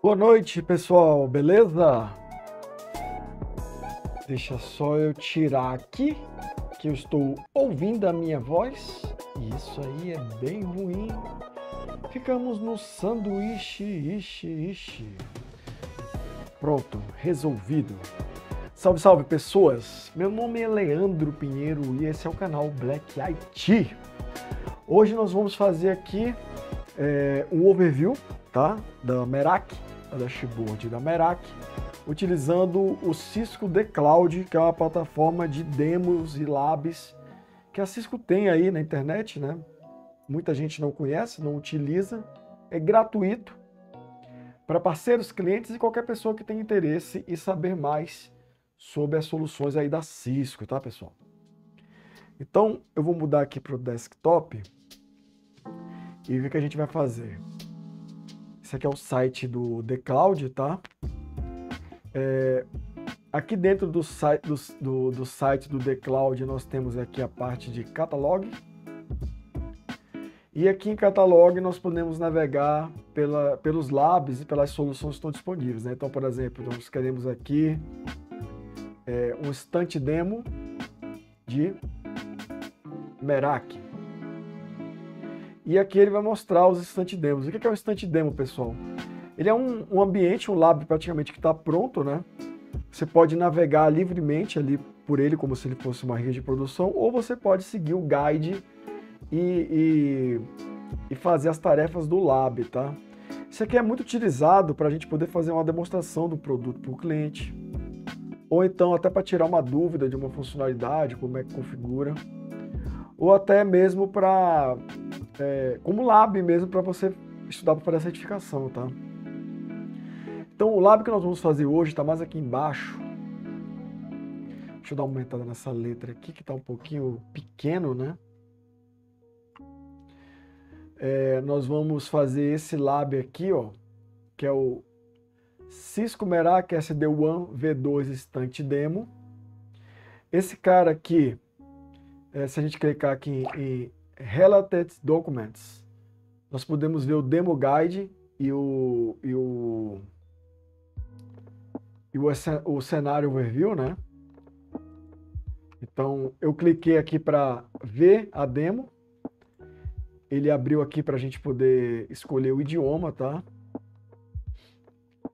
Boa noite, pessoal, beleza? Deixa só eu tirar aqui, que eu estou ouvindo a minha voz. E isso aí é bem ruim. Ficamos no sanduíche, Pronto, resolvido. Salve, salve, pessoas. Meu nome é Leandro Pinheiro e esse é o canal Black IT. Hoje nós vamos fazer aqui um overview, tá? Da Meraki. A Dashboard da Meraki, utilizando o Cisco dCloud, que é uma plataforma de demos e labs que a Cisco tem aí na internet, né? Muita gente não conhece, não utiliza, é gratuito para parceiros, clientes e qualquer pessoa que tem interesse e saber mais sobre as soluções aí da Cisco, tá, pessoal? Então, eu vou mudar aqui para o desktop e ver o que a gente vai fazer. Esse aqui é o site do dCloud, tá? Aqui dentro do site do site do dCloud, nós temos aqui a parte de catalog. E aqui em Catalog nós podemos navegar pelos labs e pelas soluções que estão disponíveis, né? Então, por exemplo, nós queremos aqui um instante demo de Meraki. E aqui ele vai mostrar os instante demos. O que é um instante demo, pessoal? Ele é um ambiente, um lab praticamente que está pronto, né? Você pode navegar livremente ali por ele, como se ele fosse uma rede de produção, ou você pode seguir o guide e fazer as tarefas do lab, tá? Isso aqui é muito utilizado para a gente poder fazer uma demonstração do produto para o cliente, ou então até para tirar uma dúvida de uma funcionalidade, como é que configura, ou até mesmo para como lab mesmo, para você estudar para fazer a certificação, tá? Então o lab que nós vamos fazer hoje está mais aqui embaixo. Deixa eu dar uma aumentada nessa letra aqui que está um pouquinho pequeno, né? Nós vamos fazer esse lab aqui, ó, que é o Cisco Meraki SD1 V2 Instante Demo. Esse cara aqui, se a gente clicar aqui em Related Documents, nós podemos ver o Demo Guide e o Scenario Overview, né? Então, eu cliquei aqui para ver a demo. Ele abriu aqui para a gente poder escolher o idioma, tá?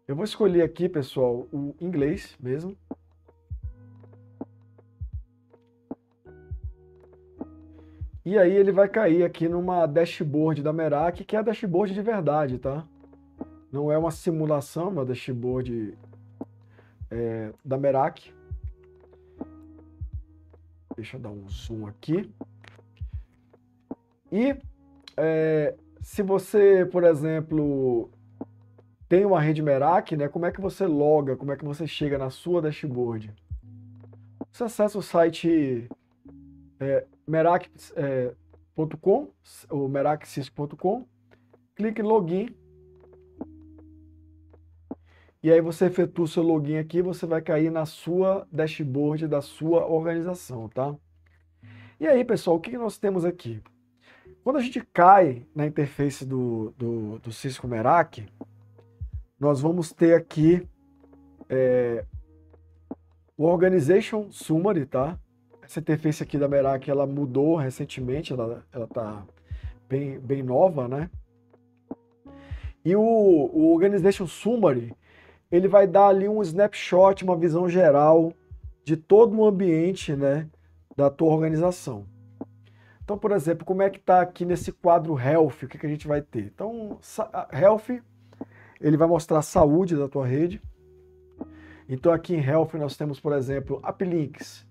Eu vou escolher aqui, pessoal, o inglês mesmo. E aí ele vai cair aqui numa dashboard da Meraki, que é a dashboard de verdade, tá? Não é uma simulação, uma dashboard da Meraki. Deixa eu dar um zoom aqui. E se você, por exemplo, tem uma rede Meraki, né, como é que você loga, como é que você chega na sua dashboard? Você acessa o site meraki.com, ou meraki.cisco.com, clique em login, e aí você efetua o seu login aqui, você vai cair na sua dashboard da sua organização, tá? E aí, pessoal, o que nós temos aqui? Quando a gente cai na interface do Cisco Meraki, nós vamos ter aqui o Organization Summary, tá? Essa interface aqui da Meraki, ela mudou recentemente, ela tá bem nova, né? E o Organization Summary, ele vai dar ali um snapshot, uma visão geral de todo o ambiente, né, da tua organização. Então, por exemplo, como é que está aqui nesse quadro Health, o que que a gente vai ter? Então, Health, ele vai mostrar a saúde da tua rede. Então, aqui em Health nós temos, por exemplo, Uplinks.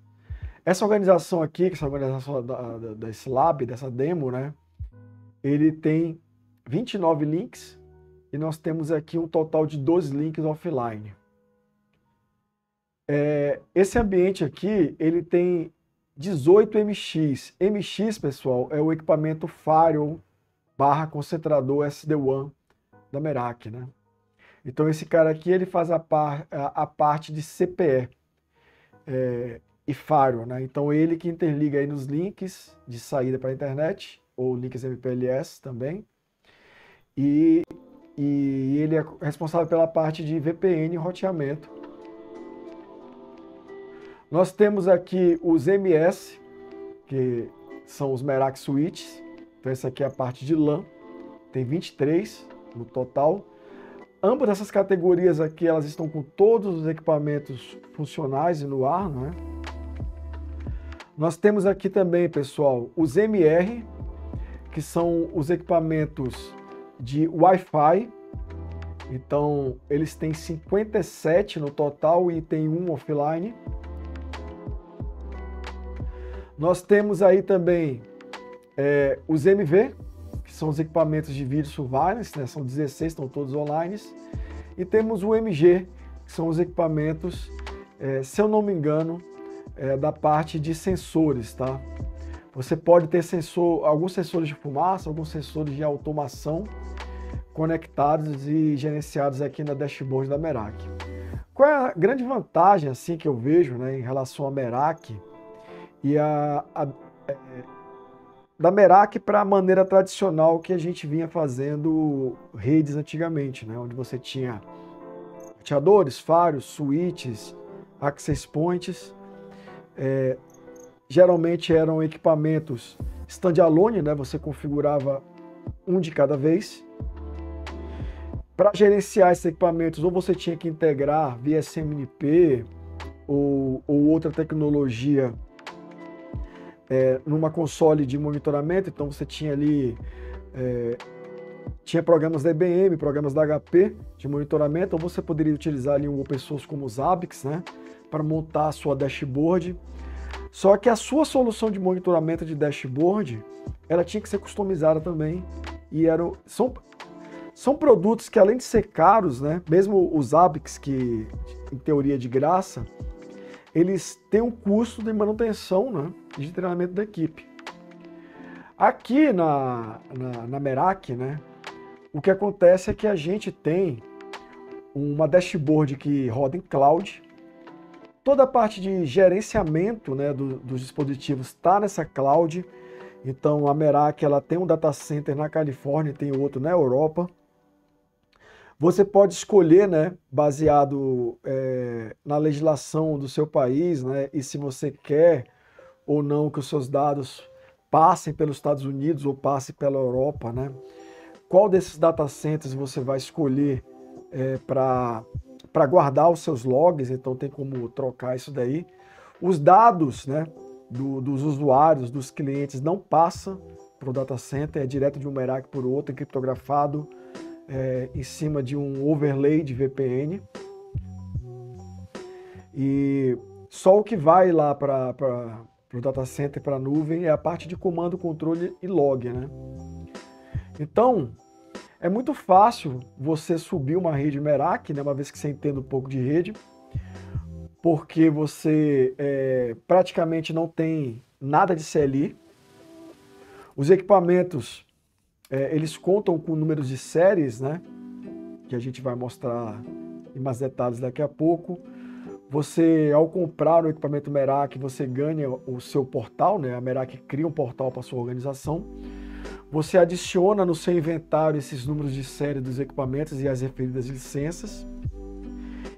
Essa organização aqui, que é essa organização desse lab, dessa demo, né? Ele tem 29 links e nós temos aqui um total de 12 links offline. Esse ambiente aqui, ele tem 18 MX. MX, pessoal, é o equipamento firewall / concentrador SD-WAN da Meraki, né? Então, esse cara aqui, ele faz a parte de CPE e firewall, né? Então, ele que interliga aí nos links de saída para a internet, ou links MPLS também. E ele é responsável pela parte de VPN e roteamento. Nós temos aqui os MS, que são os Meraki Switches. Então, essa aqui é a parte de LAN. Tem 23 no total. Ambas essas categorias aqui, elas estão com todos os equipamentos funcionais e no ar, né? Nós temos aqui também, pessoal, os MR, que são os equipamentos de Wi-Fi. Então, eles têm 57 no total e tem um offline. Nós temos aí também os MV, que são os equipamentos de vídeo surveillance, né? São 16, estão todos online. E temos o MG, que são os equipamentos, se eu não me engano, da parte de sensores, tá? Você pode ter alguns sensores de fumaça, alguns sensores de automação conectados e gerenciados aqui na dashboard da Meraki. Qual é a grande vantagem assim que eu vejo, né, em relação à Meraki? E a da Meraki para a maneira tradicional que a gente vinha fazendo redes antigamente, né? Onde você tinha roteadores, faros, switches, access points. Geralmente eram equipamentos standalone, né? Você configurava um de cada vez. Para gerenciar esses equipamentos, ou você tinha que integrar via SMNP ou outra tecnologia numa console de monitoramento. Então você tinha ali tinha programas da IBM, programas da HP de monitoramento, ou você poderia utilizar ali um open source como o Zabbix, né, para montar a sua dashboard. Só que a sua solução de monitoramento de dashboard, ela tinha que ser customizada também, e são produtos que, além de ser caros, né, mesmo os Zabbix, que em teoria é de graça, eles têm um custo de manutenção, né, de treinamento da equipe. Aqui na Meraki, né, o que acontece é que a gente tem uma dashboard que roda em cloud. Toda a parte de gerenciamento, né, dos dispositivos está nessa cloud. Então a Meraki, ela tem um data center na Califórnia e tem outro na Europa. Você pode escolher, né, baseado na legislação do seu país, né, e se você quer ou não que os seus dados passem pelos Estados Unidos ou passem pela Europa, né? Qual desses data centers você vai escolher para guardar os seus logs? Então tem como trocar isso daí. Os dados, né, dos usuários, dos clientes, não passa para o data center, é direto de um Meraki para o outro, encriptografado, em cima de um overlay de VPN. E só o que vai lá para o data center, para a nuvem, é a parte de comando, controle e log, né? Então, é muito fácil você subir uma rede Meraki, né, uma vez que você entenda um pouco de rede, porque você praticamente não tem nada de CLI. Os equipamentos, eles contam com números de séries, né, que a gente vai mostrar em mais detalhes daqui a pouco. Você, ao comprar o equipamento Meraki, você ganha o seu portal, né? A Meraki cria um portal para sua organização. Você adiciona no seu inventário esses números de série dos equipamentos e as referidas licenças.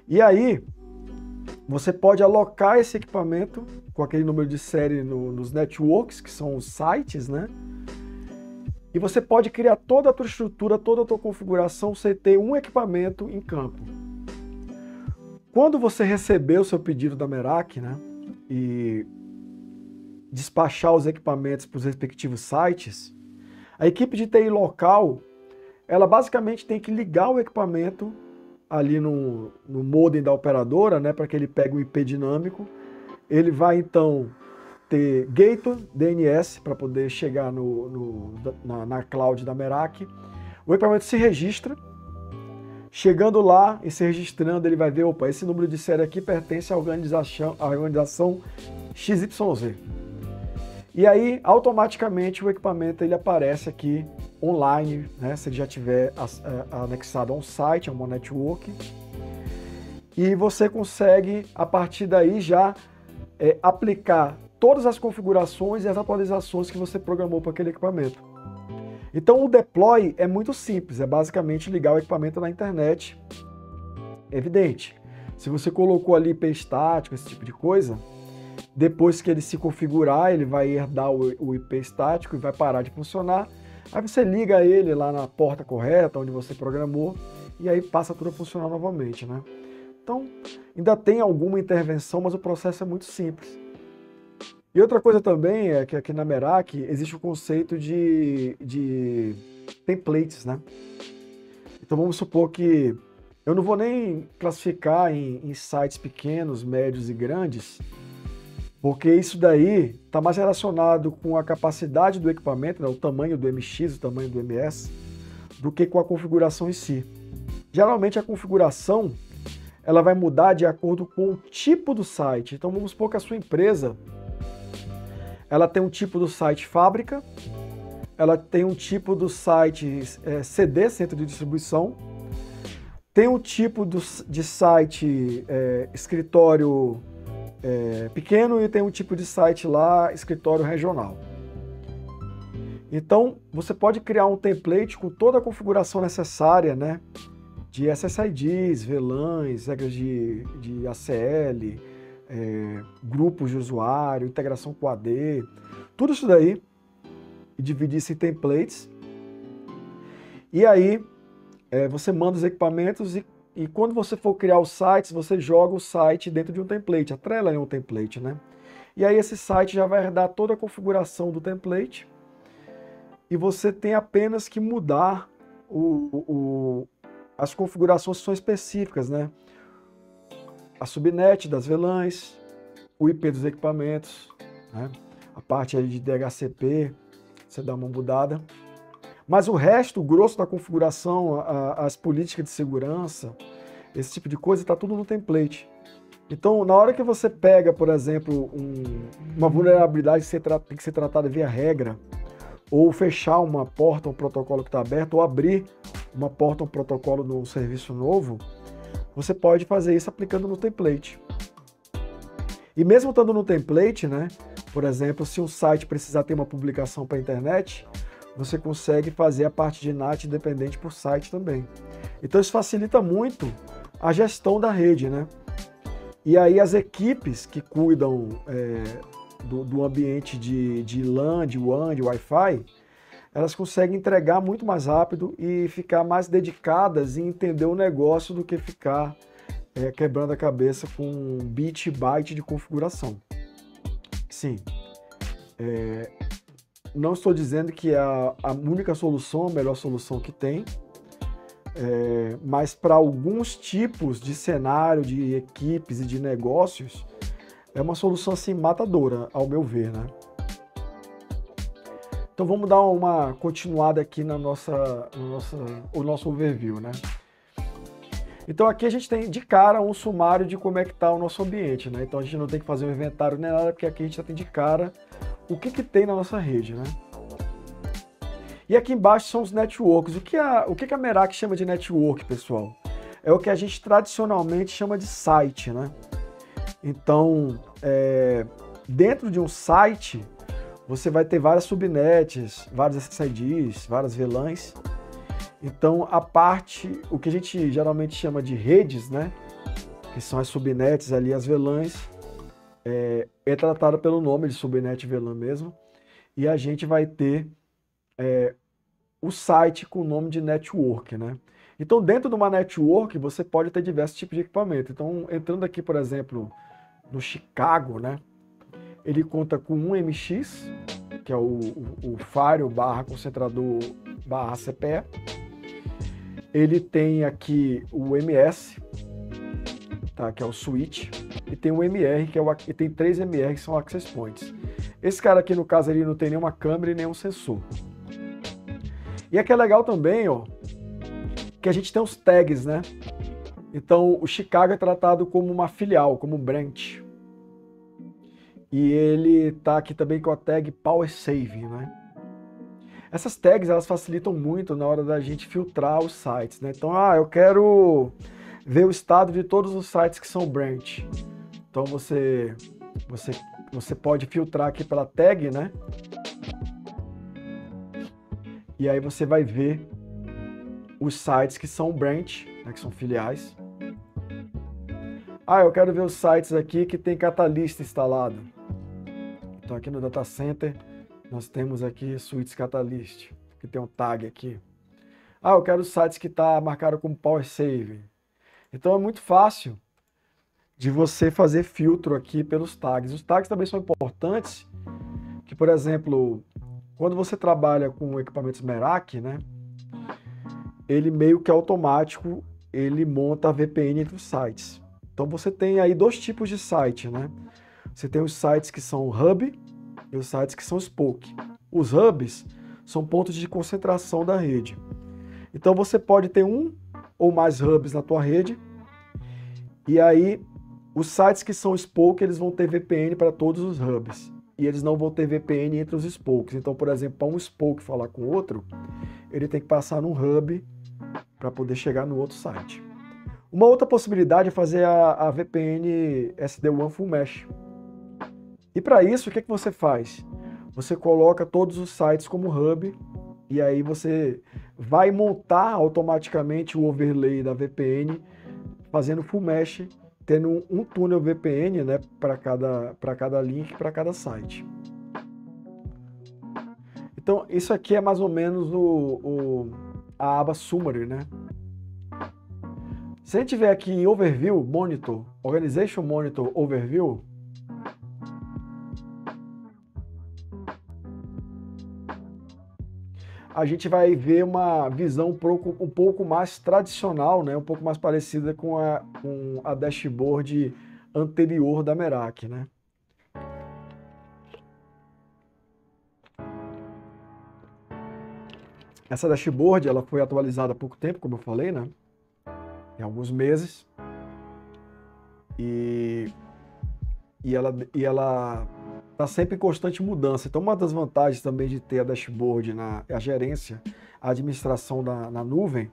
E aí, você pode alocar esse equipamento com aquele número de série nos networks, que são os sites, né? E você pode criar toda a tua estrutura, toda a tua configuração, sem ter um equipamento em campo. Quando você receber o seu pedido da Meraki, né, e despachar os equipamentos para os respectivos sites, a equipe de TI local, ela basicamente tem que ligar o equipamento ali no modem da operadora, né, para que ele pegue o IP dinâmico. Ele vai então ter gateway DNS para poder chegar na cloud da Meraki. O equipamento se registra. Chegando lá e se registrando, ele vai ver, opa, esse número de série aqui pertence à organização XYZ. E aí, automaticamente, o equipamento ele aparece aqui online, né, se ele já tiver anexado a um site, a uma network. E você consegue, a partir daí, já aplicar todas as configurações e as atualizações que você programou para aquele equipamento. Então, o deploy é muito simples, é basicamente ligar o equipamento na internet. Evidente, se você colocou ali IP estático, esse tipo de coisa, depois que ele se configurar, ele vai herdar o IP estático e vai parar de funcionar. Aí você liga ele lá na porta correta, onde você programou, e aí passa tudo a funcionar novamente, né? Então, ainda tem alguma intervenção, mas o processo é muito simples. E outra coisa também é que aqui na Meraki existe o conceito de templates, né? Então vamos supor que, eu não vou nem classificar em sites pequenos, médios e grandes, porque isso daí está mais relacionado com a capacidade do equipamento, né, o tamanho do MX, o tamanho do MS, do que com a configuração em si. Geralmente a configuração, ela vai mudar de acordo com o tipo do site. Então vamos supor que a sua empresa, ela tem um tipo do site fábrica, ela tem um tipo do site CD, centro de distribuição, tem um tipo de site escritório pequeno, e tem um tipo de site lá, escritório regional. Então, você pode criar um template com toda a configuração necessária, né? De SSIDs, VLANs, regras de ACL, grupos de usuário, integração com AD, tudo isso daí, e dividir isso em templates. E aí, você manda os equipamentos e quando você for criar os sites, você joga o site dentro de um template, atrela em um template, né? E aí esse site já vai herdar toda a configuração do template e você tem apenas que mudar as configurações que são específicas, né? A subnet das VLANs, o IP dos equipamentos, né? A parte aí de DHCP, você dá uma mudada. Mas o resto, o grosso da configuração, as políticas de segurança, esse tipo de coisa, está tudo no template. Então, na hora que você pega, por exemplo, uma vulnerabilidade que tem que ser tratada via regra, ou fechar uma porta, um protocolo que está aberto, ou abrir uma porta, um protocolo num serviço novo, você pode fazer isso aplicando no template. E mesmo estando no template, né, por exemplo, se um site precisar ter uma publicação para a internet, você consegue fazer a parte de NAT independente por site também. Então isso facilita muito a gestão da rede, né? E aí as equipes que cuidam do ambiente de LAN, de WAN, de Wi-Fi, elas conseguem entregar muito mais rápido e ficar mais dedicadas em entender o negócio do que ficar quebrando a cabeça com bit e byte de configuração. Sim, não estou dizendo que é a única solução, a melhor solução que tem, mas para alguns tipos de cenário, de equipes e de negócios, é uma solução assim matadora, ao meu ver, né? Então vamos dar uma continuada aqui no nosso overview, né? Então aqui a gente tem de cara um sumário de como é que está o nosso ambiente, né? Então a gente não tem que fazer um inventário nem nada, porque aqui a gente já tem de cara o que tem na nossa rede, né? E aqui embaixo são os networks. O que a Meraki chama de network, pessoal? É o que a gente tradicionalmente chama de site, né? Então, dentro de um site, você vai ter várias subnets, vários SSIDs, várias VLANs. Então, o que a gente geralmente chama de redes, né? Que são as subnets ali, as VLANs, é tratada pelo nome de subnet VLAN mesmo. E a gente vai ter o site com o nome de network, né? Então, dentro de uma network, você pode ter diversos tipos de equipamento. Então, entrando aqui, por exemplo, no Chicago, né? Ele conta com um MX, que é o firewall barra concentrador barra CPE. Ele tem aqui o MS, tá? Que é o switch. E tem o MR, e tem 3 MR que são access points. Esse cara aqui, no caso, ele não tem nenhuma câmera e nenhum sensor. E aqui é legal também, ó, que a gente tem os tags, né? Então, o Chicago é tratado como uma filial, como um branch. E ele tá aqui também com a tag Power Saving, né? Essas tags, elas facilitam muito na hora da gente filtrar os sites, né? Então, eu quero ver o estado de todos os sites que são branch. Então, você pode filtrar aqui pela tag, né? E aí você vai ver os sites que são branch, né, que são filiais. Eu quero ver os sites aqui que tem Catalyst instalado. Então aqui no Data Center nós temos aqui Suites Catalyst, que tem um tag aqui. Eu quero os sites que está marcado como Power Save. Então é muito fácil de você fazer filtro aqui pelos tags. Os tags também são importantes, que por exemplo, quando você trabalha com equipamentos Meraki, né? Ele meio que automático, ele monta a VPN entre os sites. Então você tem aí 2 tipos de site, né? Você tem os sites que são hub e os sites que são spoke. Os hubs são pontos de concentração da rede. Então você pode ter um ou mais hubs na tua rede, e aí os sites que são spoke, eles vão ter VPN para todos os hubs. E eles não vão ter VPN entre os spokes. Então, por exemplo, para um spoke falar com o outro, ele tem que passar num hub para poder chegar no outro site. Uma outra possibilidade é fazer a VPN SD-WAN Full Mesh. E para isso, o que você faz? você coloca todos os sites como hub e aí você vai montar automaticamente o overlay da VPN, fazendo full mesh, tendo um túnel VPN, né, para cada link, para cada site. Então, isso aqui é mais ou menos a aba Summary, né? Se a gente vier aqui em Overview, Monitor, Organization Monitor, Overview, a gente vai ver uma visão um pouco mais tradicional, né? Um pouco mais parecida com a dashboard anterior da Meraki, né? Essa dashboard, ela foi atualizada há pouco tempo, como eu falei, né? Em alguns meses, e ela está sempre em constante mudança. Então, uma das vantagens também de ter a dashboard a gerência, a administração na nuvem,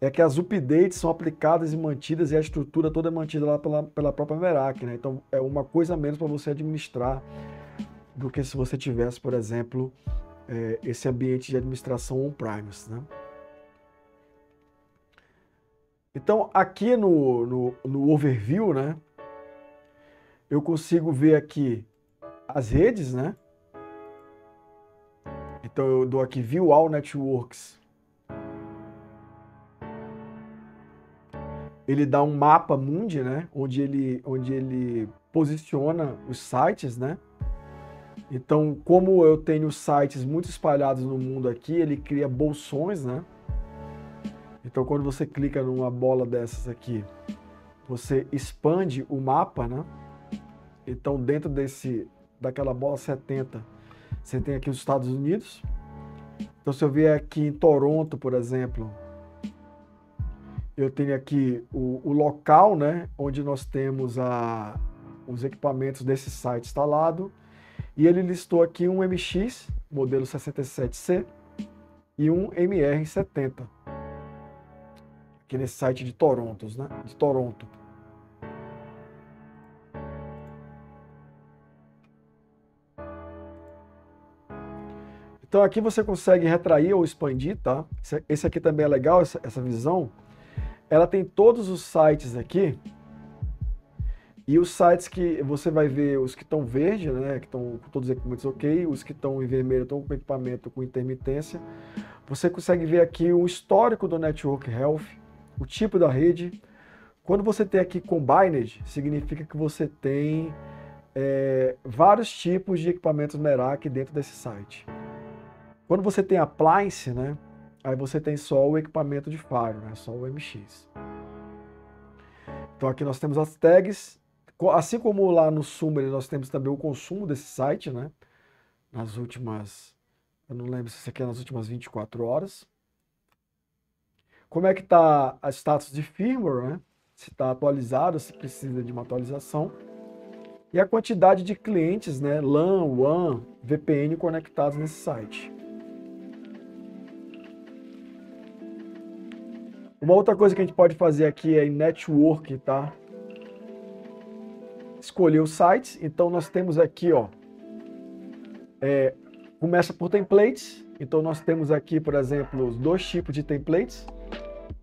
é que as updates são aplicadas e mantidas, e a estrutura toda é mantida lá pela própria Meraki, né? Então, é uma coisa a menos para você administrar do que se você tivesse, por exemplo, esse ambiente de administração on-premise, né? Então, aqui no Overview, né, eu consigo ver aqui as redes, né? Então, eu dou aqui View All Networks. Ele dá um mapa mundi, né? Onde ele posiciona os sites, né? Então, como eu tenho sites muito espalhados no mundo aqui, ele cria bolsões, né? Então, quando você clica numa bola dessas aqui, você expande o mapa, né? Então, dentro daquela bola 70, você tem aqui os Estados Unidos. Então, se eu vier aqui em Toronto, por exemplo, eu tenho aqui o local, né? Onde nós temos os equipamentos desse site instalado. E ele listou aqui um MX, modelo 67C, e um MR70. Aqui nesse site de Toronto, né? De Toronto. Então aqui você consegue retrair ou expandir, tá? Esse aqui também é legal, essa visão. Ela tem todos os sites aqui. E os sites que você vai ver, os que estão verde, né? Que estão com todos os equipamentos ok. Os que estão em vermelho estão com equipamento com intermitência. Você consegue ver aqui o histórico do Network Health, o tipo da rede. Quando você tem aqui Combined, significa que você tem vários tipos de equipamentos Meraki dentro desse site. Quando você tem Appliance, né, aí você tem só o equipamento de Firewall, né, só o MX. Então aqui nós temos as tags, assim como lá no Summary nós temos também o consumo desse site, né, nas últimas, eu não lembro se isso aqui é nas últimas 24 horas. Como é que está a status de firmware, né? Se está atualizado, se precisa de uma atualização. E a quantidade de clientes, né? LAN, WAN, VPN conectados nesse site. Uma outra coisa que a gente pode fazer aqui é em Network, tá? Escolher os sites. Então nós temos aqui, ó, começa por templates. Então nós temos aqui, por exemplo, os dois tipos de templates.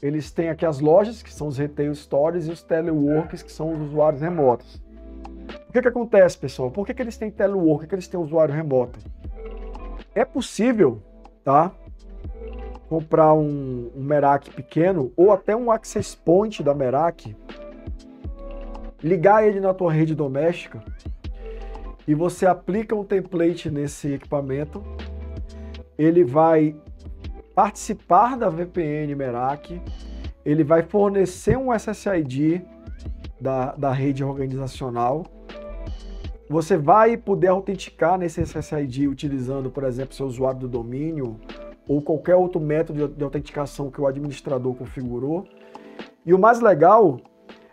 Eles têm aqui as lojas, que são os retail stores, e os teleworks, que são os usuários remotos. O que que acontece, pessoal? Por que que eles têm telework? Por que que eles têm usuário remoto? É possível, tá, comprar um Meraki pequeno, ou até um access point da Meraki, ligar ele na tua rede doméstica, e você aplica um template nesse equipamento, ele vai participar da VPN Meraki, ele vai fornecer um SSID da rede organizacional, você vai poder autenticar nesse SSID utilizando, por exemplo, seu usuário do domínio, ou qualquer outro método de autenticação que o administrador configurou. E o mais legal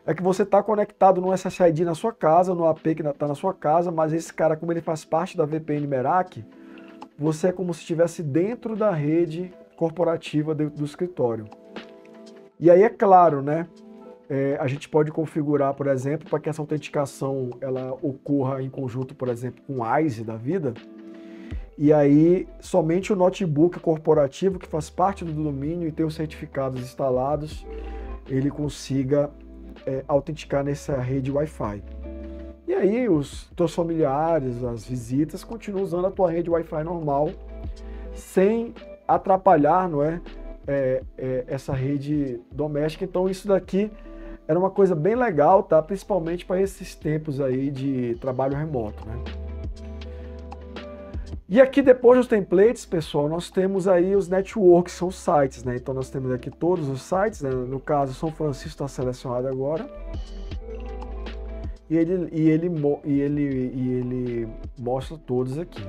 é que você está conectado no SSID na sua casa, no AP que está na sua casa, mas esse cara, como ele faz parte da VPN Meraki, você é como se estivesse dentro da rede corporativa, dentro do escritório. E aí, é claro, né? A gente pode configurar, por exemplo, para que essa autenticação ela ocorra em conjunto, por exemplo, com o ISE da vida. E aí, somente o notebook corporativo, que faz parte do domínio e tem os certificados instalados, ele consiga autenticar nessa rede Wi-Fi. E aí, os teus familiares, as visitas, continuam usando a tua rede Wi-Fi normal, sem atrapalhar, não é? Essa rede doméstica. Então, isso daqui era uma coisa bem legal, tá? Principalmente para esses tempos aí de trabalho remoto, né? E aqui, depois dos templates, pessoal, nós temos aí os networks, são sites, né? Então, nós temos aqui todos os sites, né? No caso, São Francisco está selecionado agora. E ele mostra todos aqui.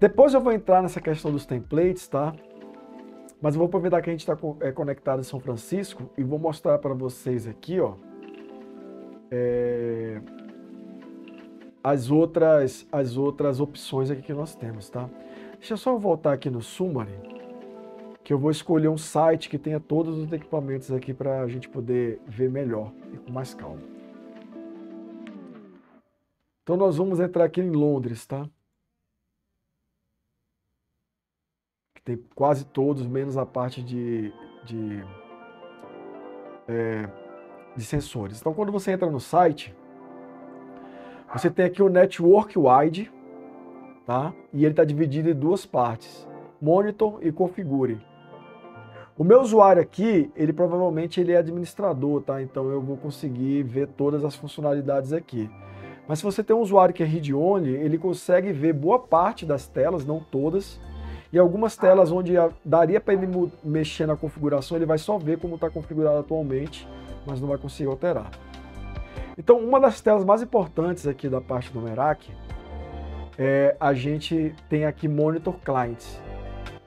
Depois eu vou entrar nessa questão dos templates, tá? Mas eu vou aproveitar que a gente está conectado em São Francisco e vou mostrar para vocês aqui, ó, as outras opções aqui que nós temos, tá? Deixa eu só voltar aqui no Summary, que eu vou escolher um site que tenha todos os equipamentos aqui para a gente poder ver melhor e com mais calma. Então nós vamos entrar aqui em Londres, tá? Tem quase todos, menos a parte de sensores. Então, quando você entra no site, você tem aqui o Network Wide, tá? E ele está dividido em duas partes, Monitor e Configure. O meu usuário aqui, ele provavelmente ele é administrador, tá? Então, eu vou conseguir ver todas as funcionalidades aqui. Mas se você tem um usuário que é read-only, ele consegue ver boa parte das telas, não todas, e algumas telas onde daria para ele mexer na configuração, ele vai só ver como está configurado atualmente, mas não vai conseguir alterar. Então, uma das telas mais importantes aqui da parte do Meraki, a gente tem aqui Monitor Clients.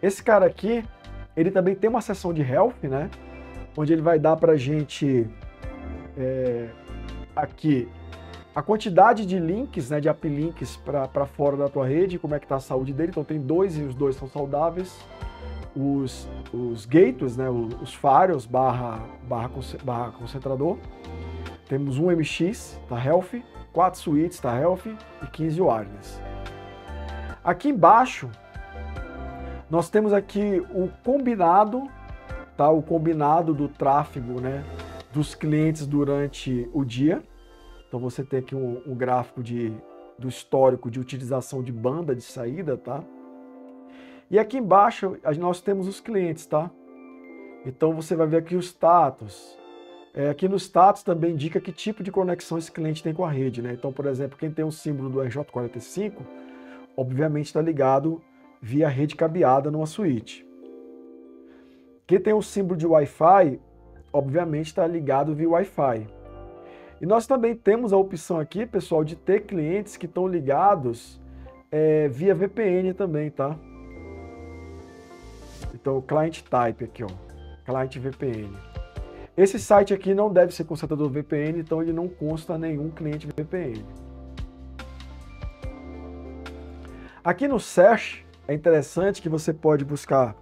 Esse cara aqui, ele também tem uma seção de Help, né? Onde ele vai dar para a gente, aqui, a quantidade de links, né, de uplinks para fora da tua rede, como é que está a saúde dele. Então tem dois e os dois são saudáveis. Os gateways, né, os firewalls barra concentrador. Temos um MX, tá healthy, 4 switches, tá healthy, e 15 wireless. Aqui embaixo, nós temos aqui o combinado, tá, o combinado do tráfego, né, dos clientes durante o dia. Então você tem aqui um gráfico do histórico de utilização de banda de saída, tá? E aqui embaixo nós temos os clientes, tá? Então você vai ver aqui o status. Aqui no status também indica que tipo de conexão esse cliente tem com a rede, né? Então, por exemplo, quem tem um símbolo do RJ45, obviamente está ligado via rede cabeada numa suíte. Quem tem um símbolo de Wi-Fi, obviamente está ligado via Wi-Fi. E nós também temos a opção aqui, pessoal, de ter clientes que estão ligados via VPN também, tá? Então, Client Type aqui, ó, Client VPN. Esse site aqui não deve ser concentrador VPN, então ele não consta nenhum cliente VPN. Aqui no Search, é interessante que você pode buscar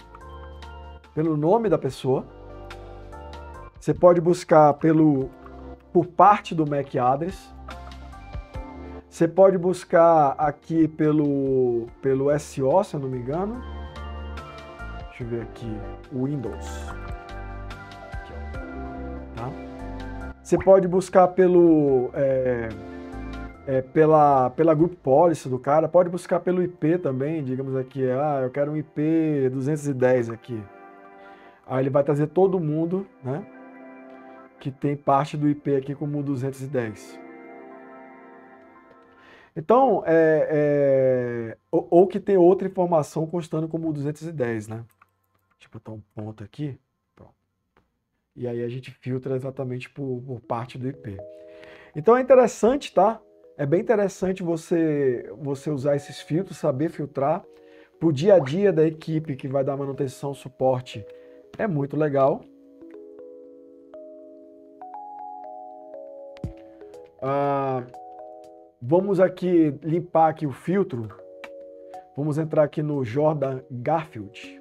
pelo nome da pessoa, você pode buscar por parte do MAC address. Você pode buscar aqui pelo SO, se eu não me engano. Deixa eu ver aqui, Windows. Aqui, ó. Tá? Você pode buscar pela group policy do cara, pode buscar pelo IP também, digamos aqui, eu quero um IP 210 aqui. Aí ele vai trazer todo mundo, né, que tem parte do IP aqui como 210. Então, ou que tem outra informação constando como 210, né? Deixa eu botar um ponto aqui. Pronto. E aí a gente filtra exatamente por parte do IP. Então é interessante, tá? É bem interessante você usar esses filtros, saber filtrar. Para o dia a dia da equipe que vai dar manutenção, suporte, é muito legal. Vamos aqui limpar aqui o filtro. Vamos entrar aqui no Jordan Garfield.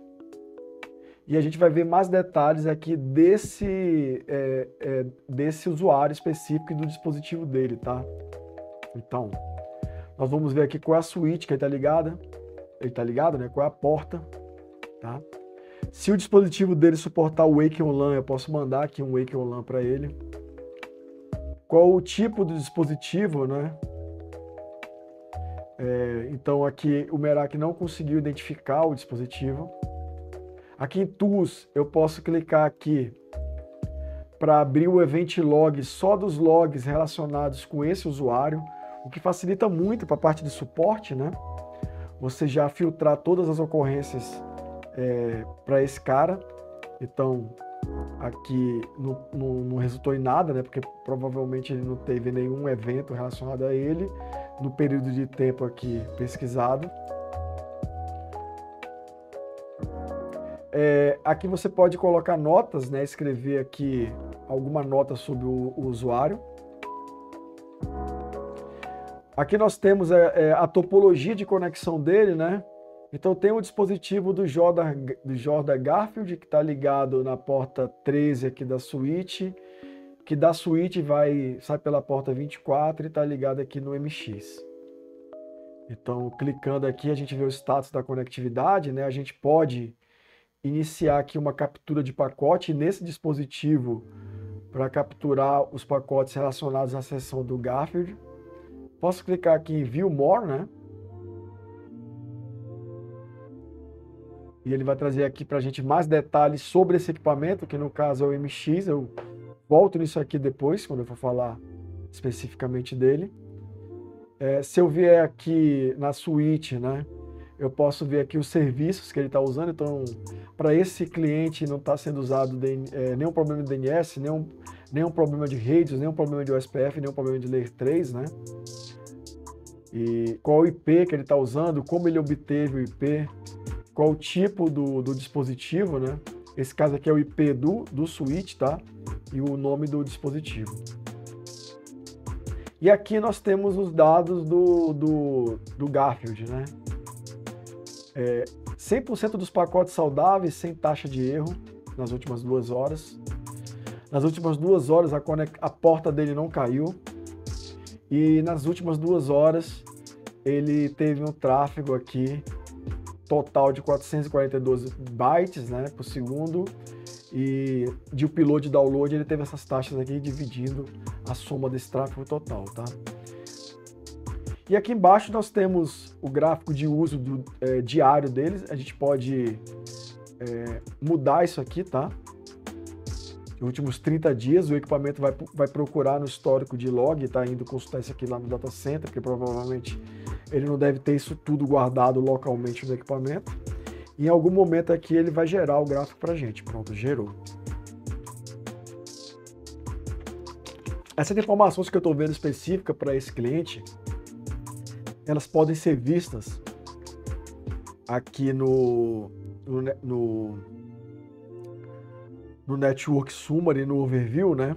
E a gente vai ver mais detalhes aqui desse usuário específico e do dispositivo dele, tá? Então, nós vamos ver aqui qual é a suíte que ele tá ligada. ele tá ligado, né? Qual é a porta, tá? Se o dispositivo dele suportar o Wake on LAN, eu posso mandar aqui um Wake on LAN para ele. Qual o tipo do dispositivo, né? Então aqui o Meraki não conseguiu identificar o dispositivo. Aqui em Tools eu posso clicar aqui para abrir o Event Log só dos logs relacionados com esse usuário, o que facilita muito para a parte de suporte, né? Você já filtrar todas as ocorrências para esse cara. Então aqui não resultou em nada, né? Porque provavelmente ele não teve nenhum evento relacionado a ele no período de tempo aqui pesquisado. Aqui você pode colocar notas, né? Escrever aqui alguma nota sobre o usuário. Aqui nós temos a topologia de conexão dele, né? Então tem o dispositivo do Jordan Garfield, que está ligado na porta 13 aqui da suíte, que da suíte sai pela porta 24 e está ligado aqui no MX. Então, clicando aqui, a gente vê o status da conectividade, né? A gente pode iniciar aqui uma captura de pacote nesse dispositivo para capturar os pacotes relacionados à sessão do Garfield. Posso clicar aqui em View More, né? E ele vai trazer aqui para a gente mais detalhes sobre esse equipamento, que no caso é o MX. Eu volto nisso aqui depois, quando eu for falar especificamente dele. Se eu vier aqui na suíte, né? Eu posso ver aqui os serviços que ele está usando. Então, para esse cliente não está sendo usado nenhum problema de DNS, nenhum problema de redes, nenhum problema de OSPF, nenhum problema de Layer 3, né? E qual IP que ele está usando, como ele obteve o IP, qual o tipo do dispositivo, né? Esse caso aqui é o IP do switch, tá? E o nome do dispositivo. E aqui nós temos os dados do Garfield, né? 100% dos pacotes saudáveis, sem taxa de erro, nas últimas 2 horas. Nas últimas 2 horas, a porta dele não caiu. E nas últimas 2 horas, ele teve um tráfego aqui total de 442 bytes, né, por segundo, e de upload e download ele teve essas taxas aqui, dividindo a soma desse tráfego total, tá? E aqui embaixo nós temos o gráfico de uso diário deles. A gente pode mudar isso aqui, tá? Nos últimos 30 dias, o equipamento vai procurar no histórico de log, tá indo consultar isso aqui lá no data center, porque provavelmente ele não deve ter isso tudo guardado localmente no equipamento. Em algum momento aqui ele vai gerar o gráfico pra gente. Pronto, gerou. Essas informações que eu estou vendo específica para esse cliente, elas podem ser vistas aqui no Network Summary, no Overview, né?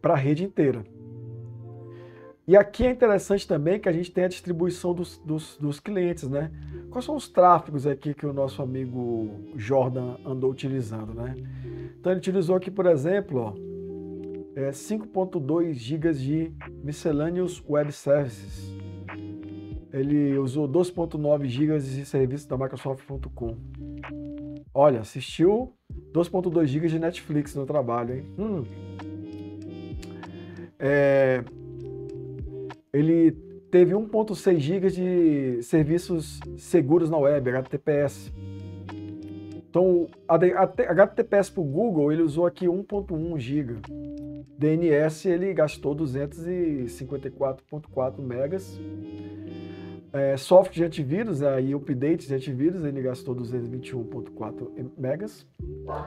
Para a rede inteira. E aqui é interessante também que a gente tem a distribuição dos clientes, né? Quais são os tráfegos aqui que o nosso amigo Jordan andou utilizando, né? Então ele utilizou aqui, por exemplo, 5.2 GB de Miscellaneous Web Services. Ele usou 2.9 GB de serviço da Microsoft.com. Olha, assistiu 2.2 GB de Netflix no trabalho, hein? Ele teve 1.6 GB de serviços seguros na web, HTTPS. Então, HTTPS para o Google, ele usou aqui 1.1 GB. DNS, ele gastou 254.4 megas. Software de antivírus, aí updates de antivírus, ele gastou 221.4 megas.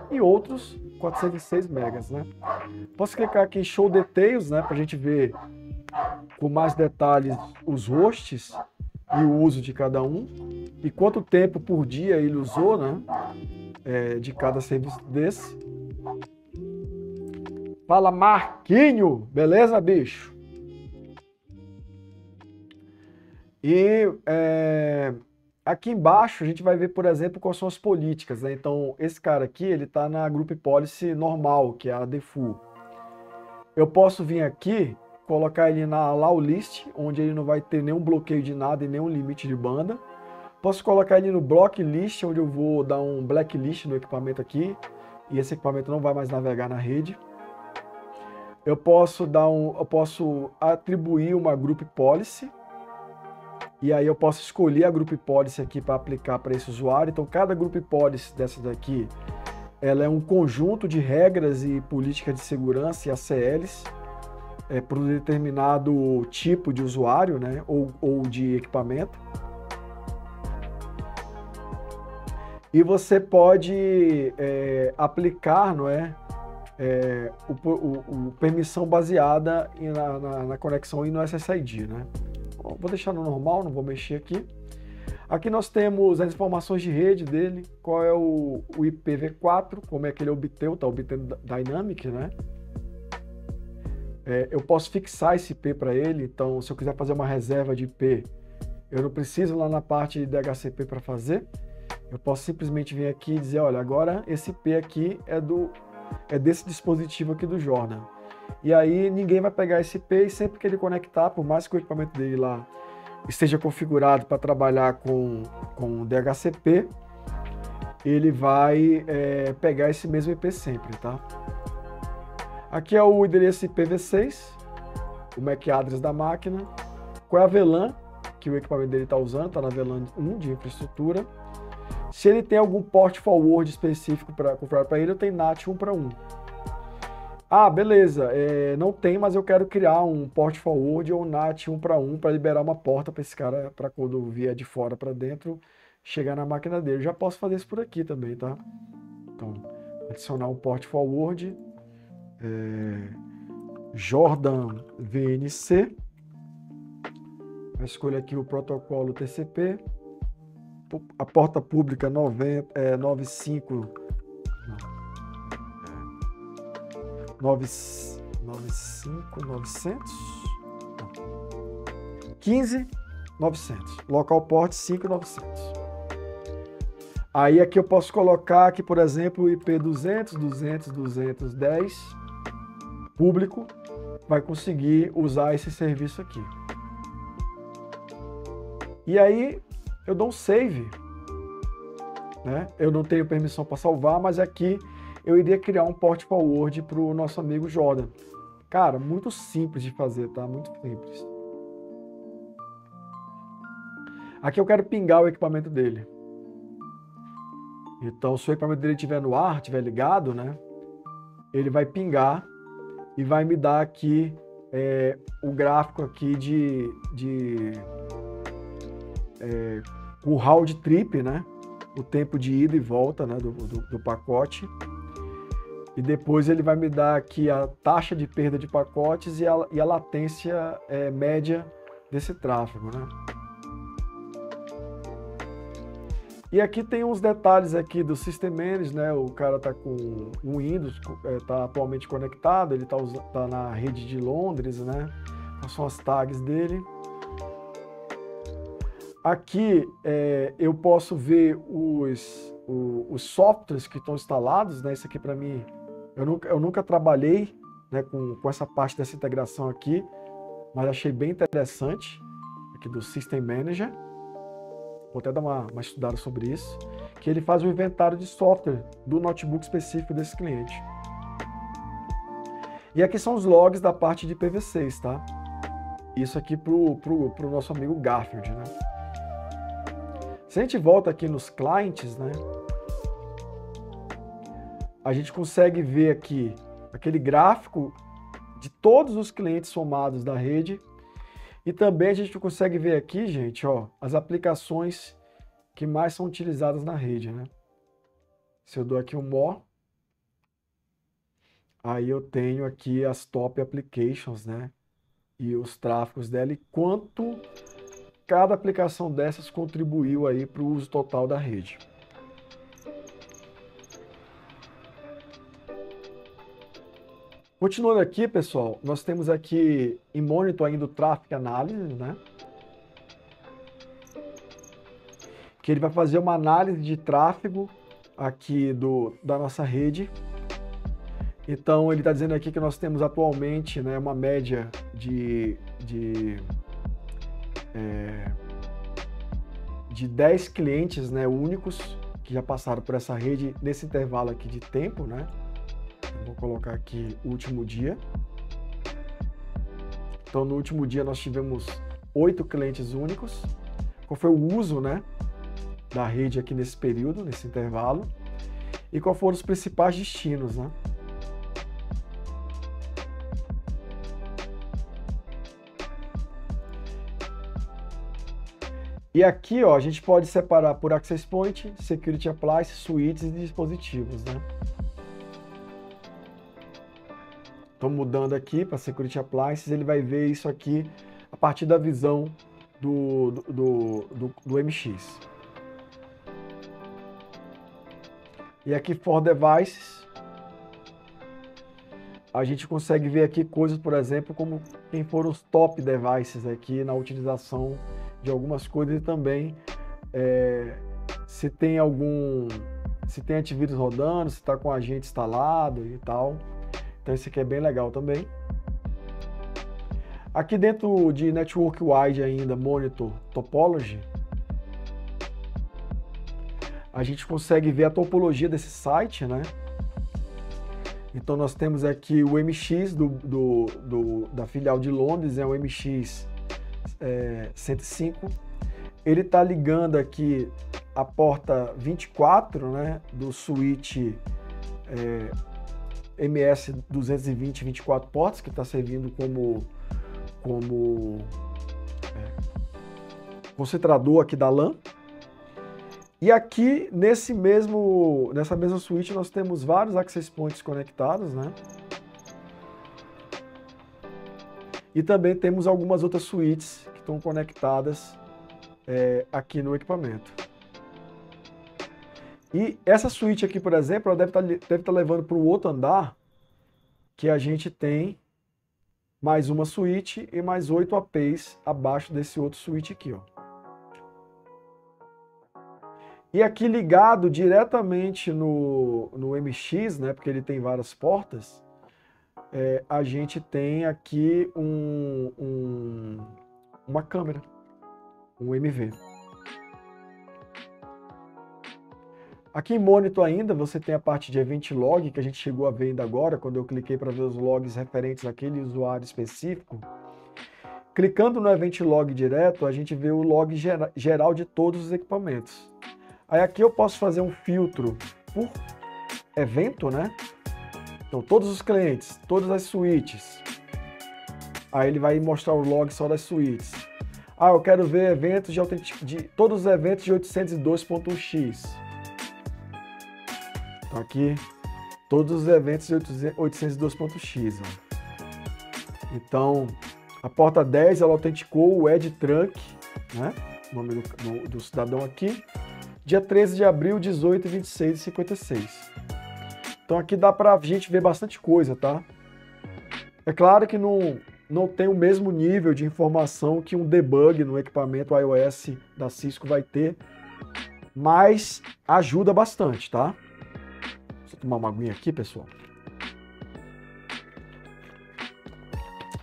E outros, 406 megas, né? Posso clicar aqui em Show Details, né? Para a gente ver com mais detalhes os hosts e o uso de cada um, e quanto tempo por dia ele usou, né, de cada serviço desse. Fala, Marquinho! Beleza, bicho? E aqui embaixo a gente vai ver, por exemplo, quais são as políticas, né? Então, esse cara aqui, ele está na Group Policy normal, que é a default. Eu posso vir aqui, colocar ele na allow list, onde ele não vai ter nenhum bloqueio de nada e nenhum limite de banda. Posso colocar ele no blocklist, onde eu vou dar um blacklist no equipamento aqui, e esse equipamento não vai mais navegar na rede. Eu posso atribuir uma group policy, e aí eu posso escolher a group policy aqui para aplicar para esse usuário. Então cada group policy dessa daqui, ela é um conjunto de regras e políticas de segurança e ACLs para um determinado tipo de usuário, né, ou de equipamento. E você pode aplicar, não é, permissão baseada na conexão e no SSID, né? Bom, vou deixar no normal, não vou mexer aqui. Aqui nós temos as informações de rede dele, qual é o IPv4, como é que ele obteu, está obtendo dynamic, né? Eu posso fixar esse IP para ele, então se eu quiser fazer uma reserva de IP, eu não preciso ir lá na parte de DHCP para fazer. Eu posso simplesmente vir aqui e dizer, olha, agora esse IP aqui é desse dispositivo aqui do Jordan. E aí ninguém vai pegar esse IP e sempre que ele conectar, por mais que o equipamento dele lá esteja configurado para trabalhar com DHCP, ele vai pegar esse mesmo IP sempre, tá? Aqui é o endereço IPv6, o MAC address da máquina, qual é a VLAN que o equipamento dele está usando, está na VLAN 1 de infraestrutura. Se ele tem algum port forward específico para comprar para ele, eu tenho NAT 1 para 1. Ah, beleza, não tem, mas eu quero criar um port forward ou NAT 1 para 1 para liberar uma porta para esse cara, para quando vier de fora para dentro, chegar na máquina dele. Eu já posso fazer isso por aqui também, tá? Então, adicionar um port forward, Jordan VNC, eu escolho aqui o protocolo TCP, a porta pública 15900, local port 5900. Aí aqui eu posso colocar aqui, por exemplo, o IP 200.200.210 público vai conseguir usar esse serviço aqui. E aí eu dou um save, né? Eu não tenho permissão para salvar, mas aqui eu iria criar um port forward para o nosso amigo Jordan. Cara, muito simples de fazer, tá? Muito simples. Aqui eu quero pingar o equipamento dele. Então, se o equipamento dele estiver no ar, estiver ligado, né? Ele vai pingar e vai me dar aqui o gráfico aqui de o round trip, né? O tempo de ida e volta, né? do pacote. E depois ele vai me dar aqui a taxa de perda de pacotes e a latência média desse tráfego, né? E aqui tem uns detalhes aqui do System Manage, né? O cara tá com o Windows, tá atualmente conectado, ele tá na rede de Londres, né? Quais são as tags dele. Aqui eu posso ver os softwares que estão instalados, né? Isso aqui para mim, eu nunca trabalhei, né, com essa parte dessa integração aqui, mas achei bem interessante, aqui do System Manager. Vou até dar uma estudada sobre isso, que ele faz um inventário de software do notebook específico desse cliente. E aqui são os logs da parte de IPv6, tá? Isso aqui pro nosso amigo Garfield, né? Se a gente volta aqui nos clientes, né, a gente consegue ver aqui aquele gráfico de todos os clientes somados da rede e também a gente consegue ver aqui, gente, ó, as aplicações que mais são utilizadas na rede, né? Se eu dou aqui um more, aí eu tenho aqui as top applications, né, e os tráfegos dela e quanto cada aplicação dessas contribuiu aí para o uso total da rede. Continuando aqui, pessoal, nós temos aqui em Monitor ainda o Traffic Analysis, né? Que ele vai fazer uma análise de tráfego aqui da nossa rede. Então, ele está dizendo aqui que nós temos atualmente, né, uma média de de 10 clientes, né, únicos que já passaram por essa rede nesse intervalo aqui de tempo, né? Eu vou colocar aqui o último dia. Então, no último dia nós tivemos 8 clientes únicos. Qual foi o uso, né, da rede aqui nesse período, nesse intervalo? E qual foram os principais destinos, né? E aqui, ó, a gente pode separar por Access Point, Security Appliance, Suites e dispositivos, né? Então, mudando aqui para Security Appliances, ele vai ver isso aqui a partir da visão do MX. E aqui, For Devices, a gente consegue ver aqui coisas, por exemplo, como quem foram os top devices aqui na utilização de algumas coisas, e também se tem se tem antivírus rodando, se está com agente instalado e tal. Então esse aqui é bem legal também. Aqui dentro de Network Wide ainda, Monitor Topology, a gente consegue ver a topologia desse site, né? Então nós temos aqui o MX da filial de Londres, é o MX 105, ele está ligando aqui a porta 24, né, do switch MS 220, 24 portas, que está servindo como concentrador aqui da LAN. E aqui nessa mesma switch nós temos vários access points conectados, né? E também temos algumas outras suítes que estão conectadas aqui no equipamento. E essa suíte aqui, por exemplo, ela deve estar levando para o outro andar, que a gente tem mais uma suíte e mais 8 APs abaixo desse outro suíte aqui, ó. E aqui ligado diretamente no MX, né, porque ele tem várias portas, a gente tem aqui uma câmera, um MV. Aqui em Monitor ainda, você tem a parte de Event Log, que a gente chegou a ver ainda agora, quando eu cliquei para ver os logs referentes àquele usuário específico. Clicando no Event Log direto, a gente vê o log geral de todos os equipamentos. Aí aqui eu posso fazer um filtro por evento, né? Então, todos os clientes, todas as suítes. Aí ele vai mostrar o log só das suítes. Ah, eu quero ver eventos de todos os eventos de 802.1x. Então aqui, todos os eventos de 802.1x. Então, a porta 10, ela autenticou o Ed Trunk, né? O nome do cidadão aqui. Dia 13 de abril, 18, 26 e 56. Então aqui dá para a gente ver bastante coisa, tá? É claro que não tem o mesmo nível de informação que um debug no equipamento iOS da Cisco vai ter, mas ajuda bastante, tá? Deixa eu tomar uma aguinha aqui, pessoal.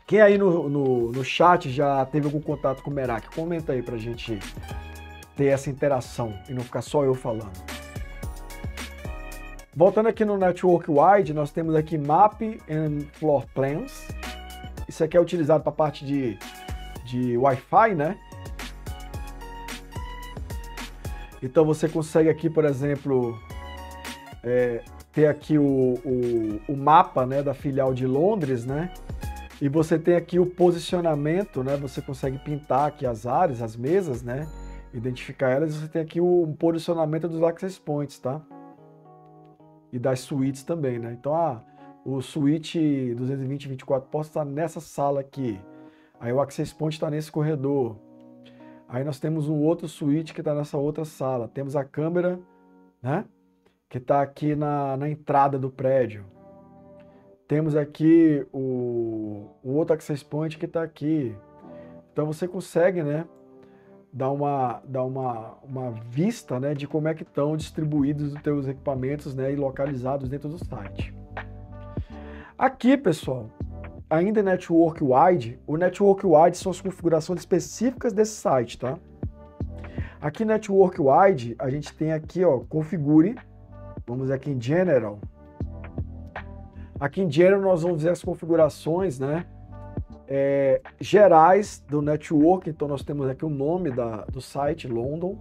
Quem aí no chat já teve algum contato com o Meraki, comenta aí para a gente ter essa interação e não ficar só eu falando. Voltando aqui no Network Wide, nós temos aqui Map and Floor Plans. Isso aqui é utilizado para a parte de Wi-Fi, né? Então você consegue aqui, por exemplo, ter aqui o mapa, né, da filial de Londres, né? E você tem aqui o posicionamento, né? Você consegue pintar aqui as áreas, as mesas, né? Identificar elas. E você tem aqui o posicionamento dos access points, tá? E das suítes também, né? Então, o suíte 220, 24 portas está nessa sala aqui. Aí o access point está nesse corredor. Aí nós temos um outro suíte que está nessa outra sala. Temos a câmera, né? Que está aqui na entrada do prédio. Temos aqui o outro access point que está aqui. Então você consegue, né? Dá uma vista, né, de como é que estão distribuídos os teus equipamentos, né, e localizados dentro do site. Aqui, pessoal, ainda em Network Wide, o Network Wide são as configurações específicas desse site, tá? Aqui Network Wide, a gente tem aqui, ó, configure. Vamos aqui em General. Aqui em General nós vamos ver as configurações, né? Gerais do network. Então nós temos aqui o nome do site, London.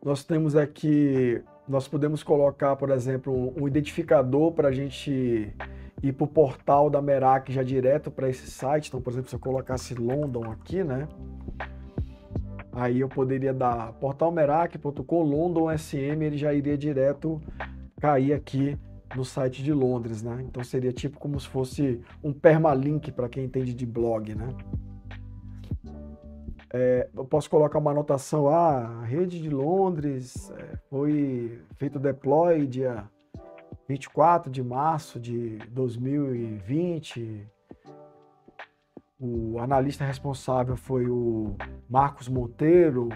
Nós temos aqui, nós podemos colocar, por exemplo, um identificador para a gente ir para o portal da Meraki já direto para esse site. Então, por exemplo, se eu colocasse London aqui, né? Aí eu poderia dar portal meraki.com, London SM, ele já iria direto cair aqui no site de Londres, né? Então seria tipo como se fosse um permalink para quem entende de blog, né? Eu posso colocar uma anotação, a rede de Londres foi feito deploy dia 24 de março de 2020, o analista responsável foi o Marcos Monteiro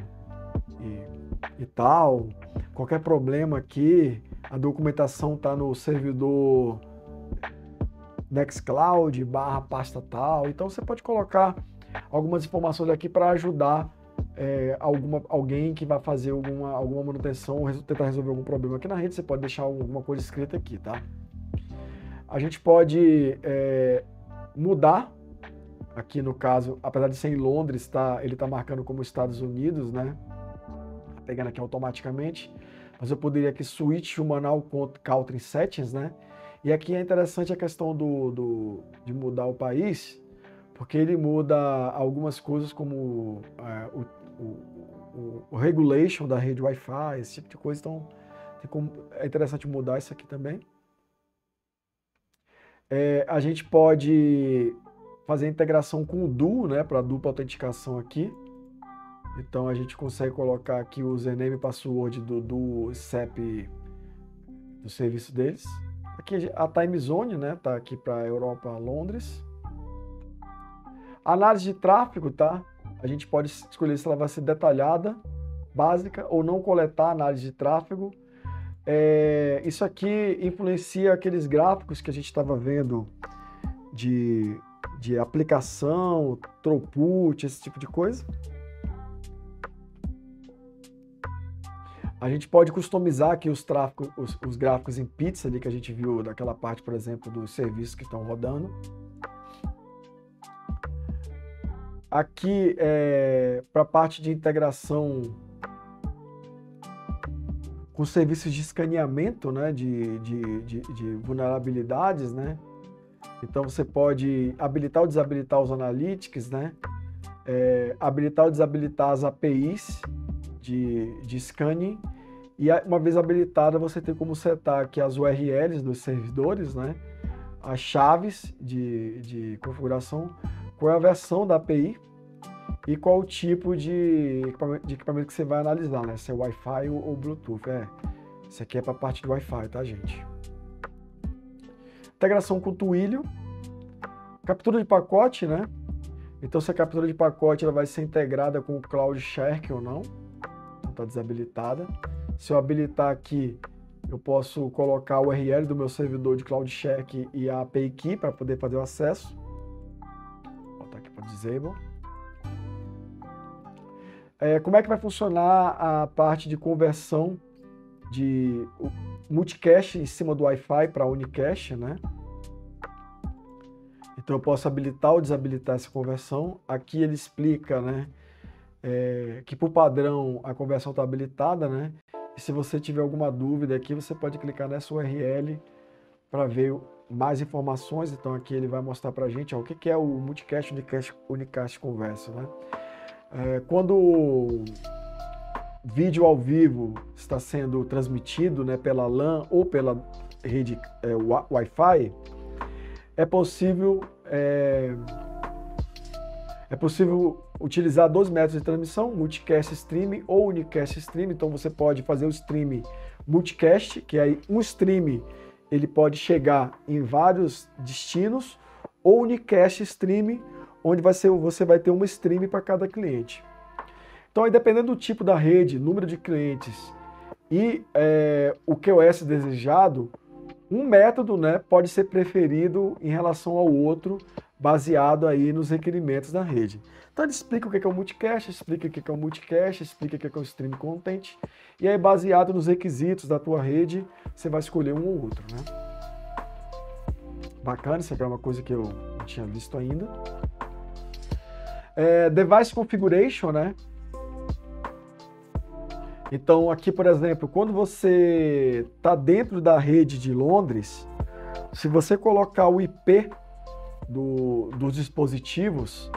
e tal, qualquer problema aqui, a documentação está no servidor Nextcloud /pasta tal, então você pode colocar algumas informações aqui para ajudar alguém que vai fazer alguma manutenção ou tentar resolver algum problema aqui na rede. Você pode deixar alguma coisa escrita aqui, tá? A gente pode mudar, aqui no caso, apesar de ser em Londres, tá, ele está marcando como Estados Unidos, né? Pegando aqui automaticamente, mas eu poderia aqui switch humanal country settings, né? E aqui é interessante a questão de mudar o país, porque ele muda algumas coisas como o regulation da rede Wi-Fi, esse tipo de coisa, então é interessante mudar isso aqui também. A gente pode fazer a integração com o Duo, né, para dupla autenticação aqui. Então a gente consegue colocar aqui o username e password do Duo CEP do serviço deles. Aqui a time zone, né, tá aqui para Europa, Londres. Análise de tráfego, tá? A gente pode escolher se ela vai ser detalhada, básica, ou não coletar análise de tráfego. Isso aqui influencia aqueles gráficos que a gente estava vendo de aplicação, throughput, esse tipo de coisa. A gente pode customizar aqui os gráficos em pizza ali que a gente viu daquela parte, por exemplo, dos serviços que estão rodando. Aqui, para a parte de integração com serviços de escaneamento, né, de vulnerabilidades, né? Então, você pode habilitar ou desabilitar os analytics, né? Habilitar ou desabilitar as APIs de scanning. E, uma vez habilitada, você tem como setar aqui as URLs dos servidores, né? As chaves de configuração, qual é a versão da API e qual o tipo de equipamento que você vai analisar, né? Se é Wi-Fi ou Bluetooth. Isso aqui é para a parte do Wi-Fi, tá, gente? Integração com o Twilio. Captura de pacote, né? Então, se a captura de pacote ela vai ser integrada com o CloudShare ou não. Está desabilitada. Se eu habilitar aqui, eu posso colocar o URL do meu servidor de CloudShare e a API Key para poder fazer o acesso. Disable. Como é que vai funcionar a parte de conversão de multicache em cima do Wi-Fi para unicache, né? Então eu posso habilitar ou desabilitar essa conversão. Aqui ele explica, né, que por padrão a conversão está habilitada, né? E se você tiver alguma dúvida aqui, você pode clicar nessa URL para ver mais informações. Então aqui ele vai mostrar pra gente o que é o multicast, unicache conversa, né? Quando o vídeo ao vivo está sendo transmitido, né, pela LAN ou pela rede Wi-Fi, é possível utilizar dois métodos de transmissão, multicast stream ou unicast stream. Então você pode fazer o stream multicast, que é um stream, ele pode chegar em vários destinos, ou unicast stream, onde você vai ter uma stream para cada cliente. Então, aí, dependendo do tipo da rede, número de clientes e o QoS desejado, um método, né, pode ser preferido em relação ao outro, baseado aí nos requerimentos da rede. Então ele explica o que é o multicache, explica o que é o multicache, explica o que é o stream content, e aí baseado nos requisitos da tua rede, você vai escolher um ou outro, né? Bacana, isso aqui é uma coisa que eu não tinha visto ainda. Device configuration, né? Então aqui, por exemplo, quando você está dentro da rede de Londres, se você colocar o IP dos dispositivos,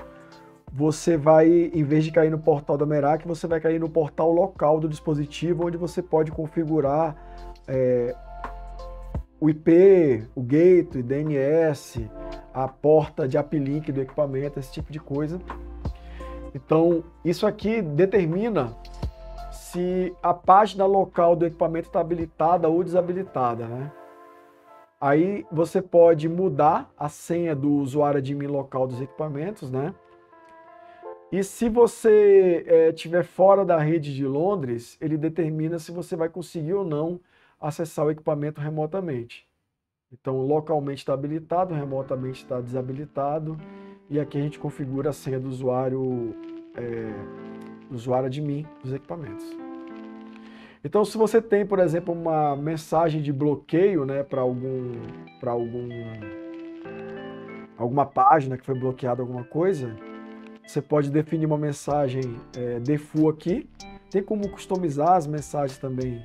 você vai, em vez de cair no portal da Meraki, você vai cair no portal local do dispositivo, onde você pode configurar o IP, o gateway, DNS, a porta de uplink do equipamento, esse tipo de coisa. Então, isso aqui determina se a página local do equipamento está habilitada ou desabilitada, né? Aí você pode mudar a senha do usuário admin local dos equipamentos, né? E se você estiver fora da rede de Londres, ele determina se você vai conseguir ou não acessar o equipamento remotamente. Então, localmente está habilitado, remotamente está desabilitado. E aqui a gente configura a senha do usuário admin dos equipamentos. Então, se você tem, por exemplo, uma mensagem de bloqueio, né, para alguma página que foi bloqueada alguma coisa, você pode definir uma mensagem default aqui. Tem como customizar as mensagens também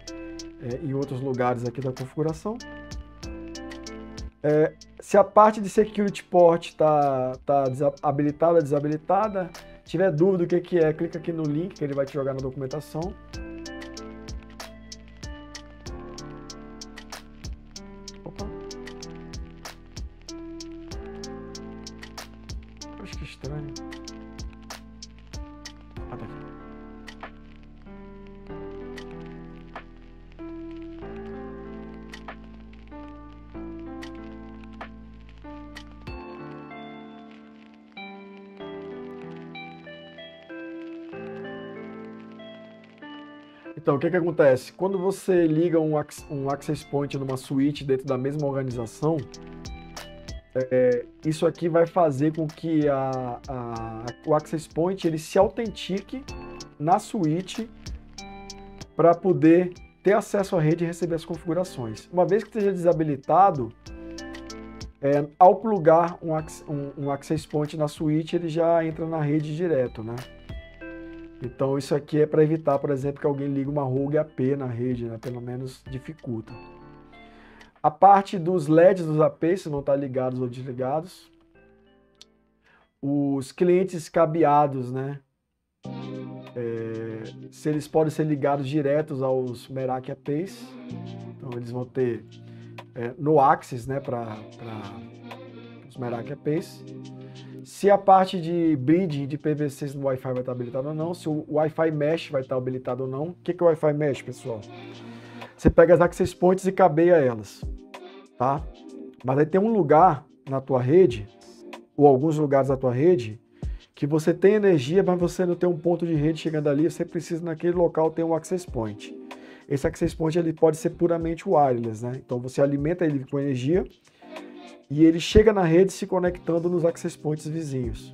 em outros lugares aqui da configuração. Se a parte de security port está habilitada ou desabilitada, tiver dúvida do que é, clica aqui no link que ele vai te jogar na documentação. Opa. Acho que estranho. Ah, tá aqui. Então, o que acontece? Quando você liga um access point numa suíte dentro da mesma organização, isso aqui vai fazer com que o access point ele se autentique na suíte para poder ter acesso à rede e receber as configurações. Uma vez que esteja desabilitado, ao plugar um access point na suíte, ele já entra na rede direto, né? Então, isso aqui é para evitar, por exemplo, que alguém ligue uma rogue AP na rede, né? Pelo menos dificulta. A parte dos LEDs dos APs, se não está ligados ou desligados. Os clientes cabeados, né? Se eles podem ser ligados diretos aos Meraki APs. Então, eles vão ter no access, né? Para os Meraki APs. Se a parte de bridging de PVCs no Wi-Fi vai estar habilitada ou não, se o Wi-Fi Mesh vai estar habilitado ou não. O que é o Wi-Fi Mesh, pessoal? Você pega as access points e cabeia elas, tá? Mas aí tem um lugar na tua rede, ou alguns lugares da tua rede, que você tem energia, mas você não tem um ponto de rede chegando ali, você precisa naquele local ter um access point. Esse access point ele pode ser puramente wireless, né? Então você alimenta ele com energia, e ele chega na rede se conectando nos access points vizinhos.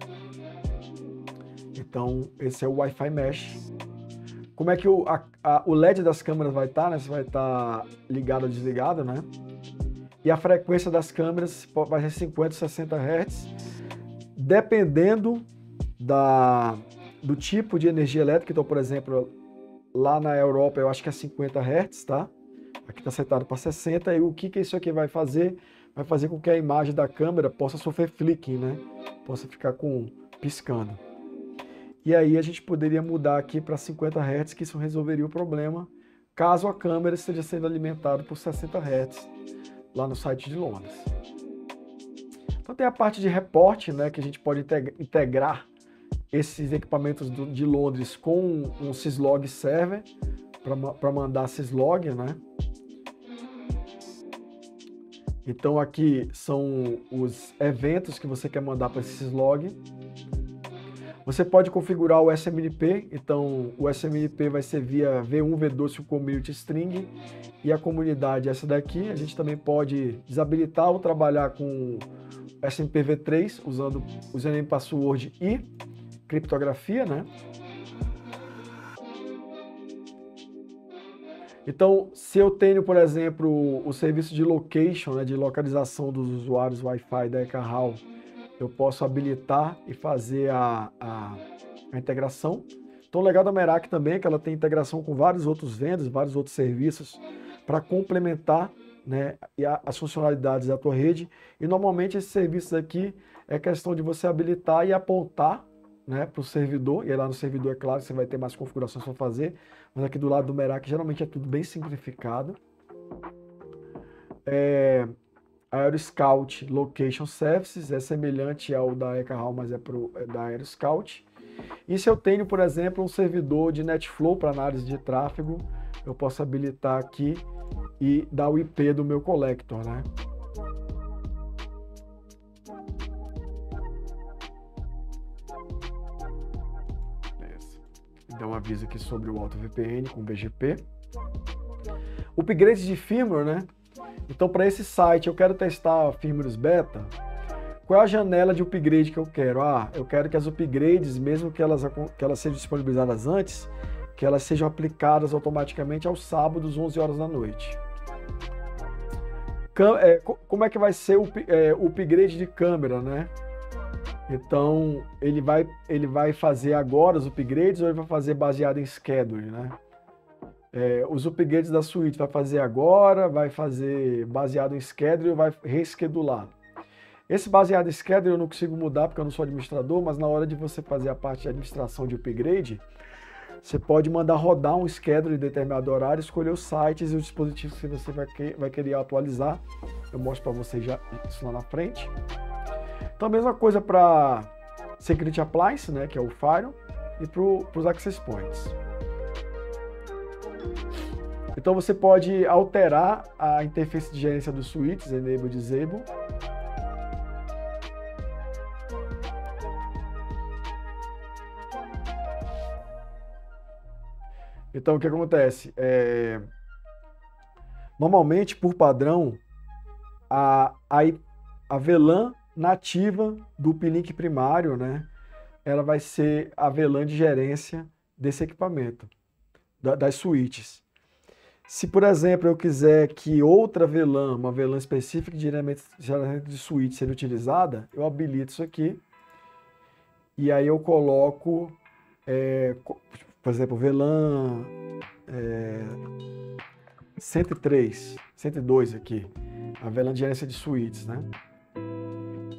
Então, esse é o Wi-Fi Mesh. Como é que o LED das câmeras vai estar, né? Se vai estar ligado ou desligado, né? E a frequência das câmeras vai ser 50 ou 60 Hz, dependendo do tipo de energia elétrica. Então, por exemplo, lá na Europa eu acho que é 50 Hz, tá? Aqui está setado para 60, e o que isso aqui vai fazer? Vai fazer com que a imagem da câmera possa sofrer flicking, né? Possa ficar piscando. E aí a gente poderia mudar aqui para 50 Hz, que isso resolveria o problema, caso a câmera esteja sendo alimentada por 60 Hz, lá no site de Londres. Então tem a parte de reporte, né? Que a gente pode integrar esses equipamentos de Londres com um syslog server, para mandar syslog, né? Então aqui são os eventos que você quer mandar para esse syslog. Você pode configurar o SMNP, então o SMNP vai ser via V1, V2, se o community string, e a comunidade é essa daqui. A gente também pode desabilitar ou trabalhar com SMPV3 usando o username, password e criptografia, né? Então, se eu tenho, por exemplo, o serviço de location, né, de localização dos usuários Wi-Fi da Ekahau, eu posso habilitar e fazer a integração. Então, o legal da Meraki também é que ela tem integração com vários outros vendors, vários outros serviços, para complementar, né, as funcionalidades da tua rede. E, normalmente, esses serviços aqui é questão de você habilitar e apontar, né, para o servidor, e aí lá no servidor, é claro, você vai ter mais configurações para fazer, mas aqui do lado do Meraki geralmente é tudo bem simplificado. Aeroscout Location Services é semelhante ao da Ekahau, mas é da Aeroscout. E se eu tenho, por exemplo, um servidor de NetFlow para análise de tráfego, eu posso habilitar aqui e dar o IP do meu collector, né? Dá um aviso aqui sobre o AutoVPN com BGP. Upgrades de firmware, né? Então, para esse site, eu quero testar firmwares beta. Qual é a janela de upgrade que eu quero? Ah, eu quero que as upgrades, mesmo que elas sejam disponibilizadas antes, que elas sejam aplicadas automaticamente aos sábados, 11 horas da noite. Como é que vai ser o upgrade de câmera, né? Então, ele vai fazer agora os upgrades ou ele vai fazer baseado em scheduling, né? Os upgrades da suíte vai fazer agora, vai fazer baseado em scheduling ou vai reschedular. Esse baseado em scheduling eu não consigo mudar porque eu não sou administrador, mas na hora de você fazer a parte de administração de upgrade, você pode mandar rodar um scheduling em determinado horário, escolher os sites e os dispositivos que você vai querer atualizar. Eu mostro para vocês já isso lá na frente. Então, a mesma coisa para Security Appliance, né, que é o Firewall, e para os Access Points. Então, você pode alterar a interface de gerência dos switches, Enable, Disable. Então, o que acontece? Normalmente, por padrão, a VLAN nativa do uplink primário, né? Ela vai ser a VLAN de gerência desse equipamento, das switches. Se, por exemplo, eu quiser que outra VLAN, uma VLAN específica de gerenciamento de switch seja utilizada, eu habilito isso aqui e aí eu coloco, por exemplo, VLAN 103, 102 aqui, a VLAN de gerência de switches, né?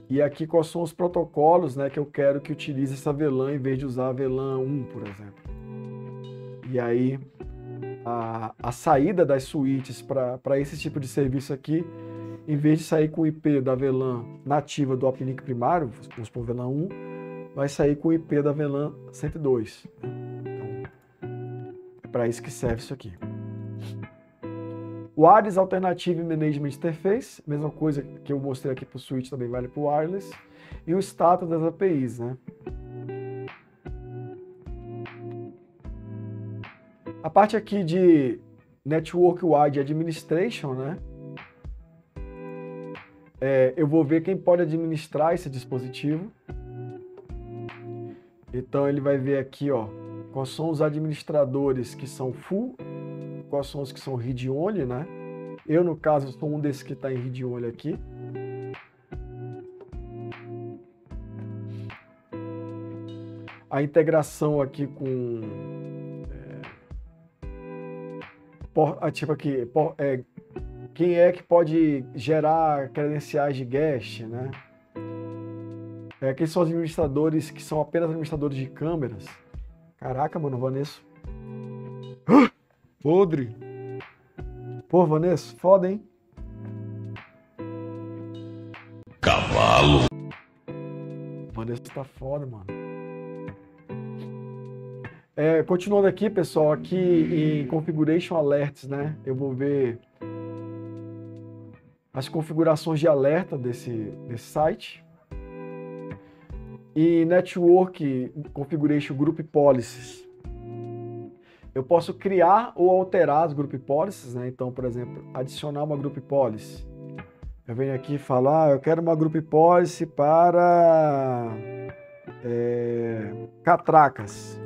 E aqui quais são os protocolos, né, que eu quero que utilize essa VLAN em vez de usar a VLAN 1, por exemplo. E aí a saída das switches para esse tipo de serviço aqui, em vez de sair com o IP da VLAN nativa do uplink primário, vamos supor VLAN 1, vai sair com o IP da VLAN 102. Então, é para isso que serve isso aqui. Wireless Alternative Management Interface, mesma coisa que eu mostrei aqui para o switch, também vale para o wireless. E o status das APIs, né? A parte aqui de Network Wide Administration, né? Eu vou ver quem pode administrar esse dispositivo. Então ele vai ver aqui, ó, quais são os administradores que são full, quais são os que são read-only, né? Eu, no caso, sou um desses que está em read-only aqui. A integração aqui com... tipo aqui, quem é que pode gerar credenciais de guest, né? Quem são os administradores que são apenas administradores de câmeras? Caraca, mano, Vanessa... Podre. Pô, Vanessa, foda, hein? Cavalo. Vanessa tá foda, mano. Continuando aqui, pessoal, aqui em Configuration Alerts, né? Eu vou ver as configurações de alerta desse site. E Network Configuration Group Policies. Eu posso criar ou alterar as group policies, né? Então, por exemplo, adicionar uma group policy. Eu venho aqui e falo, ah, eu quero uma group policy para catracas.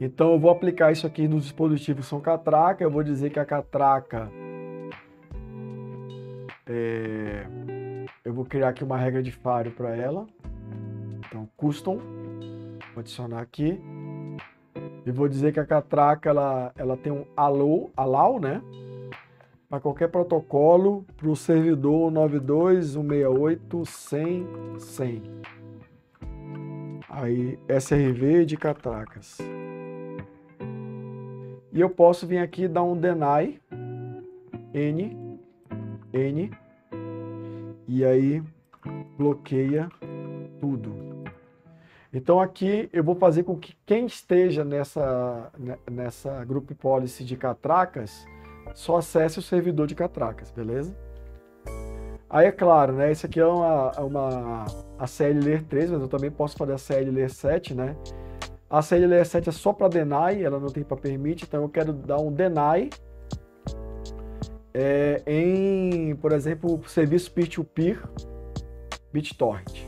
Então eu vou aplicar isso aqui nos dispositivos que são catraca, eu vou dizer que a catraca... eu vou criar aqui uma regra de firewall para ela. Então, custom. Vou adicionar aqui. E vou dizer que a catraca ela tem um allow, né? Para qualquer protocolo, para o servidor 92.168.100.100. Aí, SRV de catracas. E eu posso vir aqui e dar um deny, N, e aí bloqueia tudo. Então aqui eu vou fazer com que quem esteja nessa group policy de catracas só acesse o servidor de catracas, beleza? Aí é claro, né? Isso aqui é a CL Layer 3, mas eu também posso fazer a CL Layer 7, né? A CL Layer 7 é só para deny, ela não tem para permit, então eu quero dar um deny em, por exemplo, serviço peer-to-peer, BitTorrent.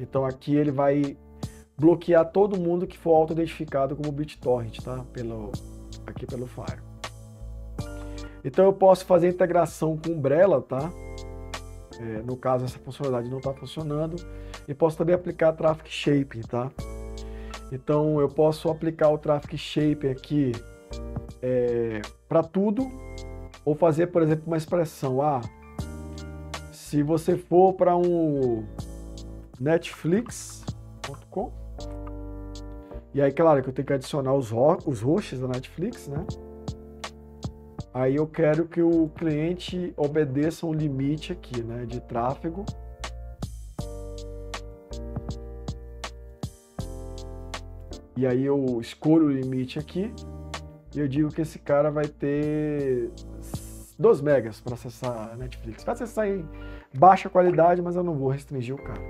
Então aqui ele vai bloquear todo mundo que for auto-identificado como BitTorrent, tá? Aqui pelo Fire. Então eu posso fazer integração com Umbrella, tá? No caso essa funcionalidade não está funcionando. E posso também aplicar Traffic Shaping, tá? Então eu posso aplicar o Traffic Shaping aqui para tudo. Ou fazer, por exemplo, uma expressão, se você for para um Netflix.com, e aí, claro, que eu tenho que adicionar os hosts da Netflix, né? Aí eu quero que o cliente obedeça um limite aqui, né, de tráfego. E aí eu escolho o limite aqui, e eu digo que esse cara vai ter 2 megas para acessar a Netflix. Vai acessar em baixa qualidade, mas eu não vou restringir o cara.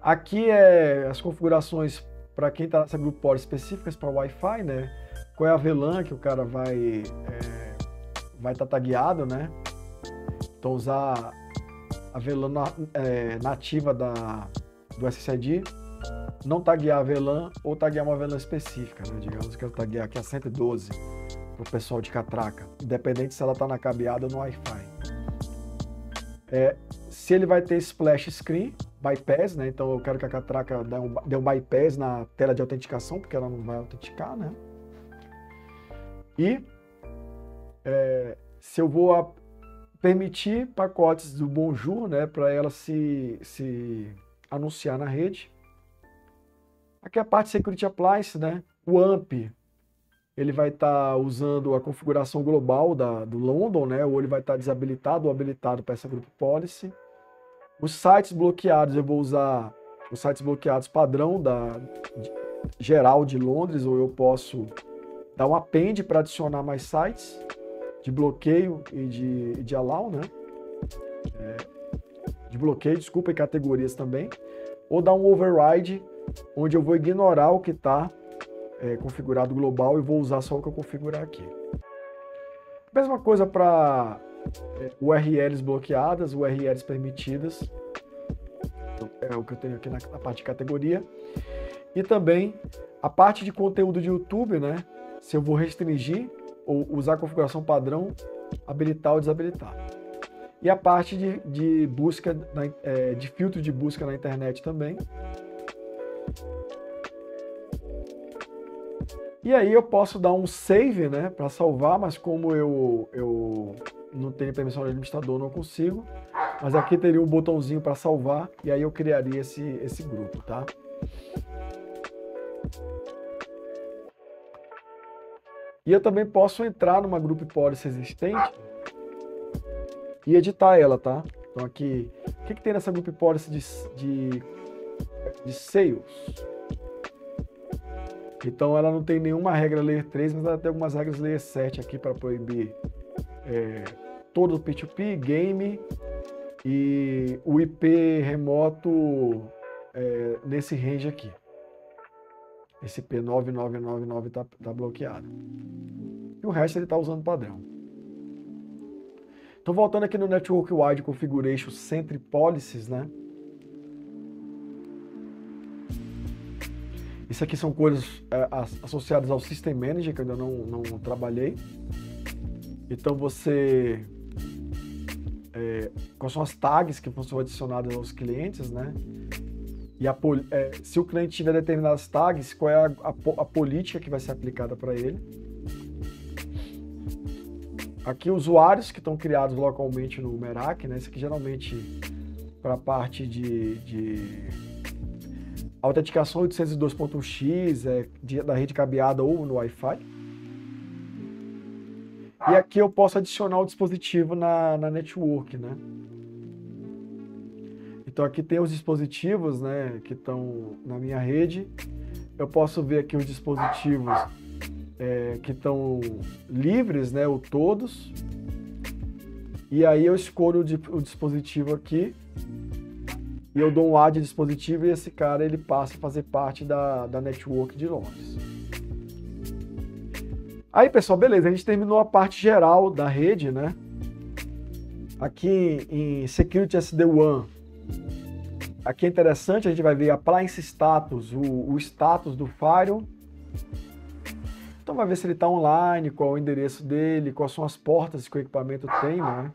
Aqui é as configurações para quem está nessa group policy específicas para Wi-Fi, né? Qual é a VLAN que o cara vai estar tagueado, né? Então usar a VLAN nativa do SSID. Não taguear a VLAN ou taguear uma VLAN específica, né? Digamos que eu taguear aqui a 112 para o pessoal de catraca, independente se ela está na cabeada ou no Wi-Fi. Se ele vai ter splash screen, bypass, né? Então eu quero que a catraca dê um bypass na tela de autenticação, porque ela não vai autenticar, né? E se eu vou permitir pacotes do Bonjour, né, para ela se anunciar na rede. Aqui a parte Security Appliance, né? O AMP, ele vai estar usando a configuração global do London, né? Ou ele vai estar desabilitado ou habilitado para essa Group Policy. Os sites bloqueados, eu vou usar os sites bloqueados padrão geral de Londres, ou eu posso dar um append para adicionar mais sites de bloqueio e de allow, né? De bloqueio, desculpa, e categorias também. Ou dar um override, onde eu vou ignorar o que está configurado global e vou usar só o que eu configurar aqui. Mesma coisa para URLs bloqueadas, URLs permitidas, é o que eu tenho aqui na parte de categoria. E também a parte de conteúdo de YouTube, né? Se eu vou restringir ou usar a configuração padrão, habilitar ou desabilitar. E a parte de busca, de filtro de busca na internet também. E aí eu posso dar um save, né, para salvar, mas como eu não tenho permissão de administrador, não consigo. Mas aqui teria um botãozinho para salvar e aí eu criaria esse grupo, tá? E eu também posso entrar numa group policy existente e editar ela, tá? Então aqui, o que tem nessa group policy de sales? Então ela não tem nenhuma regra Layer 3, mas ela tem algumas regras Layer 7 aqui para proibir todo o P2P, game e o IP remoto nesse range aqui. Esse P99999 está bloqueado. E o resto ele está usando padrão. Então, voltando aqui no Network Wide Configuration Centric Policies, né? Isso aqui são coisas associadas ao System Manager, que eu ainda não trabalhei. Então, você... quais são as tags que são adicionadas aos clientes, né? E se o cliente tiver determinadas tags, qual é a política que vai ser aplicada para ele. Aqui, usuários que estão criados localmente no Meraki, né? Isso aqui geralmente para a parte de autenticação 802.1x, da rede cabeada ou no Wi-Fi. E aqui eu posso adicionar o dispositivo na network, né? Então aqui tem os dispositivos, né, que estão na minha rede. Eu posso ver aqui os dispositivos que estão livres, né, ou todos. E aí eu escolho o dispositivo aqui. E eu dou um add de dispositivo e esse cara ele passa a fazer parte da network de Londres. Aí, pessoal, beleza. A gente terminou a parte geral da rede, né? Aqui em Security SD-WAN. Aqui é interessante, a gente vai ver Appliance Status, o status do firewall. Então vai ver se ele está online, qual é o endereço dele, quais são as portas que o equipamento tem, né?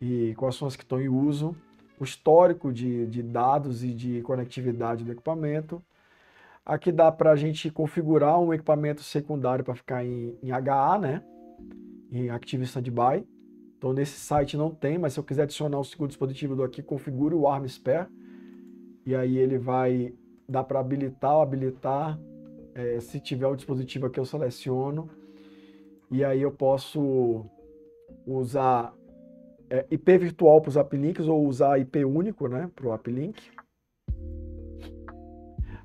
E quais são as que estão em uso. O histórico de dados e de conectividade do equipamento. Aqui dá para a gente configurar um equipamento secundário para ficar em HA, né? Em Active Standby. Então, nesse site não tem, mas se eu quiser adicionar um segundo dispositivo daqui, configuro o Arm Spare. E aí ele vai dar para habilitar ou habilitar. Se tiver o dispositivo aqui, eu seleciono. E aí eu posso usar... IP virtual para os uplinks ou usar IP único, né, para o uplink.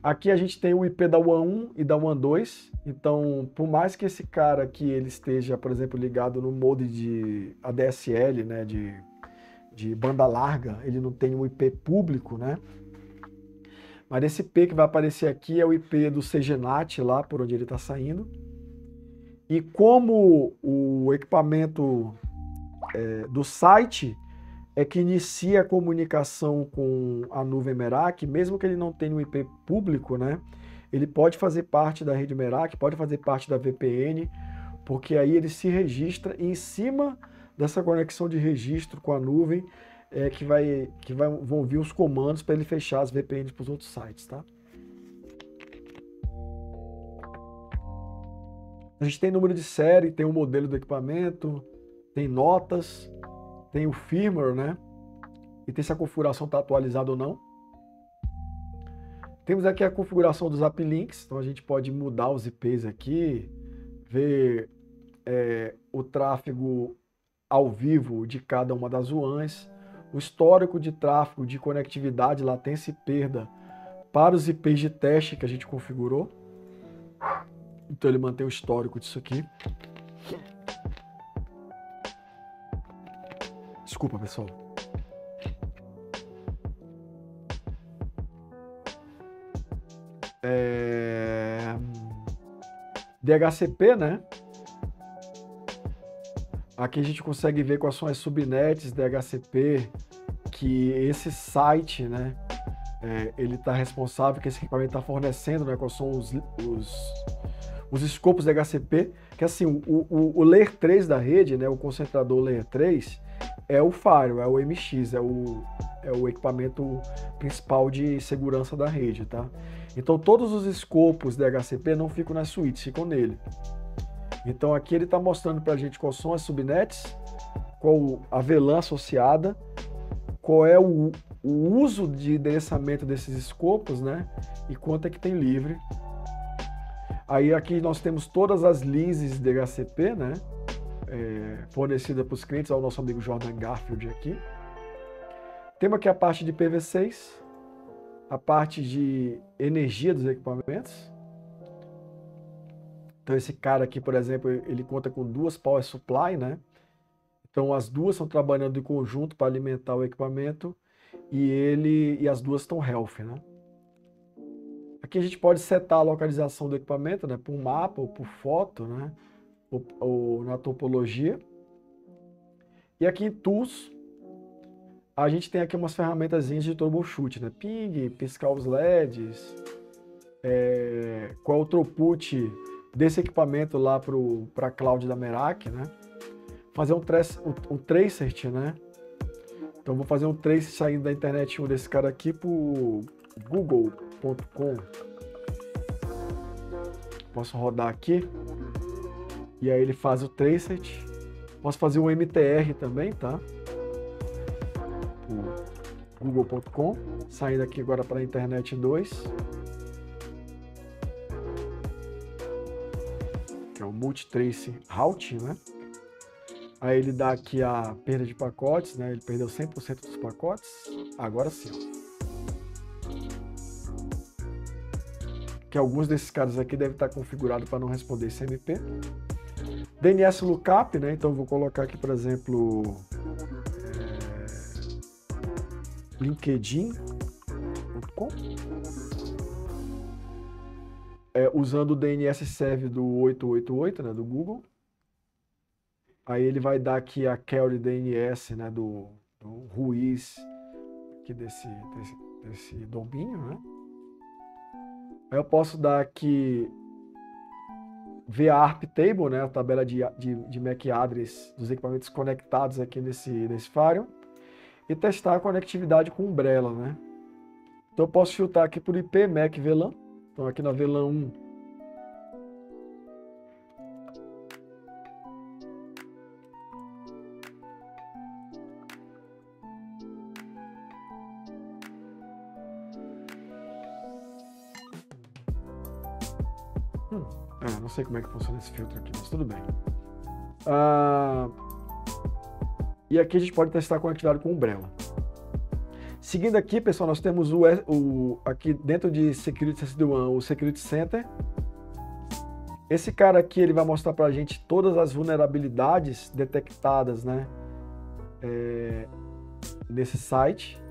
Aqui a gente tem o IP da WAN 1 e da WAN 2. Então, por mais que esse cara aqui ele esteja, por exemplo, ligado no mode de ADSL, né, de banda larga, ele não tem um IP público, né? Mas esse IP que vai aparecer aqui é o IP do CGNAT, lá por onde ele está saindo. E como o equipamento do site é que inicia a comunicação com a nuvem Meraki, mesmo que ele não tenha um IP público, né? Ele pode fazer parte da rede Meraki, pode fazer parte da VPN, porque aí ele se registra e em cima dessa conexão de registro com a nuvem vão vir os comandos para ele fechar as VPNs para os outros sites, tá? A gente tem número de série, tem o modelo do equipamento, tem notas, tem o firmware, né? E tem se a configuração está atualizada ou não. Temos aqui a configuração dos uplinks, então a gente pode mudar os IPs aqui, ver o tráfego ao vivo de cada uma das WANs, o histórico de tráfego de conectividade, latência e perda para os IPs de teste que a gente configurou. Então ele mantém o histórico disso aqui. Desculpa, pessoal. DHCP, né? Aqui a gente consegue ver quais são as subnets DHCP que esse site, né? Ele está responsável, que esse equipamento está fornecendo, né? Quais são os escopos DHCP. Que assim, o Layer 3 da rede, né? O concentrador Layer 3, é o firewall, é o MX, é o equipamento principal de segurança da rede, tá? Então todos os escopos DHCP não ficam na suíte, ficam nele. Então aqui ele está mostrando para a gente quais são as subnets, qual a VLAN associada, qual é o uso de endereçamento desses escopos, né? E quanto é que tem livre. Aí aqui nós temos todas as leases DHCP, né? Fornecida para os clientes, ao nosso amigo Jordan Garfield aqui. Temos aqui a parte de IPv6, a parte de energia dos equipamentos. Então esse cara aqui, por exemplo, ele conta com duas power supply, né? Então as duas estão trabalhando em conjunto para alimentar o equipamento e as duas estão health, né? Aqui a gente pode setar a localização do equipamento, né? Por mapa ou por foto, né? Ou na topologia. E aqui em Tools, a gente tem aqui umas ferramentazinhas de troubleshoot, né? Ping, piscar os LEDs, qual é o throughput desse equipamento lá para a cloud da Meraki, né? Fazer um tracert, né? Então vou fazer um trace saindo da internet desse cara aqui pro google.com. Posso rodar aqui. E aí ele faz o tracet. Posso fazer um MTR também, tá? O google.com. Saindo aqui agora para a internet 2. Que é o multitrace route, né? Aí ele dá aqui a perda de pacotes, né? Ele perdeu 100% dos pacotes. Agora sim, ó. Que alguns desses caras aqui devem estar configurado para não responder CMP. DNS lookup, né? Então eu vou colocar aqui, por exemplo, linkedin.com, usando o DNS serve do 888, né? Do Google. Aí ele vai dar aqui a query DNS, né, do Ruiz, aqui desse domínio, né? Aí eu posso dar aqui via ARP table, né, a tabela de MAC address dos equipamentos conectados aqui nesse firewall, e testar a conectividade com Umbrella, né? Então eu posso filtrar aqui por IP, MAC, VLAN. Então aqui na VLAN 1, não sei como é que funciona esse filtro aqui, mas tudo bem. E aqui a gente pode testar a conectividade com Umbrella. Seguindo aqui, pessoal, nós temos aqui dentro de Security SD-WAN, o Security Center. Esse cara aqui, ele vai mostrar pra gente todas as vulnerabilidades detectadas, né, nesse site.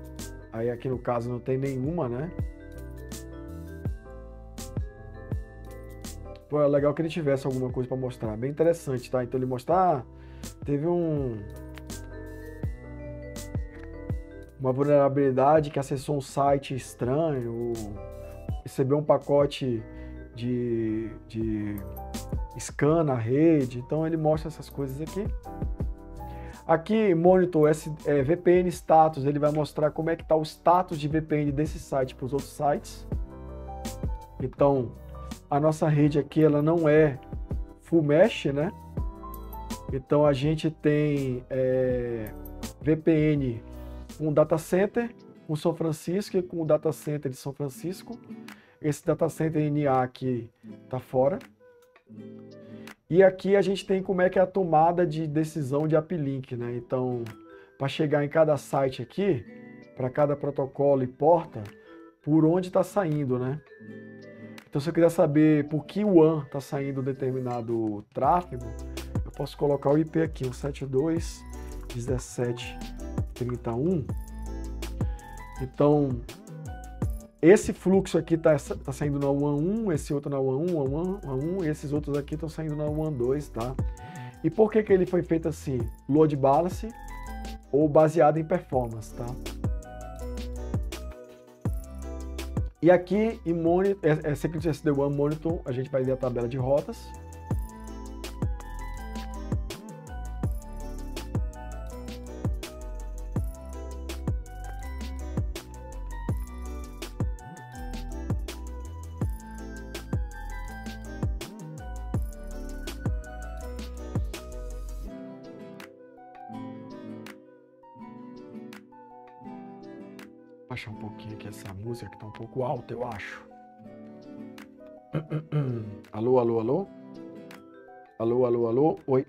Aí aqui no caso não tem nenhuma, né? É legal que ele tivesse alguma coisa para mostrar, bem interessante, tá? Então ele mostrar, teve uma vulnerabilidade que acessou um site estranho, recebeu um pacote de scan na rede. Então ele mostra essas coisas aqui. Aqui, monitor VPN status, ele vai mostrar como é que tá o status de VPN desse site para os outros sites. Então a nossa rede aqui, ela não é full mesh, né? Então a gente tem VPN com o data center, com São Francisco e com o data center de São Francisco. Esse data center NA aqui tá fora. E aqui a gente tem como é que é a tomada de decisão de uplink, né? Então, para chegar em cada site aqui, para cada protocolo e porta, por onde tá saindo, né? Então, se eu quiser saber por que WAN está saindo determinado tráfego, eu posso colocar o IP aqui, 172.17.31. Então, esse fluxo aqui está saindo na WAN 1, esse outro na WAN 1, WAN 1, e esses outros aqui estão saindo na WAN 2, tá? E por que ele foi feito assim? Load balance ou baseado em performance, tá? E aqui, em Security SD-WAN Monitor, a gente vai ver a tabela de rotas. Baixar um pouquinho aqui essa música que tá um pouco alta, eu acho. Alô, alô, alô? Alô, alô, alô? Oi,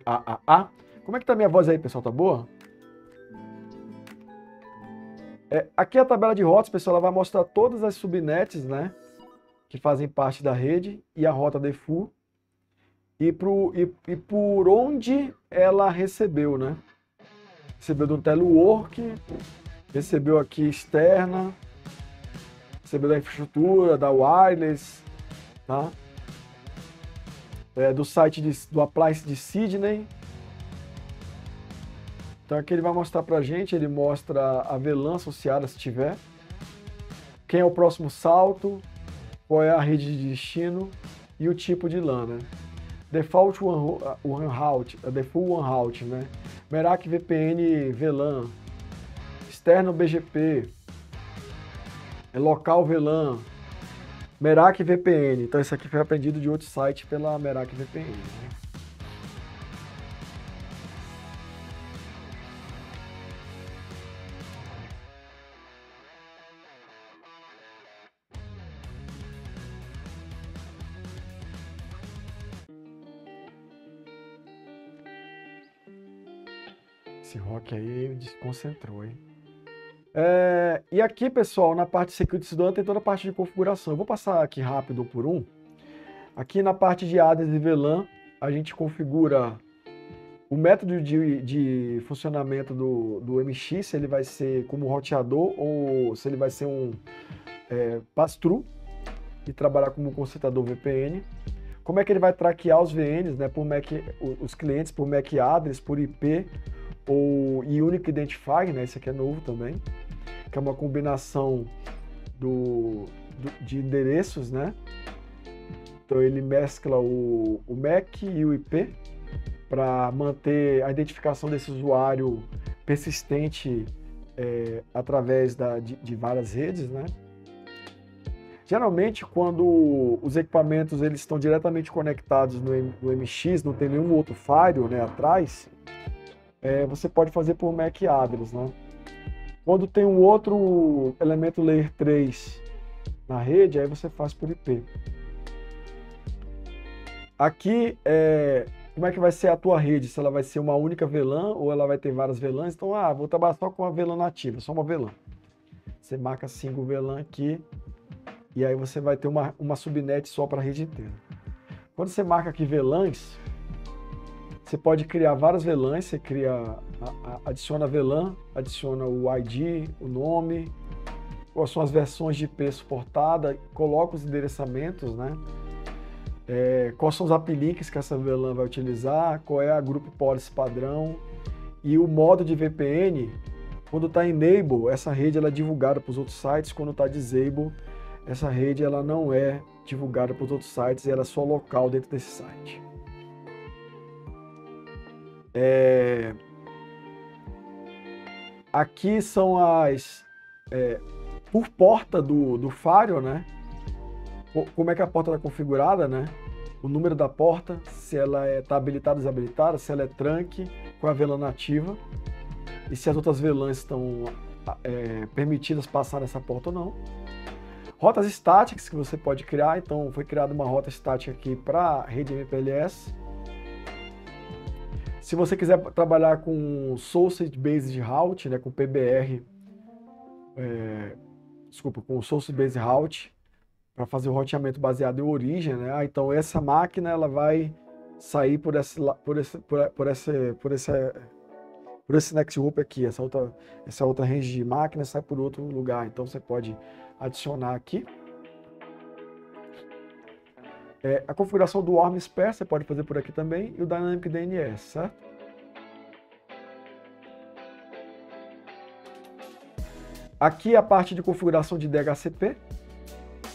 Como é que tá minha voz aí, pessoal? Tá boa? Aqui a tabela de rotas, pessoal, ela vai mostrar todas as subnets, né? Que fazem parte da rede e a rota default. E por onde ela recebeu, né? Recebeu do telework, recebeu aqui externa, recebeu da infraestrutura, da wireless, tá? Do site do appliance de Sydney, Então aqui ele vai mostrar pra gente, ele mostra a VLAN associada, se tiver, quem é o próximo salto, qual é a rede de destino e o tipo de LAN, né? Default One Route, Default One Route, né? Meraki VPN VLAN, externo BGP, local VLAN, Meraki VPN. Então isso aqui foi aprendido de outro site pela Meraki VPN, né? Esse rock aí me desconcentrou, hein? E aqui, pessoal, na parte de Security Zone tem toda a parte de configuração. Eu vou passar aqui rápido por um. Aqui na parte de ADES e VLAN, a gente configura o método de funcionamento do MX, se ele vai ser como roteador ou se ele vai ser um pass-through e trabalhar como consertador VPN. Como é que ele vai traquear os VNs, né, por MAC, os clientes por MAC address, por IP, ou Unique Identifier, né? Esse aqui é novo também, que é uma combinação de endereços, né? Então ele mescla o MAC e o IP para manter a identificação desse usuário persistente através de várias redes, né? Geralmente, quando os equipamentos eles estão diretamente conectados no MX, não tem nenhum outro firewall, né, atrás, você pode fazer por MAC address, né? Quando tem um outro elemento Layer 3 na rede, aí você faz por IP. Aqui, como é que vai ser a tua rede? Se ela vai ser uma única VLAN ou ela vai ter várias VLANs? Então, vou trabalhar só com uma VLAN ativa, só uma VLAN. Você marca single VLAN aqui e aí você vai ter uma subnet só para a rede inteira. Quando você marca aqui VLANs, você pode criar várias VLANs, você adiciona a VLAN, adiciona o ID, o nome, quais são as versões de IP suportada, coloca os endereçamentos, né? Quais são os aplinks que essa VLAN vai utilizar, qual é a group policy padrão e o modo de VPN. Quando está enable, essa rede ela é divulgada para os outros sites, quando está disable, essa rede ela não é divulgada para os outros sites, ela é só local dentro desse site. Aqui são as por porta do firewall, né? Como é que a porta está configurada, né? O número da porta, se ela está habilitada ou desabilitada, se ela é trunk, com a VLAN ativa e se as outras VLANs estão permitidas passar nessa porta ou não. Rotas estáticas que você pode criar, então foi criada uma rota estática aqui para rede MPLS. Se você quiser trabalhar com Source-Based Route, né, com PBR, desculpa, com Source-Based Route, para fazer o roteamento baseado em origem, né? Então essa máquina ela vai sair por esse next loop aqui, essa outra range de máquina sai por outro lugar. Então você pode adicionar aqui. A configuração do Warm Spare você pode fazer por aqui também, e o Dynamic DNS, certo? Aqui a parte de configuração de DHCP.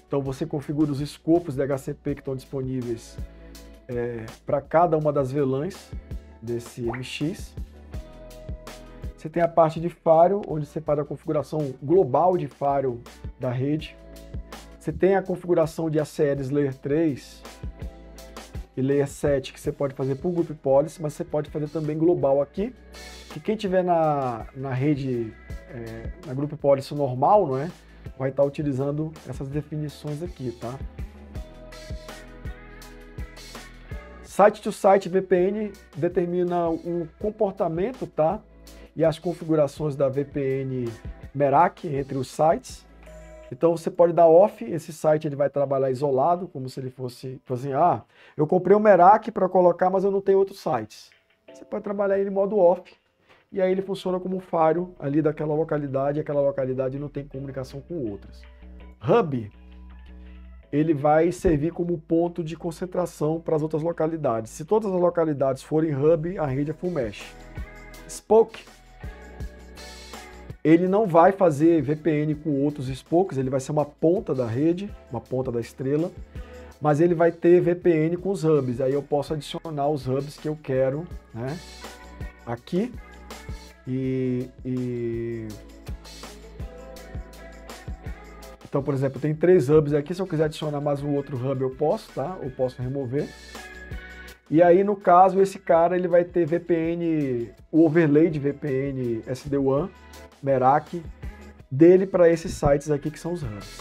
Então você configura os escopos DHCP que estão disponíveis para cada uma das VLANs desse MX. Você tem a parte de firewall, onde separa a configuração global de firewall da rede. Você tem a configuração de ACLs Layer 3 e Layer 7, que você pode fazer por Group Policy, mas você pode fazer também global aqui, que quem tiver na rede, na Group Policy normal, não é, vai estar utilizando essas definições aqui, tá? Site-to-site VPN determina o comportamento, tá? E as configurações da VPN Meraki entre os sites. Então você pode dar off, esse site ele vai trabalhar isolado, como se ele fosse, assim, eu comprei o Meraki para colocar, mas eu não tenho outros sites. Você pode trabalhar ele em modo off, e aí ele funciona como um firewall ali daquela localidade, e aquela localidade não tem comunicação com outras. Hub, ele vai servir como ponto de concentração para as outras localidades. Se todas as localidades forem hub, a rede é full mesh. Spoke Ele não vai fazer VPN com outros spokes, ele vai ser uma ponta da rede, uma ponta da estrela, mas ele vai ter VPN com os hubs. Aí eu posso adicionar os hubs que eu quero, né, aqui. Então, por exemplo, tem 3 hubs aqui. Se eu quiser adicionar mais um outro hub, eu posso, tá? Eu posso remover. E aí, no caso, esse cara ele vai ter VPN, o overlay de VPN SD-WAN, Meraki, dele para esses sites aqui que são os hubs.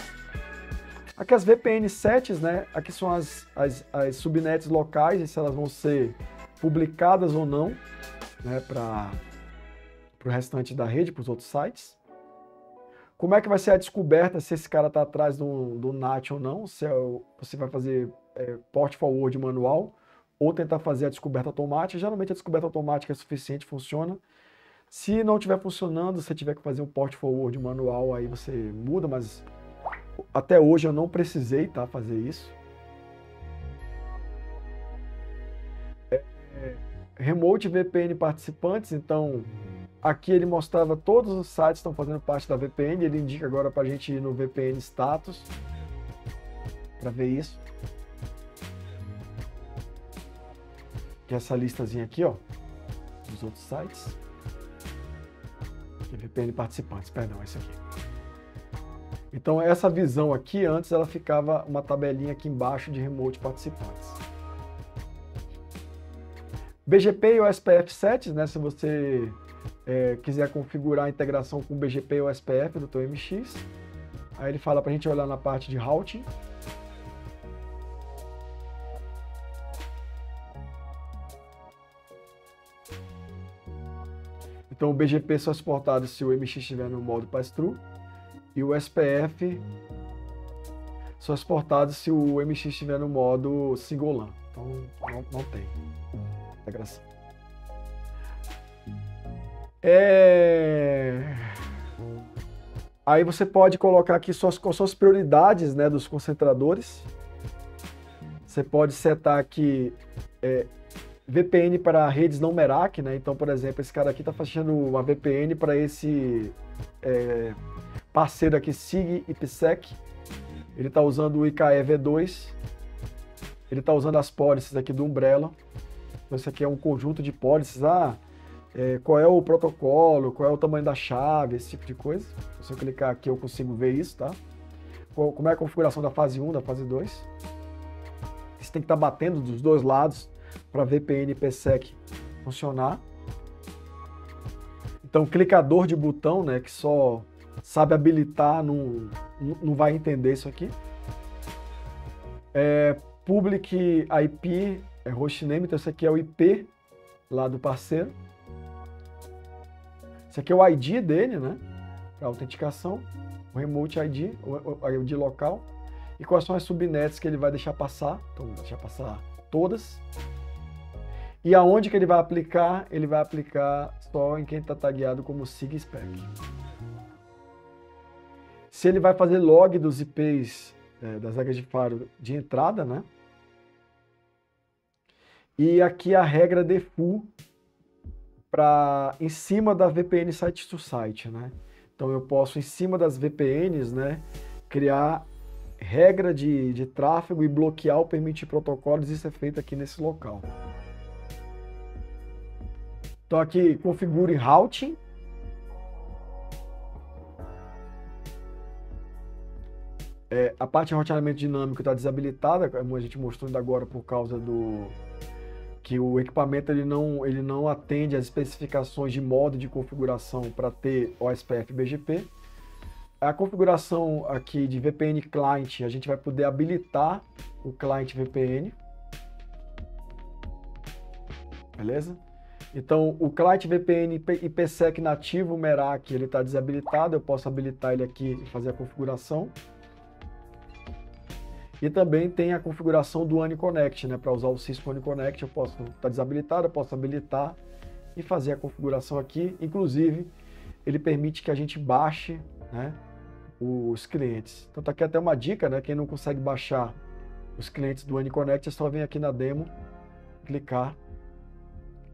Aqui as VPN sets, né? Aqui são as subnets locais, se elas vão ser publicadas ou não, né? Para o restante da rede, para os outros sites. Como é que vai ser a descoberta se esse cara está atrás do NAT ou não? Se você vai fazer port forward manual ou tentar fazer a descoberta automática. Geralmente a descoberta automática é suficiente, funciona. Se não estiver funcionando, se tiver que fazer um port forward manual, aí você muda, mas até hoje eu não precisei, tá, fazer isso. Remote VPN participantes, então... Aqui ele mostrava todos os sites que estão fazendo parte da VPN, ele indica agora para a gente ir no VPN Status, para ver isso. Que essa listazinha aqui, ó, dos outros sites. Aqui, VPN Participantes, perdão, esse aqui. Então essa visão aqui, antes ela ficava uma tabelinha aqui embaixo de Remote Participantes. BGP e OSPF sets, né, se você... quiser configurar a integração com o BGP ou SPF do teu MX, aí ele fala para a gente olhar na parte de routing. Então o BGP só é suportado se o MX estiver no modo pass-through e o SPF só é suportado se o MX estiver no modo single LAN. Então não tem integração. Aí você pode colocar aqui suas prioridades, né, dos concentradores. Você pode setar aqui VPN para redes não Meraki, né? Então, por exemplo, esse cara aqui está fazendo uma VPN para esse parceiro aqui, SIG IPsec. Ele está usando o IKEV2. Ele está usando as policies aqui do Umbrella. Então, isso aqui é um conjunto de policies. Qual é o protocolo, qual é o tamanho da chave, esse tipo de coisa. Se eu clicar aqui eu consigo ver isso, tá? Como é a configuração da fase 1, da fase 2. Você tem que estar batendo dos dois lados para VPN IPsec funcionar. Então, clicador de botão, né, que só sabe habilitar, não vai entender isso aqui. Public IP, hostname, então esse aqui é o IP lá do parceiro. Esse aqui é o ID dele, né? Para autenticação, o Remote ID, o ID local. E quais são as subnets que ele vai deixar passar? Então, vou deixar passar todas. E aonde que ele vai aplicar? Ele vai aplicar só em quem está tagueado como SIG-SPEC. Se ele vai fazer log dos IPs, das regras de faro de entrada, né? E aqui a regra default, em cima da VPN site to site, né? Então eu posso, em cima das VPNs, né, criar regra de tráfego e bloquear ou permitir protocolos. Isso é feito aqui nesse local. Então aqui configure routing. A parte de roteamento dinâmico está desabilitada, como a gente mostrou ainda agora, por causa que o equipamento ele não atende às especificações de modo de configuração para ter OSPF BGP. A configuração aqui de VPN Client, a gente vai poder habilitar o Client VPN. Beleza? Então, o Client VPN IPsec nativo Meraki, ele está desabilitado, eu posso habilitar ele aqui e fazer a configuração. E também tem a configuração do AnyConnect, né? Para usar o Cisco AnyConnect, eu posso estar desabilitado, eu posso habilitar e fazer a configuração aqui. Inclusive, ele permite que a gente baixe, né, os clientes. Então tá aqui até uma dica, né? Quem não consegue baixar os clientes do AnyConnect, é só vir aqui na demo, clicar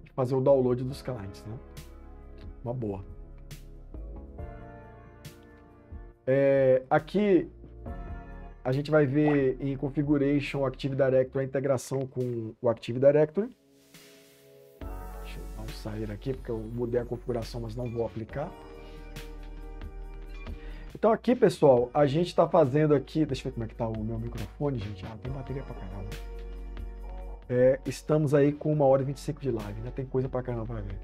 e fazer o download dos clientes, né? Uma boa. Aqui a gente vai ver em Configuration Active Directory a integração com o Active Directory. Deixa eu não sair aqui, porque eu mudei a configuração, mas não vou aplicar. Então aqui, pessoal, a gente está fazendo aqui... Deixa eu ver como é que está o meu microfone, gente. Ah, tem bateria pra caramba. Estamos aí com 1h25 de live, né? Tem coisa pra caramba pra ver.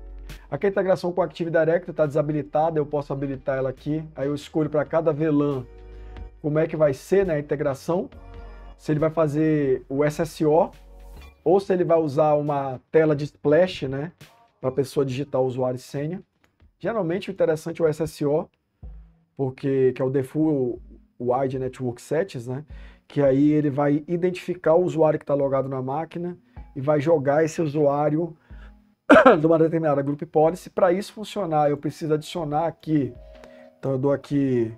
Aqui a integração com o Active Directory está desabilitada, eu posso habilitar ela aqui. Aí eu escolho para cada VLAN como é que vai ser, né, a integração. Se ele vai fazer o SSO ou se ele vai usar uma tela de splash, né, para a pessoa digitar o usuário e senha. Geralmente o interessante é o SSO, porque que é o Default Wide Network Sets, né? Que aí ele vai identificar o usuário que está logado na máquina e vai jogar esse usuário de uma determinada group policy. Para isso funcionar, eu preciso adicionar aqui, então eu dou aqui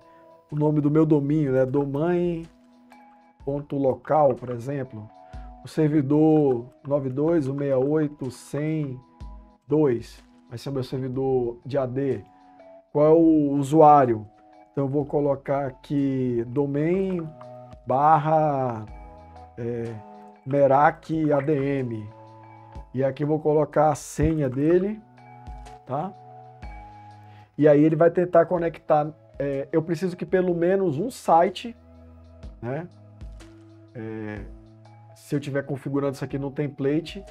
o nome do meu domínio, né? domain.local, por exemplo, o servidor 92.168.100.2 vai ser o meu servidor de AD. Qual é o usuário? Então eu vou colocar aqui domain barra Meraki ADM. E aqui eu vou colocar a senha dele, tá? E aí ele vai tentar conectar. Eu preciso que pelo menos um site, né? Se eu estiver configurando isso aqui no template,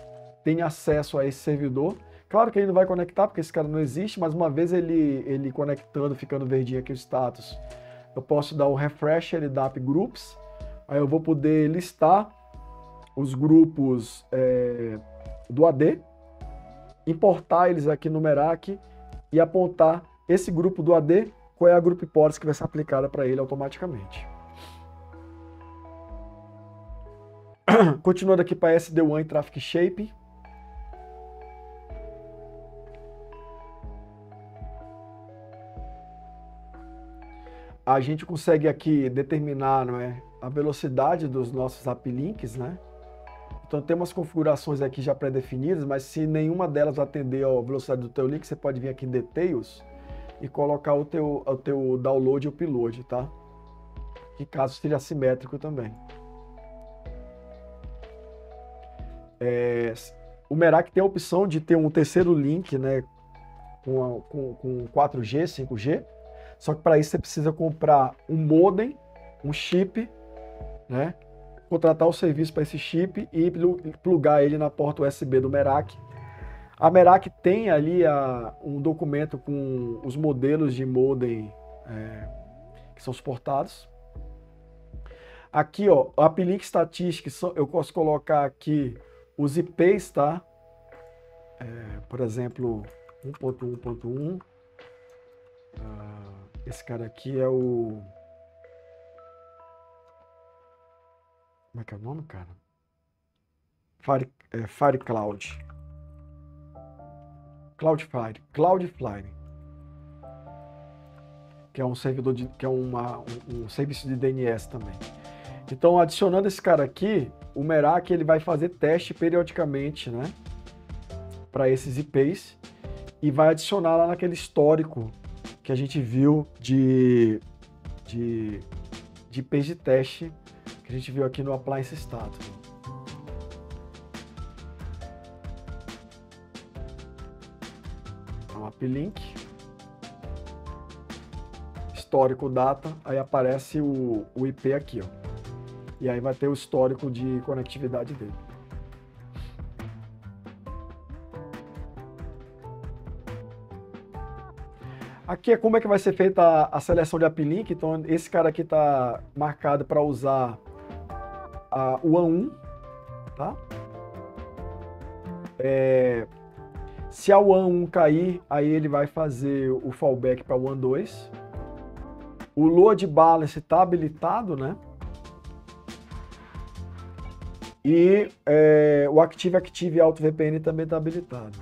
tenha acesso a esse servidor. Claro que ele não vai conectar, porque esse cara não existe, mas uma vez ele conectando, ficando verdinho aqui o status, eu posso dar o refresh, ele dá groups, aí eu vou poder listar os grupos do AD, importar eles aqui no Meraki e apontar esse grupo do AD, qual é a group policy que vai ser aplicada para ele automaticamente. Continuando aqui para SD-WAN e Traffic Shape. A gente consegue aqui determinar, não é, a velocidade dos nossos uplinks, né? Então tem umas configurações aqui já pré-definidas, mas se nenhuma delas atender a velocidade do teu link, você pode vir aqui em Details e colocar o teu download e upload, tá? Que caso seja assimétrico também. O Meraki tem a opção de ter um terceiro link, né? Com 4G, 5G. Só que para isso você precisa comprar um modem, um chip, né? Contratar o serviço para esse chip e plugar ele na porta USB do Meraki. A Meraki tem ali um documento com os modelos de modem que são suportados. Aqui, ó, o uplink statistics, eu posso colocar aqui os IPs, tá? Por exemplo, 1.1.1. Esse cara aqui é o... Como é que é o nome, cara? Firecloud. Cloudflare. Cloudflare. Que é um servidor um serviço de DNS também. Então, adicionando esse cara aqui, o Meraki ele vai fazer teste periodicamente, né? Para esses IPs. E vai adicionar lá naquele histórico que a gente viu de page de teste, que a gente viu aqui no Appliance Status. Então, uplink, histórico data, aí aparece o IP aqui, ó. E aí vai ter o histórico de conectividade dele. Aqui é como é que vai ser feita a seleção de uplink. Então esse cara aqui está marcado para usar o WAN1, tá? Se a WAN1 cair, aí ele vai fazer o fallback para o WAN2. O load balance está habilitado, né? E o active AutoVPN também está habilitado.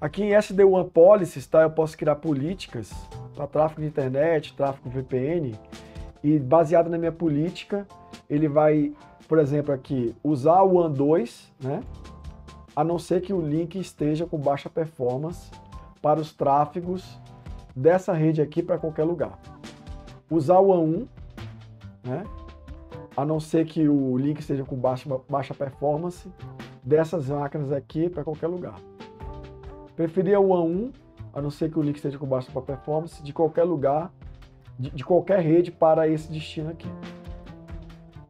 Aqui em SD-WAN Policies, tá? Eu posso criar políticas para tráfego de internet, tráfego VPN, e baseado na minha política, ele vai, por exemplo, aqui, usar o WAN2, né? A não ser que o link esteja com baixa performance para os tráfegos dessa rede aqui para qualquer lugar. Usar o A1, né? A não ser que o link seja com baixa performance, dessas máquinas aqui para qualquer lugar. Preferia o A1, a não ser que o link seja com baixa performance, de qualquer lugar, de qualquer rede para esse destino aqui.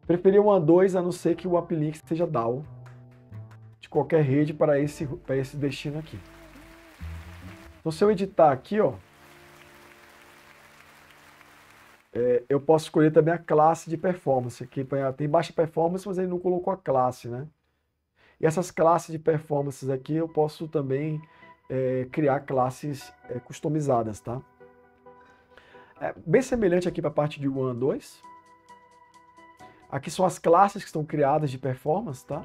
Preferia o A2, a não ser que o uplink seja down, de qualquer rede para esse destino aqui. Então, se eu editar aqui, ó, eu posso escolher também a classe de performance. Aqui tem baixa performance, mas ele não colocou a classe, né? E essas classes de performances aqui eu posso também criar classes customizadas, tá? É bem semelhante aqui para a parte de One 2. Aqui são as classes que estão criadas de performance, tá?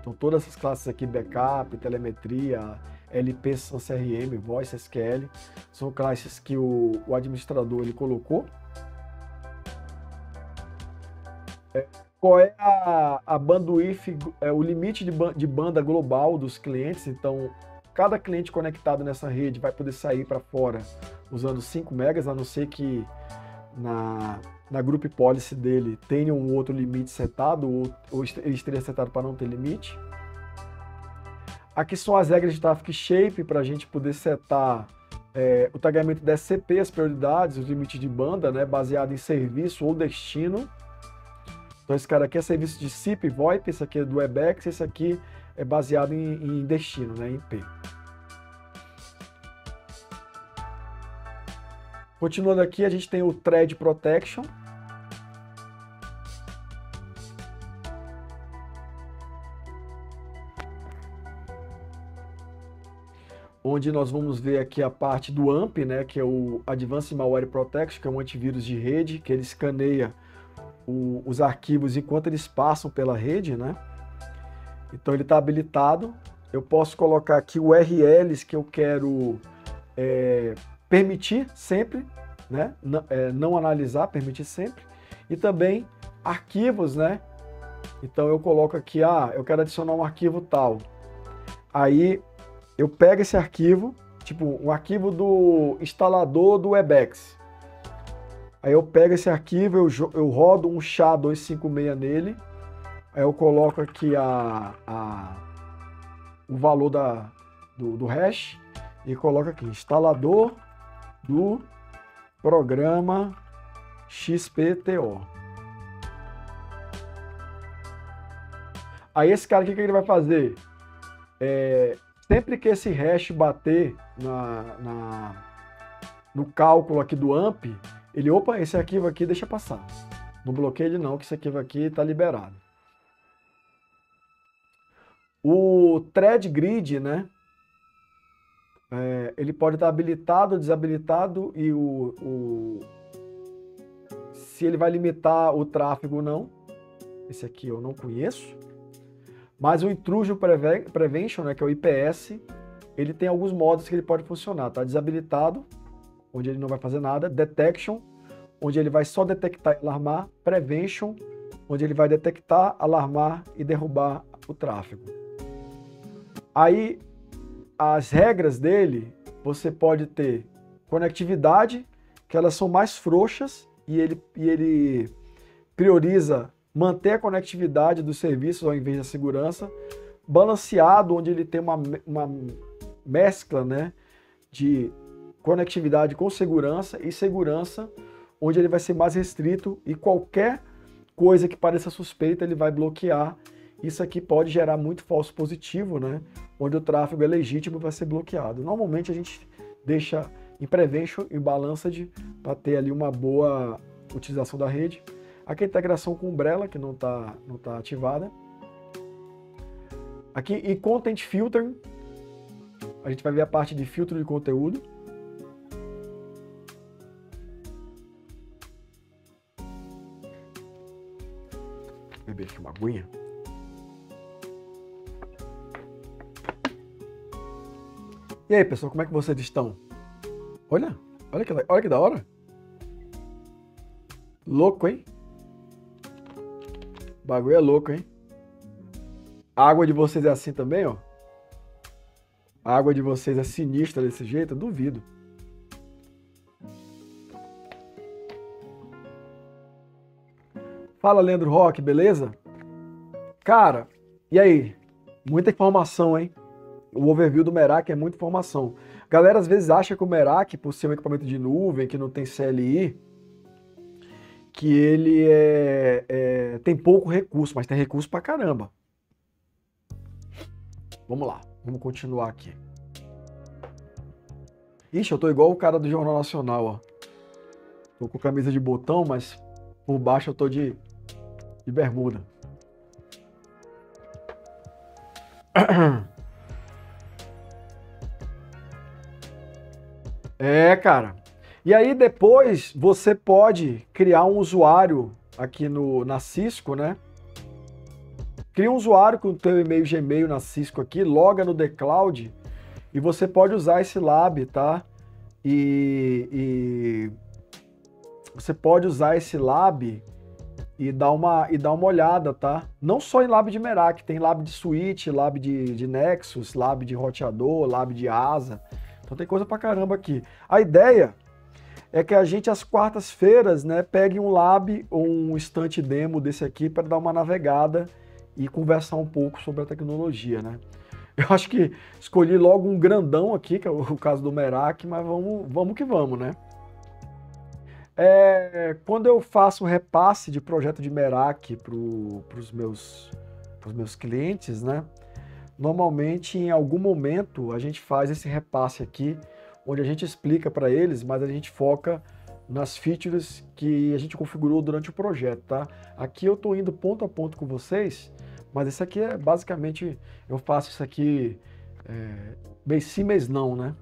Então todas essas classes aqui, backup, telemetria, LP, CRM, Voice, SQL, são classes que o administrador ele colocou. Qual é a bandwidth, o limite de banda global dos clientes? Então, cada cliente conectado nessa rede vai poder sair para fora usando 5 megas, a não ser que na group policy dele tenha um outro limite setado, ou ele estaria setado para não ter limite. Aqui são as regras de traffic shape para a gente poder setar o tagamento da SCP, as prioridades, os limites de banda, né, baseado em serviço ou destino. Então esse cara aqui é serviço de SIP, VoIP, esse aqui é do Webex, esse aqui é baseado em destino, né, em IP. Continuando aqui, a gente tem o Thread Protection. Onde nós vamos ver aqui a parte do AMP, né, que é o Advanced Malware Protection, que é um antivírus de rede, que ele escaneia os arquivos enquanto eles passam pela rede, né? Então ele está habilitado. Eu posso colocar aqui URLs que eu quero permitir sempre, né? Não analisar, permitir sempre. E também arquivos, né? Então eu coloco aqui, eu quero adicionar um arquivo tal. Aí eu pego esse arquivo, tipo um arquivo do instalador do Webex. Aí eu pego esse arquivo, eu rodo um SHA-256 nele, aí eu coloco aqui o valor do hash e coloco aqui, instalador do programa XPTO. Aí esse cara aqui, o que ele vai fazer? Sempre que esse hash bater no cálculo aqui do AMP, ele, opa, esse arquivo aqui deixa passar. Não bloqueia ele não, que esse arquivo aqui está liberado. O thread grid, né? Ele pode estar habilitado, desabilitado, e se ele vai limitar o tráfego ou não. Esse aqui eu não conheço. Mas o Intrusion Prevention, né, que é o IPS, ele tem alguns modos que ele pode funcionar. Tá desabilitado, onde ele não vai fazer nada. Detection, onde ele vai só detectar e alarmar. Prevention, onde ele vai detectar, alarmar e derrubar o tráfego. Aí, as regras dele, você pode ter conectividade, que elas são mais frouxas, e ele prioriza manter a conectividade dos serviços ao invés da segurança, balanceado, onde ele tem uma mescla, né, de conectividade com segurança, e segurança, onde ele vai ser mais restrito, e qualquer coisa que pareça suspeita, ele vai bloquear. Isso aqui pode gerar muito falso positivo, né, onde o tráfego é legítimo e vai ser bloqueado. Normalmente a gente deixa em prevention e balanced para ter ali uma boa utilização da rede. Aqui a integração com Umbrella, que não tá ativada. Aqui em Content Filtering, a gente vai ver a parte de filtro de conteúdo. Beber aqui uma aguinha. E aí, pessoal, como é que vocês estão? Olha que da hora. Louco, hein? O bagulho é louco, hein? A água de vocês é assim também, ó. A água de vocês é sinistra desse jeito? Eu duvido. Fala, Leandro Roque, beleza? Cara, e aí? Muita informação, hein? O overview do Meraki é muita informação. Galera às vezes acha que o Meraki, por ser um equipamento de nuvem, que não tem CLI, que ele tem pouco recurso, mas tem recurso pra caramba. Vamos lá, vamos continuar aqui. Ixi, eu tô igual o cara do Jornal Nacional, ó. Tô com camisa de botão, mas por baixo eu tô de bermuda. É, cara. E aí depois você pode criar um usuário aqui na Cisco, né? Cria um usuário com o teu e-mail Gmail na Cisco aqui, loga no dCloud e você pode usar esse lab, tá? Você pode usar esse lab e dar uma olhada, tá? Não só em lab de Meraki, tem lab de switch, lab de Nexus, lab de roteador, lab de Asa. Então tem coisa pra caramba aqui. A ideia é que a gente, às quartas-feiras, né, pegue um lab ou um instante demo desse aqui para dar uma navegada e conversar um pouco sobre a tecnologia, né? Eu acho que escolhi logo um grandão aqui, que é o caso do Meraki, mas vamos que vamos, né? Quando eu faço um repasse de projeto de Meraki para os meus clientes, né? Normalmente, em algum momento, a gente faz esse repasse aqui, onde a gente explica para eles, mas a gente foca nas features que a gente configurou durante o projeto, tá? Aqui eu estou indo ponto a ponto com vocês, mas esse aqui é basicamente, eu faço isso aqui mês sim, mês não, né?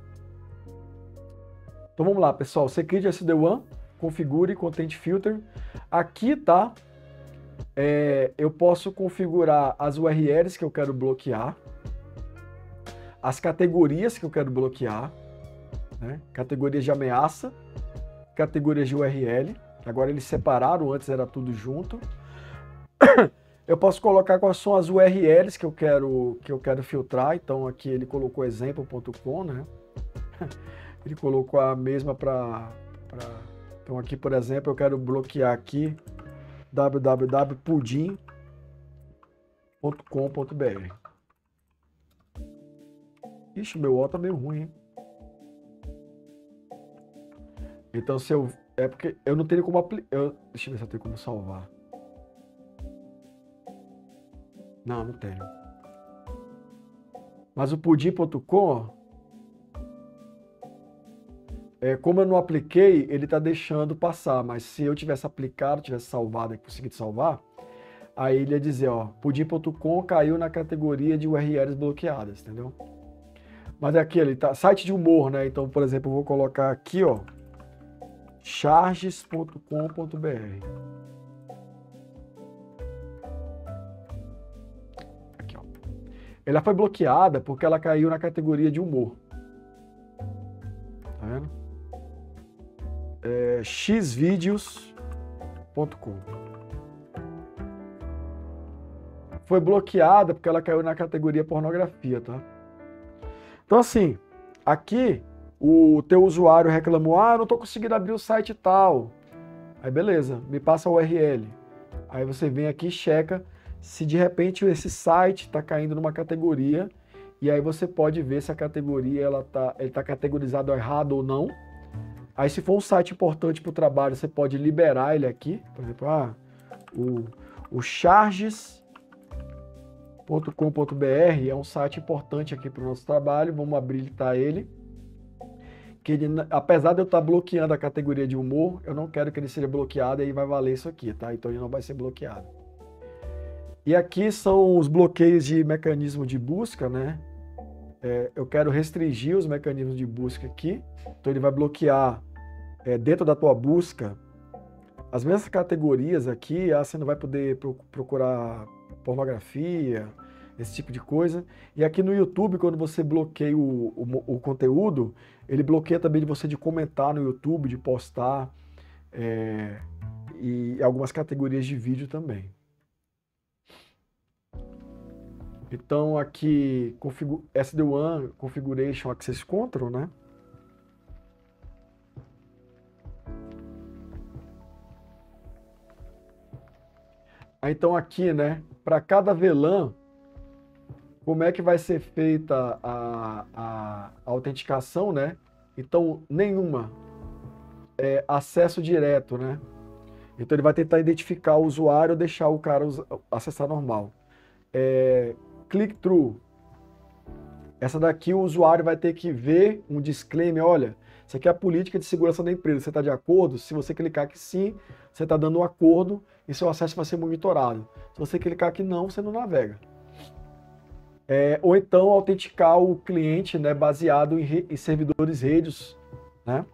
Então vamos lá, pessoal, você cria SD-WAN, configure Content Filter. Aqui, tá? Eu posso configurar as URLs que eu quero bloquear, as categorias que eu quero bloquear, né? Categorias de ameaça, categorias de URL, agora eles separaram, antes era tudo junto. Eu posso colocar quais são as URLs que eu quero filtrar, então aqui ele colocou exemplo.com, né? Ele colocou a mesma então aqui, por exemplo, eu quero bloquear aqui www.pudim.com.br. Ixi, meu ó tá meio ruim, hein? Então, se eu... É porque eu não tenho como aplicar... Deixa eu ver se eu tenho como salvar. Não, não tenho. Mas o pudim.com, como eu não apliquei, ele tá deixando passar. Mas se eu tivesse aplicado, tivesse salvado, conseguido salvar, aí ele ia dizer, ó, pudim.com caiu na categoria de URLs bloqueadas, entendeu? Mas é aquele, tá? Site de humor, né? Então, por exemplo, eu vou colocar aqui, ó, charges.com.br. Aqui, ó. Ela foi bloqueada porque ela caiu na categoria de humor. Tá vendo? Xvideos.com. Foi bloqueada porque ela caiu na categoria pornografia, tá? Então assim, aqui o teu usuário reclamou, ah, não estou conseguindo abrir o site e tal. Aí beleza, me passa a URL. Aí você vem aqui e checa se de repente esse site está caindo numa categoria, e aí você pode ver se a categoria está categorizado errado ou não. Aí se for um site importante para o trabalho, você pode liberar ele aqui. Por exemplo, ah, o charges.com.br é um site importante aqui para o nosso trabalho, vamos habilitar ele. Que ele, apesar de eu estar bloqueando a categoria de humor, eu não quero que ele seja bloqueado, e aí vai valer isso aqui, tá? Então ele não vai ser bloqueado. E aqui são os bloqueios de mecanismo de busca, né? Eu quero restringir os mecanismos de busca aqui, então ele vai bloquear dentro da tua busca as mesmas categorias aqui, ah, você não vai poder procurar pornografia, esse tipo de coisa. E aqui no YouTube, quando você bloqueia o conteúdo, ele bloqueia também de você de comentar no YouTube, de postar, e algumas categorias de vídeo também. Então, aqui, SD-WAN Configuration Access Control, né? Então, aqui, né, para cada VLAN, como é que vai ser feita a autenticação, né? Então, nenhuma é acesso direto, né? Então, ele vai tentar identificar o usuário, deixar o cara acessar normal. Click-through. Essa daqui o usuário vai ter que ver um disclaimer, olha, isso aqui é a política de segurança da empresa, você está de acordo? Se você clicar que sim, você está dando um acordo e seu acesso vai ser monitorado. Se você clicar que não, você não navega. Ou então autenticar o cliente, né, baseado em servidores redes, né?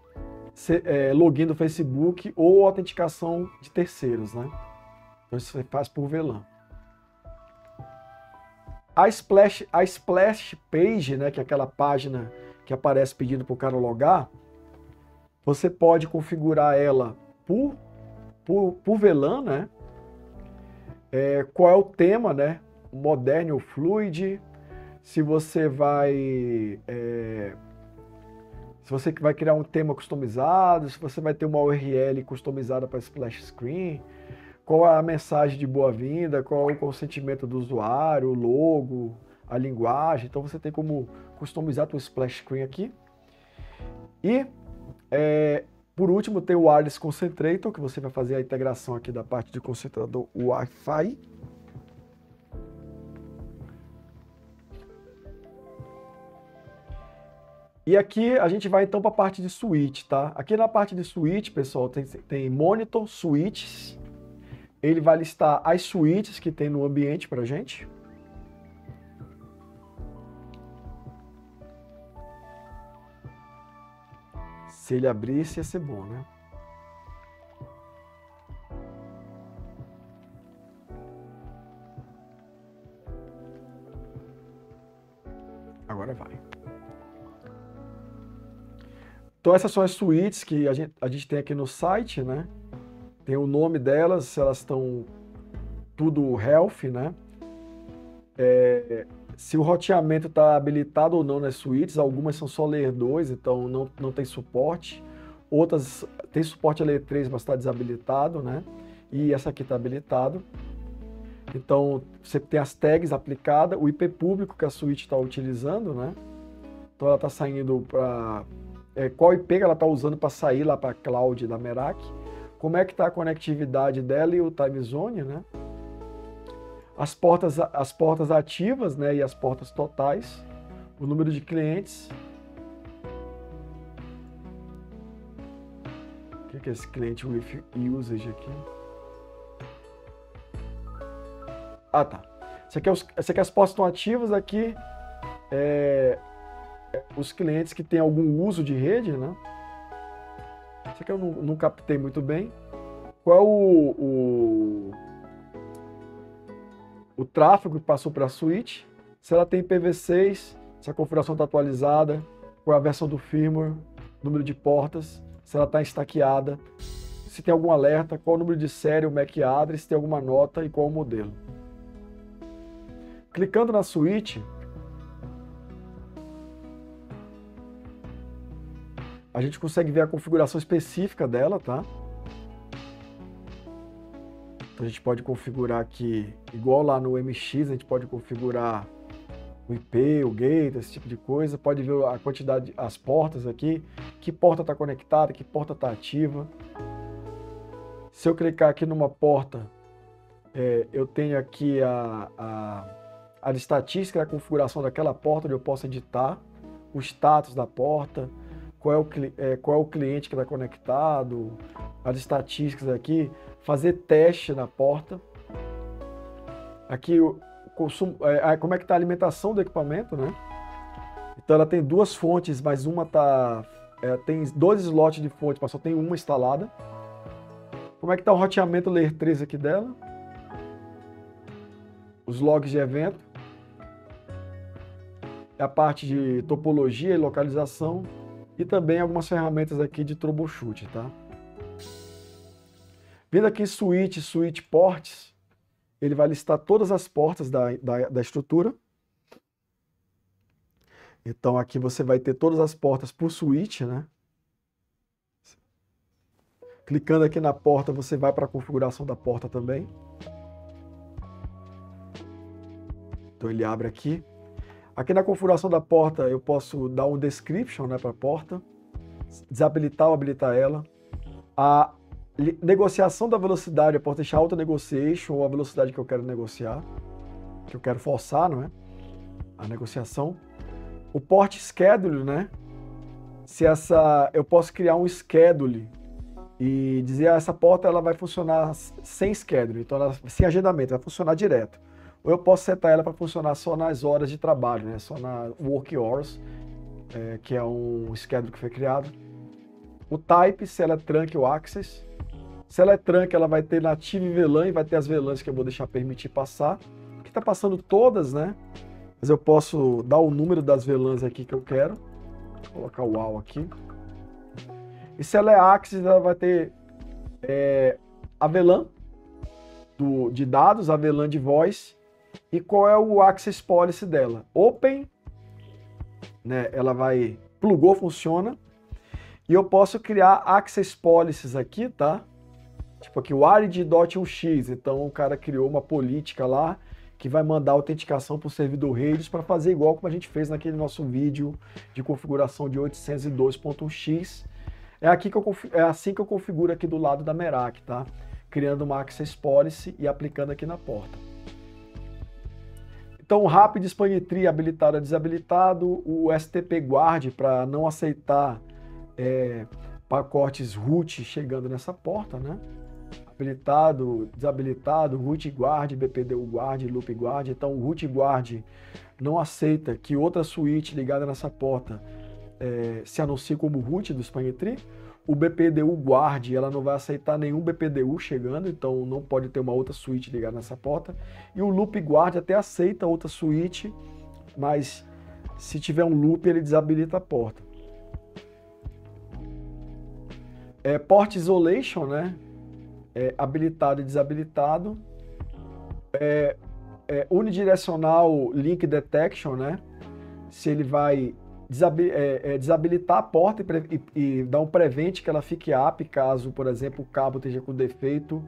Login do Facebook ou autenticação de terceiros, né? Então isso você faz por VLAN. A splash page, né, que é aquela página que aparece pedindo para o cara logar, você pode configurar ela por VLAN, né? Qual é o tema, né? Moderno ou fluid? Se você vai se você vai criar um tema customizado, se você vai ter uma URL customizada para splash screen, qual a mensagem de boa-vinda, qual o consentimento do usuário, o logo, a linguagem. Então você tem como customizar o splash screen aqui. E por último tem o Wireless Concentrator, que você vai fazer a integração aqui da parte de concentrador Wi-Fi. E aqui a gente vai então para a parte de switch, tá? Aqui na parte de switch, pessoal, tem monitor, switches. Ele vai listar as suítes que tem no ambiente para a gente. Se ele abrisse, ia ser bom, né? Agora vai. Então essas são as suítes que a gente tem aqui no site, né? Tem o nome delas, elas estão tudo health, né? Se o roteamento está habilitado ou não nas suítes, algumas são só layer 2, então não tem suporte. Outras tem suporte a layer 3, mas está desabilitado, né? E essa aqui está habilitado. Então você tem as tags aplicadas, o IP público que a suíte está utilizando, né? Então ela está saindo para... qual IP ela está usando para sair lá para a cloud da Meraki. Como é que está a conectividade dela e o time zone, né? As portas ativas, né, e as portas totais, o número de clientes. O que é esse cliente with usage aqui? Ah, tá. Isso aqui as portas estão ativas, aqui os clientes que têm algum uso de rede, né? Isso aqui eu não captei muito bem. Qual é o tráfego que passou para a suíte? Se ela tem IPv6, se a configuração está atualizada, qual é a versão do firmware, número de portas, se ela está estaqueada, se tem algum alerta, qual é o número de série, o MAC address, se tem alguma nota e qual é o modelo. Clicando na suíte, a gente consegue ver a configuração específica dela, tá? Então a gente pode configurar aqui, igual lá no MX, a gente pode configurar o IP, o gate, esse tipo de coisa. Pode ver a quantidade, as portas aqui, que porta está conectada, que porta está ativa. Se eu clicar aqui numa porta, eu tenho aqui a estatística, a configuração daquela porta, onde eu posso editar o status da porta. Qual é o cliente que está conectado, as estatísticas aqui, fazer teste na porta. Aqui, o consumo, como é que está a alimentação do equipamento, né? Então, ela tem duas fontes, mas uma está... tem dois slots de fonte, mas só tem uma instalada. Como é que está o roteamento Layer 3 aqui dela? Os logs de evento. A parte de topologia e localização. E também algumas ferramentas aqui de troubleshoot, tá? Vindo aqui em Switch Ports, ele vai listar todas as portas da estrutura. Então aqui você vai ter todas as portas por switch, né? Clicando aqui na porta, você vai para a configuração da porta também. Então ele abre aqui. Aqui na configuração da porta eu posso dar um description, né, para a porta, desabilitar ou habilitar ela. A negociação da velocidade, eu posso deixar auto negotiation ou a velocidade que eu quero negociar, que eu quero forçar, não é? A negociação. O port schedule, né? Se essa, eu posso criar um schedule e dizer ah, essa porta ela vai funcionar sem schedule, então ela, sem agendamento, vai funcionar direto. Ou eu posso setar ela para funcionar só nas horas de trabalho, né? Só na work hours, que é um schedule que foi criado. O type, se ela é trunk ou access. Se ela é trunk, ela vai ter native VLAN e vai ter as VLANs que eu vou deixar permitir passar. Aqui está passando todas, né? Mas eu posso dar o número das VLANs aqui que eu quero. Vou colocar o UAU aqui. E se ela é access, ela vai ter a VLAN de dados, a VLAN de voz. E qual é o access policy dela? Open, né? Ela vai... plugou, funciona. E eu posso criar access policies aqui, tá? Tipo aqui, o arid.1x. Então o cara criou uma política lá que vai mandar autenticação para o servidor redes para fazer igual como a gente fez naquele nosso vídeo de configuração de 802.1x. É assim que eu configuro aqui do lado da Meraki, tá? Criando uma access policy e aplicando aqui na porta. Então o rapid span tree habilitado ou desabilitado, o STP guard para não aceitar pacotes root chegando nessa porta, né? Habilitado, desabilitado, root guard, BPDU guard, loop guard. Então o root guard não aceita que outra switch ligada nessa porta se anuncie como root do span tree. O BPDU guard, ela não vai aceitar nenhum BPDU chegando, então não pode ter uma outra switch ligada nessa porta. E o loop guard até aceita outra switch, mas se tiver um loop ele desabilita a porta. Port isolation, né? Habilitado e desabilitado. Unidirecional link detection, né? Se ele vai desabilitar a porta e dar um prevent que ela fique up caso, por exemplo, o cabo esteja com defeito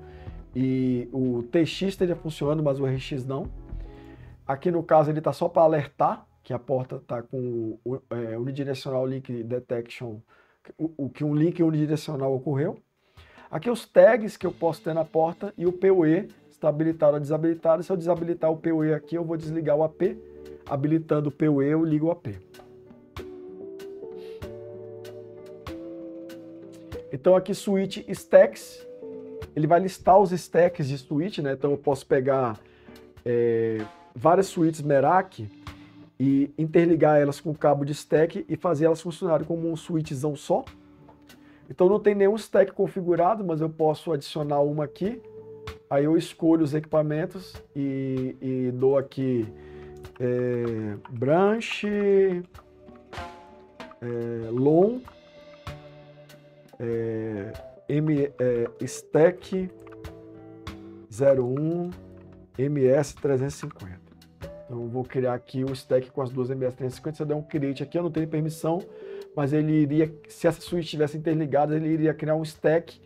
e o TX esteja funcionando, mas o RX não. Aqui no caso ele está só para alertar que a porta está com unidirecional link detection, que um link unidirecional ocorreu. Aqui os tags que eu posso ter na porta e o PoE está habilitado ou desabilitado. Se eu desabilitar o PoE aqui, eu vou desligar o AP. Habilitando o PoE, eu ligo o AP. Então aqui switch stacks, ele vai listar os stacks de switch, né? Então eu posso pegar várias switches Meraki e interligar elas com o cabo de stack e fazer elas funcionarem como um switchzão só. Então não tem nenhum stack configurado, mas eu posso adicionar uma aqui. Aí eu escolho os equipamentos e dou aqui branch, long, stack 01 ms350. Então, eu vou criar aqui um stack com as duas MS350. Se eu der um create aqui, eu não tenho permissão, mas ele iria, se essa switch estivesse interligada, ele iria criar um stack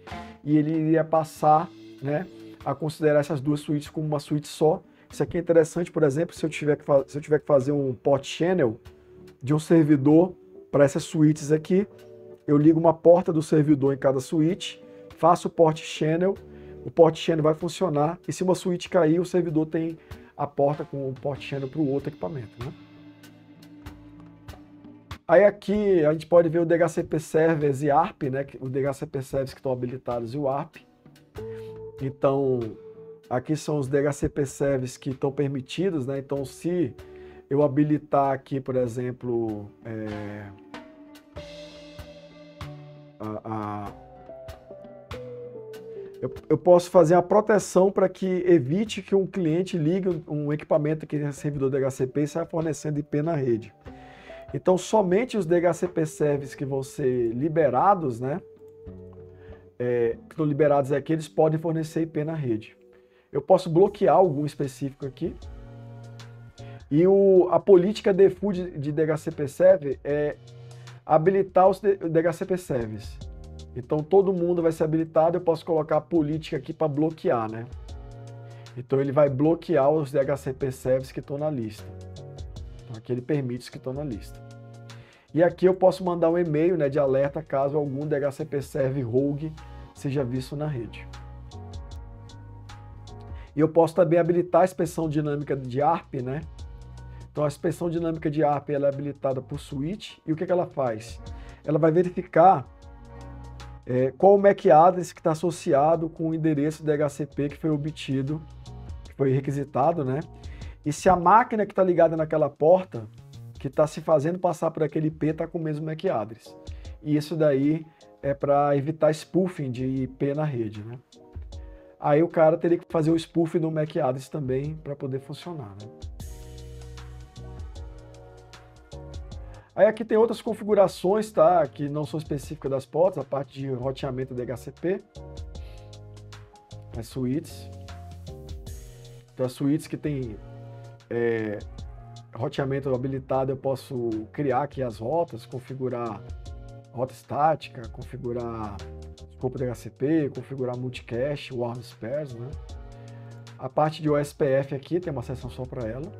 e ele iria passar, né, a considerar essas duas switches como uma switch só. Isso aqui é interessante, por exemplo, se eu tiver que fazer um port channel de um servidor para essas switches aqui, eu ligo uma porta do servidor em cada switch, faço o port channel vai funcionar, e se uma switch cair, o servidor tem a porta com o port channel para o outro equipamento, né? Aí aqui a gente pode ver o DHCP Servers e ARP, né? O DHCP Servers que estão habilitados e o ARP. Então, aqui são os DHCP Servers que estão permitidos, né? Então, se eu habilitar aqui, por exemplo, eu posso fazer a proteção para que evite que um cliente ligue um equipamento que é servidor DHCP e saia fornecendo IP na rede. Então, somente os DHCP servers que vão ser liberados, né? Que estão liberados aqui, eles podem fornecer IP na rede. Eu posso bloquear algum específico aqui. E a política default de DHCP Server é habilitar os DHCP Service. Então todo mundo vai ser habilitado, eu posso colocar a política aqui para bloquear, né? Então ele vai bloquear os DHCP Service que estão na lista. Então aqui ele permite os que estão na lista. E aqui eu posso mandar um e-mail, né, de alerta caso algum DHCP Server rogue seja visto na rede. E eu posso também habilitar a inspeção dinâmica de ARP, né? Então a inspeção dinâmica de ARP ela é habilitada por switch, e o que ela faz? Ela vai verificar qual o MAC address que está associado com o endereço DHCP que foi obtido, que foi requisitado, né? E se a máquina que está ligada naquela porta, que está se fazendo passar por aquele IP, está com o mesmo MAC address. E isso daí é para evitar spoofing de IP na rede, né? Aí o cara teria que fazer o spoof do MAC address também para poder funcionar, né? Aí aqui tem outras configurações, tá? Que não são específicas das portas, a parte de roteamento DHCP, as suítes. Então as suítes que tem roteamento habilitado, eu posso criar aqui as rotas, configurar rota estática, configurar corpo DHCP, configurar multicache, warm spares, né? A parte de OSPF aqui tem uma seção só para ela.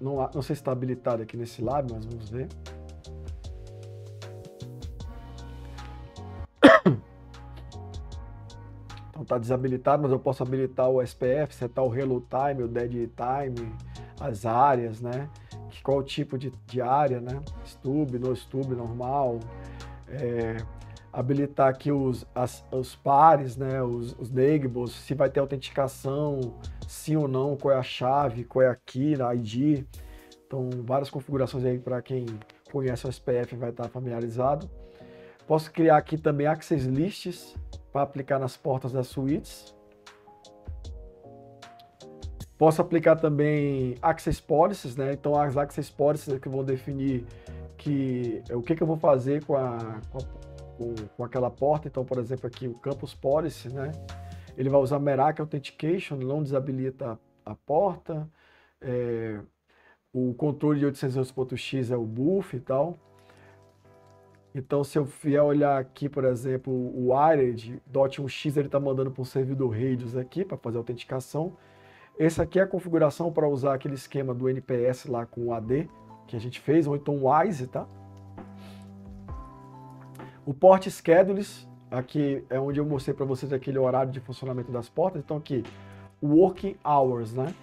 Não sei se está habilitado aqui nesse lab, mas vamos ver. Então está desabilitado, mas eu posso habilitar o OSPF, setar o reload time, o dead time, as áreas, né? Qual o tipo de área, né? Stub, no stub, normal. Habilitar aqui os pares, né, os neighbors, se vai ter autenticação, sim ou não, qual é a chave, qual é a key, a ID. Então, várias configurações aí para quem conhece o SPF vai estar familiarizado. Posso criar aqui também access lists para aplicar nas portas das suítes. Posso aplicar também access policies, né? Então, as access policies é que vão definir o que eu vou fazer com aquela porta. Então, por exemplo, aqui o Campus Policy, né? Ele vai usar Meraki Authentication, não desabilita a porta. O controle de 802.x é o buff e tal. Então, se eu vier olhar aqui, por exemplo, o Wired .1x, ele está mandando para um servidor Radius aqui para fazer a autenticação. Essa aqui é a configuração para usar aquele esquema do NPS lá com o AD, que a gente fez, ou então o ISE, tá? O Port Schedules, aqui é onde eu mostrei para vocês aquele horário de funcionamento das portas. Então aqui, Working Hours, né?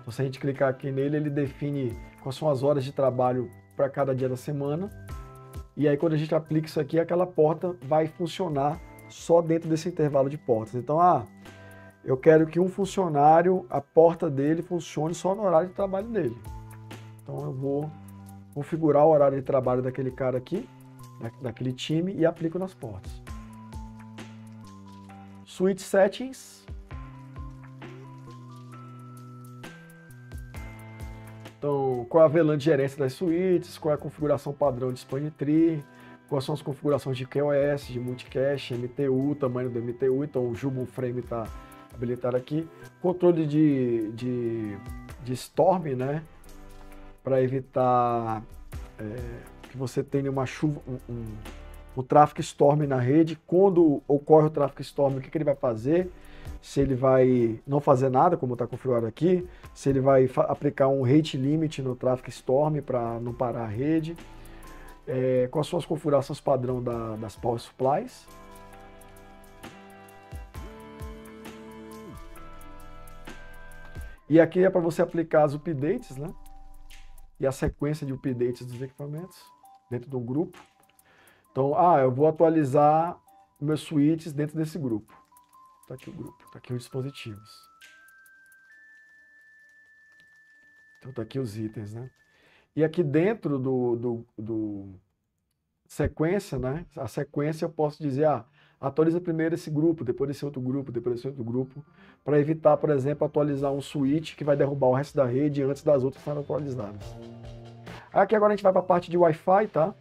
Então, se a gente clicar aqui nele, ele define quais são as horas de trabalho para cada dia da semana. E aí quando a gente aplica isso aqui, aquela porta vai funcionar só dentro desse intervalo de portas. Então, eu quero que um funcionário, a porta dele funcione só no horário de trabalho dele. Então eu vou configurar o horário de trabalho daquele cara aqui, daquele time, e aplico nas portas. Switch Settings. Então, qual é a VLAN de gerência das suítes, qual é a configuração padrão de span tree, quais são as configurações de QoS, de multicache, MTU, tamanho do MTU. Então o Jumbo Frame está habilitado aqui. Controle de Storm, né? Para evitar que você tenha uma chuva, um tráfego storm na rede. Quando ocorre o tráfego storm, o que ele vai fazer? Se ele vai não fazer nada, como está configurado aqui, se ele vai aplicar um rate limit no tráfego storm para não parar a rede, com as suas configurações padrão das power supplies. E aqui é para você aplicar as updates, né? E a sequência de updates dos equipamentos dentro de um grupo. Então, eu vou atualizar meus switches dentro desse grupo. Tá aqui o grupo, tá aqui os dispositivos. Então, tá aqui os itens, né? E aqui dentro do sequência, né? A sequência eu posso dizer, atualiza primeiro esse grupo, depois esse outro grupo, depois esse outro grupo, para evitar, por exemplo, atualizar um switch que vai derrubar o resto da rede antes das outras estarem atualizadas. Aqui agora a gente vai para a parte de Wi-Fi, tá?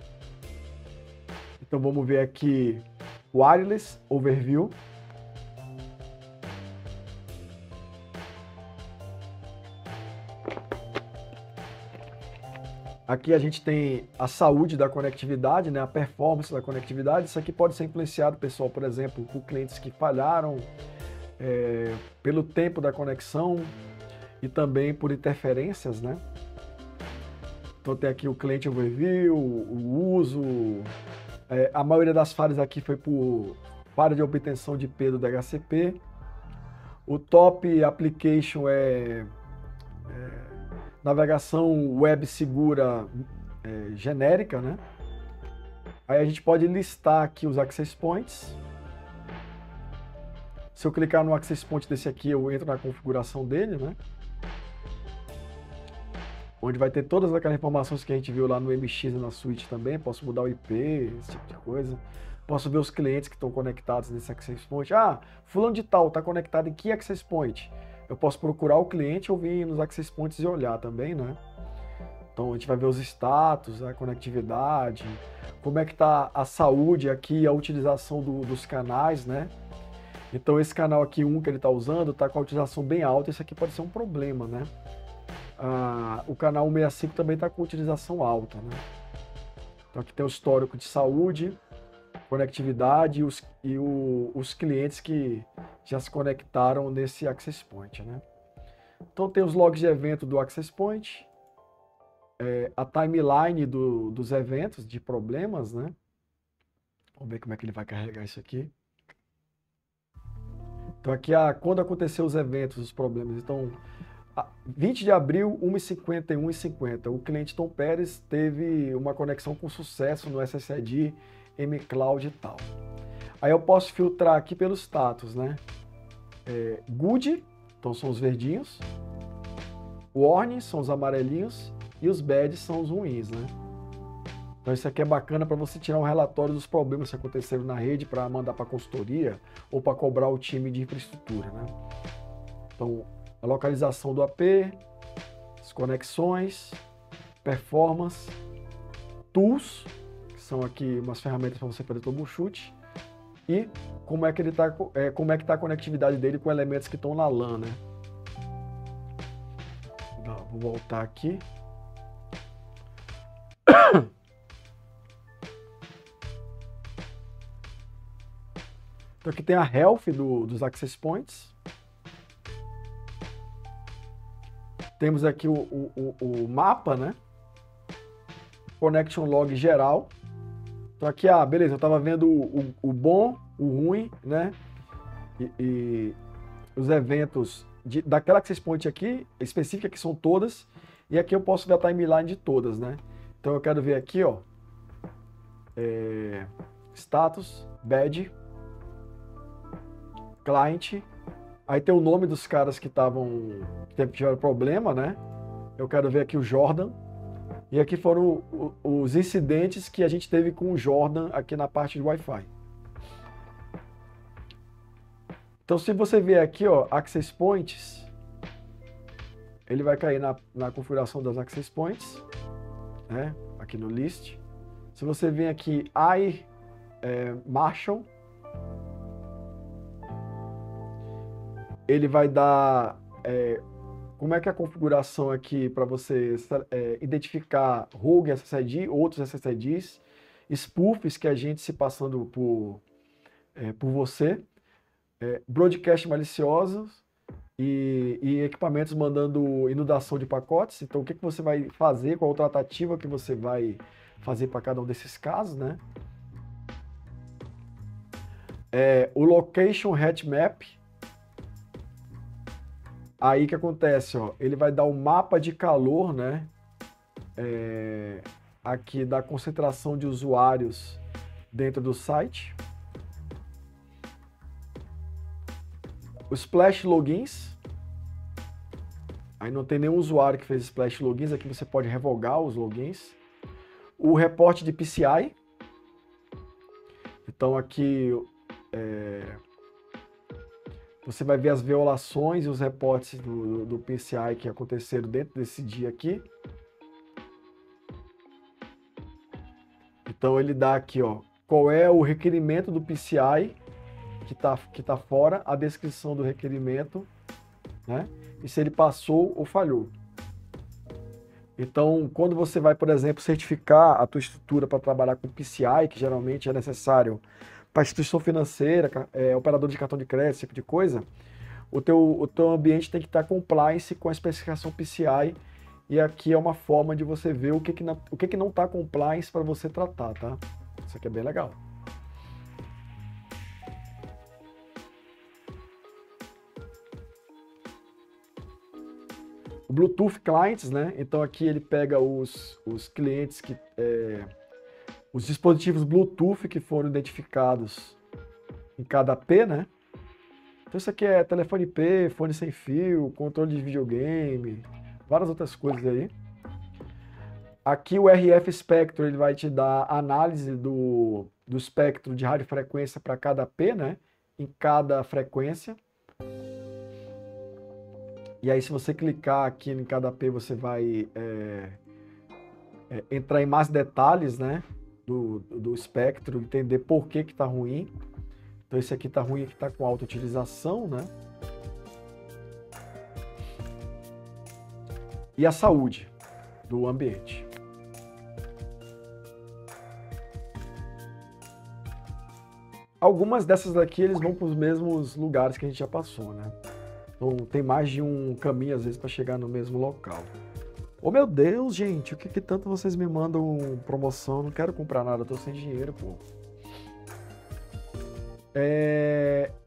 Então vamos ver aqui Wireless Overview. Aqui a gente tem a saúde da conectividade, né, a performance da conectividade. Isso aqui pode ser influenciado, pessoal, por exemplo, por clientes que falharam, pelo tempo da conexão e também por interferências, né? Então tem aqui o cliente overview, o uso, a maioria das falhas aqui foi por falha de obtenção de IP do DHCP. O top application é navegação web segura genérica, né? Aí a gente pode listar aqui os access points. Se eu clicar no access point desse aqui, eu entro na configuração dele, né? Onde vai ter todas aquelas informações que a gente viu lá no MX e na suíte também. Posso mudar o IP, esse tipo de coisa. Posso ver os clientes que estão conectados nesse access point. Ah, fulano de tal está conectado em que access point? Eu posso procurar o cliente ou vir nos access points e olhar também, né? Então a gente vai ver os status, a conectividade, como é que está a saúde aqui, a utilização dos canais, né? Então esse canal aqui, que ele está usando, está com a utilização bem alta, isso aqui pode ser um problema, né? Ah, o canal 165 também está com utilização alta, né? Então aqui tem o histórico de saúde, conectividade e os clientes que já se conectaram nesse access point, né? Então tem os logs de evento do access point, a timeline dos eventos, de problemas, né? Vamos ver como é que ele vai carregar isso aqui. Então aqui, quando aconteceu os eventos, os problemas. Então, 20 de abril, 1h50 e 1h50, o cliente Tom Pérez teve uma conexão com sucesso no SSID, mCloud e tal. Aí eu posso filtrar aqui pelos status, né? Good, então são os verdinhos. Warning, são os amarelinhos. E os bad, são os ruins, né? Então isso aqui é bacana para você tirar um relatório dos problemas que aconteceram na rede para mandar para a consultoria ou para cobrar o time de infraestrutura, né? Então, a localização do AP, as conexões, performance, tools, são aqui umas ferramentas para você fazer troubleshoot, e como é que ele tá, como é que tá a conectividade dele com elementos que estão na LAN, né? Não, vou voltar aqui. Então aqui tem a health dos access points. Temos aqui o mapa, né? Connection log geral. Então aqui, beleza, eu estava vendo o bom, o ruim, né? E os eventos daquela access point aqui, específica, que são todas. E aqui eu posso ver a timeline de todas, né? Então eu quero ver aqui, ó. Status, bad, client. Aí tem o nome dos caras que tiveram problema, né? Eu quero ver aqui o Jordan. E aqui foram os incidentes que a gente teve com o Jordan aqui na parte de Wi-Fi. Então, se você ver aqui, ó, Access Points, ele vai cair na configuração das Access Points, né? Aqui no List. Se você vir aqui, Marshall, ele vai dar... como é que é a configuração aqui para você identificar rogue SSID, outros SSIDs, spoofs, que a gente se passando por você, broadcast maliciosos e equipamentos mandando inundação de pacotes. Então, o que você vai fazer, qual a tratativa que você vai fazer para cada um desses casos, né? O location heat map. Aí que acontece, ó, ele vai dar o mapa de calor, né, aqui da concentração de usuários dentro do site. O Splash Logins, aí não tem nenhum usuário que fez Splash Logins, aqui você pode revogar os logins. O reporte de PCI, então aqui... você vai ver as violações e os reportes do PCI que aconteceram dentro desse dia aqui. Então ele dá aqui, ó, qual é o requerimento do PCI que tá fora, a descrição do requerimento, né? E se ele passou ou falhou. Então, quando você vai, por exemplo, certificar a tua estrutura para trabalhar com PCI, que geralmente é necessário para instituição financeira, operador de cartão de crédito, esse tipo de coisa, o teu ambiente tem que estar compliance com a especificação PCI, e aqui é uma forma de você ver o que não está compliance para você tratar, tá? Isso aqui é bem legal. O Bluetooth Clients, né? Então aqui ele pega os clientes que... os dispositivos Bluetooth que foram identificados em cada IP, né? Então isso aqui é telefone IP, fone sem fio, controle de videogame, várias outras coisas aí. Aqui o RF Spectrum, ele vai te dar a análise do espectro de radiofrequência para cada IP, né? Em cada frequência. E aí se você clicar aqui em cada IP, você vai entrar em mais detalhes, né? Do espectro, entender por que está ruim. Então esse aqui está ruim, aqui está com alta utilização, né? E a saúde do ambiente. Algumas dessas daqui eles vão para os mesmos lugares que a gente já passou, né? Então tem mais de um caminho às vezes para chegar no mesmo local. Oh, meu Deus, gente, o que tanto vocês me mandam promoção? Não quero comprar nada, eu tô sem dinheiro, pô.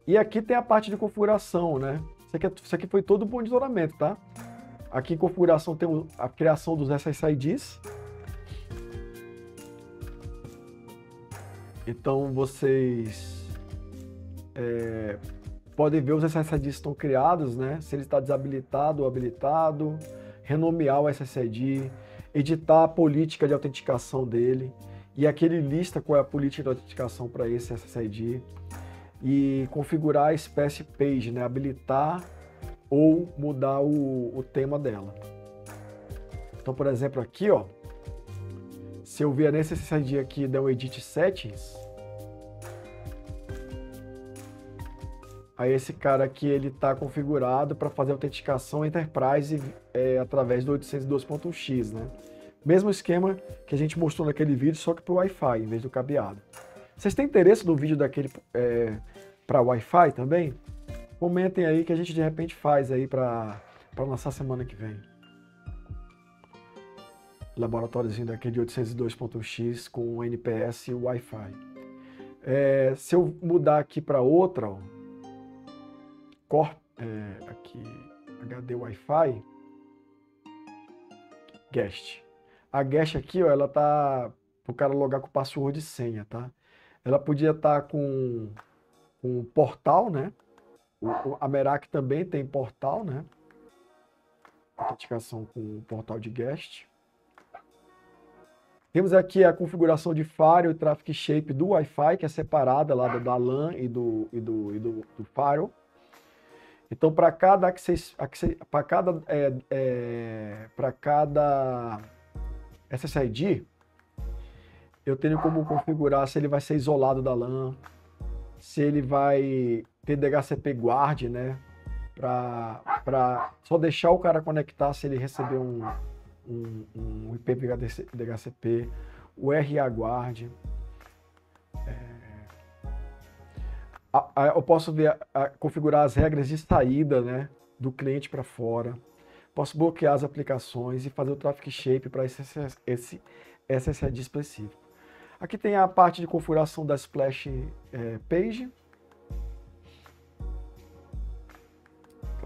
E aqui tem a parte de configuração, né? Isso aqui foi todo o monitoramento, tá? Aqui em configuração tem a criação dos SSIDs. Então, vocês podem ver os SSIDs estão criados, né? Se ele está desabilitado ou habilitado. Renomear o SSID, editar a política de autenticação dele, e aqui ele lista qual é a política de autenticação para esse SSID, e configurar a espécie page, né? Habilitar ou mudar o tema dela. Então, por exemplo, aqui, ó, se eu vier nesse SSID aqui e der um Edit Settings, aí esse cara aqui, ele está configurado para fazer autenticação Enterprise através do 802.1x, né? Mesmo esquema que a gente mostrou naquele vídeo, só que para o Wi-Fi, em vez do cabeado. Vocês têm interesse no vídeo daquele para Wi-Fi também? Comentem aí que a gente de repente faz aí para lançar semana que vem. Laboratóriozinho daquele de 802.1x com NPS e Wi-Fi. Se eu mudar aqui para outra, ó, aqui, HD Wi-Fi, guest. A guest aqui, ó, ela tá pro cara logar com password e senha, tá? Ela podia estar com um portal, né? A Meraki também tem portal, né? Autenticação com o portal de guest. Temos aqui a configuração de firewall e traffic shape do Wi-Fi, que é separada lá da LAN e do firewall. Então, para cada SSID, eu tenho como configurar se ele vai ser isolado da LAN, se ele vai ter DHCP guard, né? Para só deixar o cara conectar se ele receber um IP DHCP, o RA guard. Eu posso ver, configurar as regras de saída, né, do cliente para fora. Posso bloquear as aplicações e fazer o traffic shape para esse SSID específico. Aqui tem a parte de configuração da splash page.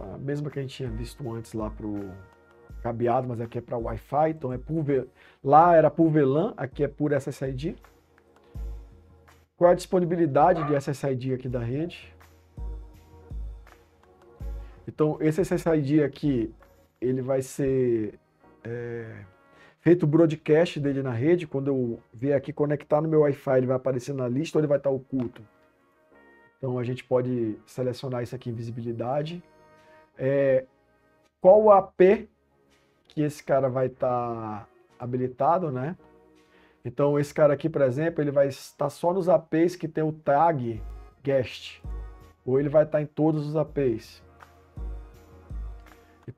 A mesma que a gente tinha visto antes lá para o cabeado, mas aqui é para Wi-Fi. Então lá era por VLAN, aqui é por SSID. Qual é a disponibilidade de SSID aqui da rede? Então, esse SSID aqui, ele vai ser feito o broadcast dele na rede. Quando eu vier aqui conectar no meu Wi-Fi, ele vai aparecer na lista ou ele vai estar oculto? Então, a gente pode selecionar isso aqui em visibilidade. Qual o AP que esse cara vai estar habilitado, né? Então, esse cara aqui, por exemplo, ele vai estar só nos APs que tem o tag guest, ou ele vai estar em todos os APs.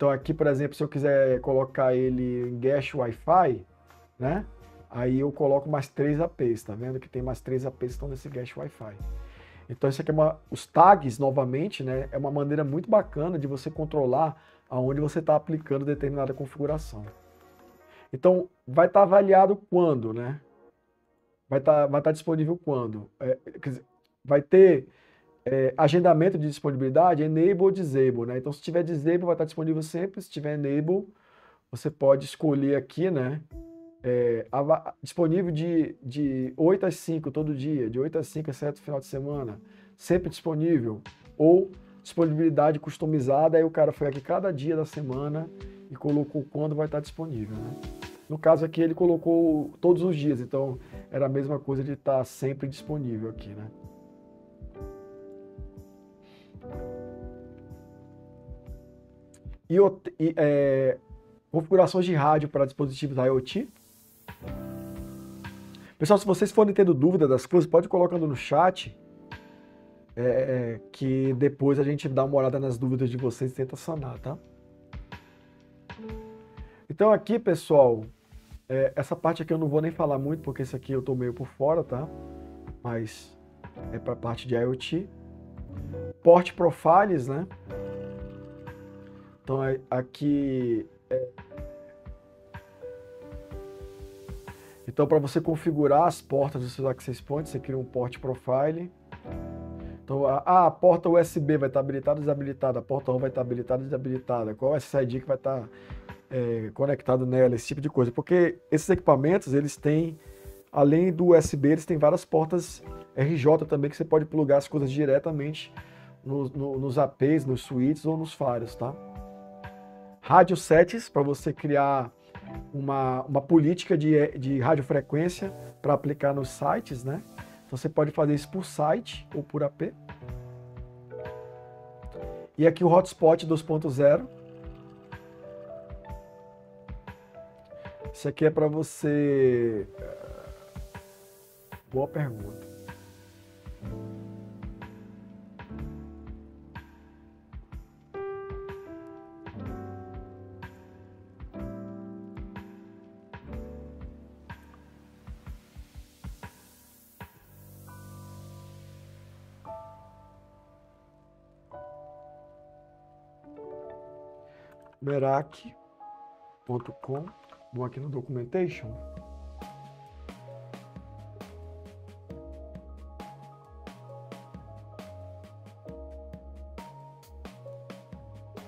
Então aqui, por exemplo, se eu quiser colocar ele em Guest Wi-Fi, né? Aí eu coloco mais 3 APs, tá vendo que tem mais 3 APs que estão nesse Guest Wi-Fi. Então isso aqui é os tags, novamente, né? É uma maneira muito bacana de você controlar aonde você está aplicando determinada configuração. Então vai estar avaliado quando, né? Vai estar disponível quando? Quer dizer, vai ter agendamento de disponibilidade, enable ou disable, né? Então se tiver disable vai estar disponível sempre, se tiver enable você pode escolher aqui, né? Disponível de 8 às 5 todo dia, de 8 às 5 exceto final de semana, sempre disponível, ou disponibilidade customizada, aí o cara foi aqui cada dia da semana e colocou quando vai estar disponível, né? No caso aqui ele colocou todos os dias, então era a mesma coisa de estar sempre disponível aqui, né? E configurações de rádio para dispositivos IoT. Pessoal, se vocês forem tendo dúvida das coisas, pode ir colocando no chat, que depois a gente dá uma olhada nas dúvidas de vocês e tenta sanar, tá? Então aqui, pessoal, essa parte aqui eu não vou nem falar muito, porque isso aqui eu tô meio por fora, tá? Mas é para a parte de IoT. Port Profiles, né? Então aqui... Então, para você configurar as portas dos seus access points, você cria um port profile. Então, a porta USB vai estar habilitada ou desabilitada, a porta ROM vai estar habilitada ou desabilitada, qual SSID que vai estar conectado nela, esse tipo de coisa. Porque esses equipamentos, eles têm, além do USB, eles têm várias portas RJ também, que você pode plugar as coisas diretamente nos APs, nos switches ou nos firewalls, tá? Rádio sets, para você criar uma política de radiofrequência para aplicar nos sites, né? Então você pode fazer isso por site ou por AP. E aqui o hotspot 2.0. Isso aqui é para você... Boa pergunta. Meraki.com. Vou aqui no documentation.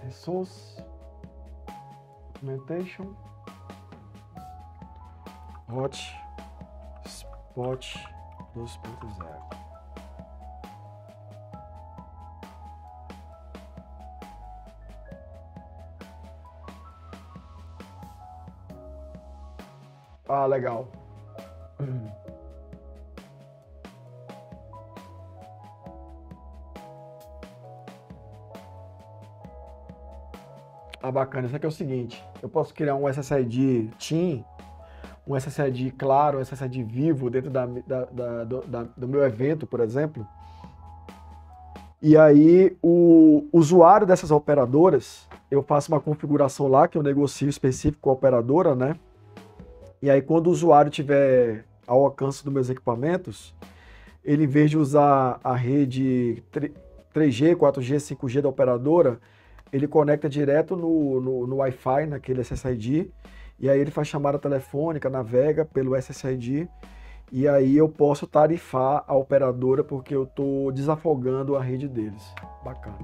Resource. Documentation. Hotspot 2.0. Ah, legal. Ah, bacana. Isso aqui é o seguinte, eu posso criar um SSID TIM, um SSID claro, um SSID vivo dentro do meu evento, por exemplo. E aí o usuário dessas operadoras, eu faço uma configuração lá, que eu negocio específico com a operadora, né? E aí, quando o usuário tiver ao alcance dos meus equipamentos, ele, em vez de usar a rede 3G, 4G, 5G da operadora, ele conecta direto no Wi-Fi, naquele SSID, e aí ele faz chamada telefônica, navega pelo SSID, e aí eu posso tarifar a operadora porque eu estou desafogando a rede deles. Bacana.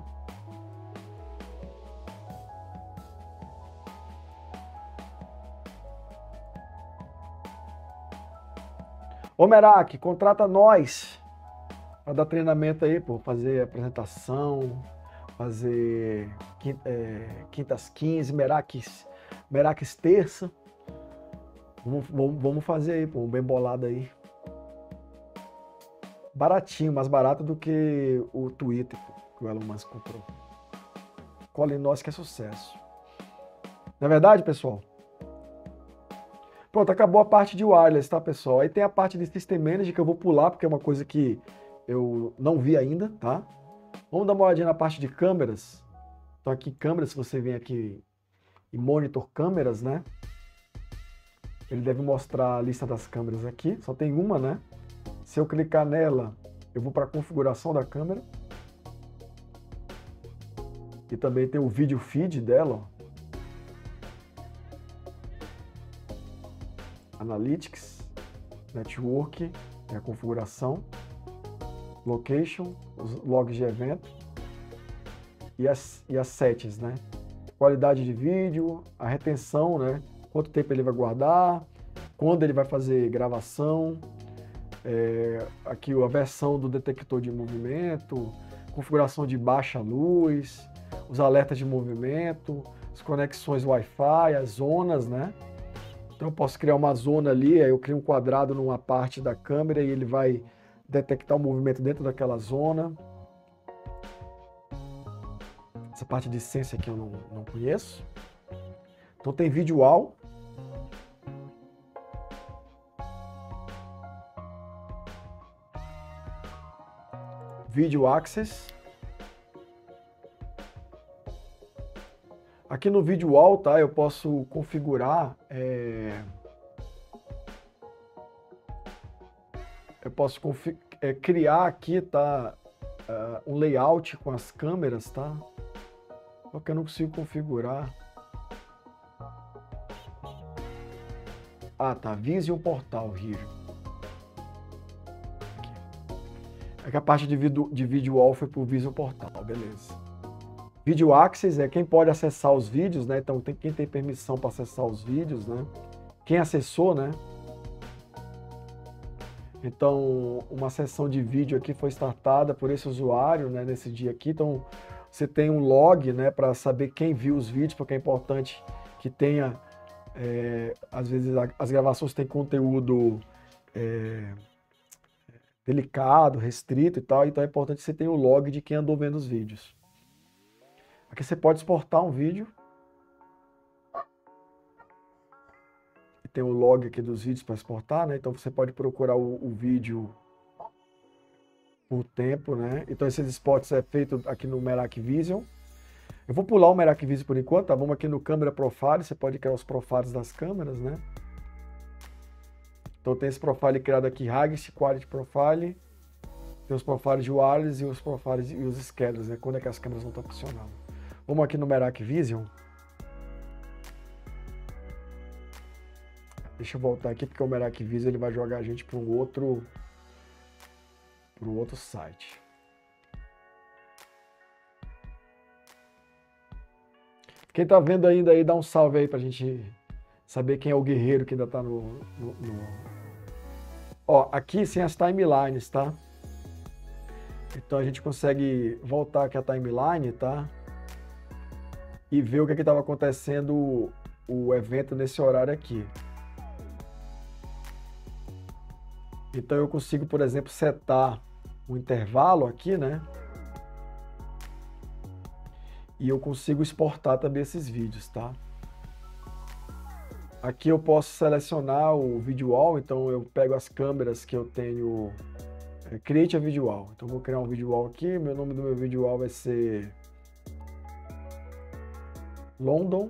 Ô Meraki, contrata nós para dar treinamento aí, pô, fazer apresentação, fazer quintas 15, Merakis terça. Vamos fazer aí, pô, um bem bolado aí. Baratinho, mais barato do que o Twitter, pô, que o Elon Musk comprou. Cola em nós que é sucesso. Não é verdade, pessoal? Pronto, acabou a parte de wireless, tá, pessoal? Aí tem a parte de System Manager que eu vou pular, porque é uma coisa que eu não vi ainda, tá? Vamos dar uma olhadinha na parte de câmeras. Então aqui, câmeras, se você vem aqui e monitor câmeras, né? Ele deve mostrar a lista das câmeras aqui, só tem uma, né? Se eu clicar nela, eu vou para a configuração da câmera. E também tem o vídeo feed dela, ó. Analytics, Network, é a configuração, Location, os logs de evento e as settings, né? Qualidade de vídeo, a retenção, né? Quanto tempo ele vai guardar, quando ele vai fazer gravação, aqui a versão do detector de movimento, configuração de baixa luz, os alertas de movimento, as conexões Wi-Fi, as zonas, né? Então eu posso criar uma zona ali, aí eu crio um quadrado numa parte da câmera e ele vai detectar o movimento dentro daquela zona. Essa parte de ciência aqui eu não conheço. Então tem visual. Video Access. Aqui no visual, tá? Eu posso configurar, criar aqui, tá? Um layout com as câmeras, tá? Só que eu não consigo configurar. Ah, tá. Vision Portal Hero. É que a parte de visual foi pro Vision Portal, beleza. Video Access é quem pode acessar os vídeos, né? Então, quem tem permissão para acessar os vídeos, né? Quem acessou, né? Então, uma sessão de vídeo aqui foi startada por esse usuário, né? Nesse dia aqui. Então, você tem um log, né? Para saber quem viu os vídeos, porque é importante que tenha... às vezes, as gravações têm conteúdo delicado, restrito e tal. Então, é importante que você tenha o log de quem andou vendo os vídeos. Aqui você pode exportar um vídeo. E tem o log aqui dos vídeos para exportar, né? Então você pode procurar o vídeo por tempo, né? Então esses exportes é feito aqui no Meraki Vision. Eu vou pular o Meraki Vision por enquanto, tá? Vamos aqui no Câmera Profile, você pode criar os profiles das câmeras, né? Então tem esse profile criado aqui, Highest Quality Profile. Tem os profiles de wireless e os profiles e os schedules, né? Quando é que as câmeras não estão funcionando. Vamos aqui no Meraki Vision. Deixa eu voltar aqui, porque o Meraki Vision ele vai jogar a gente para um outro site. Quem tá vendo ainda aí, dá um salve aí pra gente saber quem é o guerreiro que ainda tá no... Ó, aqui sem as timelines, tá? Então a gente consegue voltar aqui a timeline, tá? E ver o que estava acontecendo o evento nesse horário aqui. Então eu consigo, por exemplo, setar um intervalo aqui, né? E eu consigo exportar também esses vídeos, tá? Aqui eu posso selecionar o visual, então eu pego as câmeras que eu tenho... Create a visual. Então vou criar um visual aqui. Meu nome do meu visual vai ser London.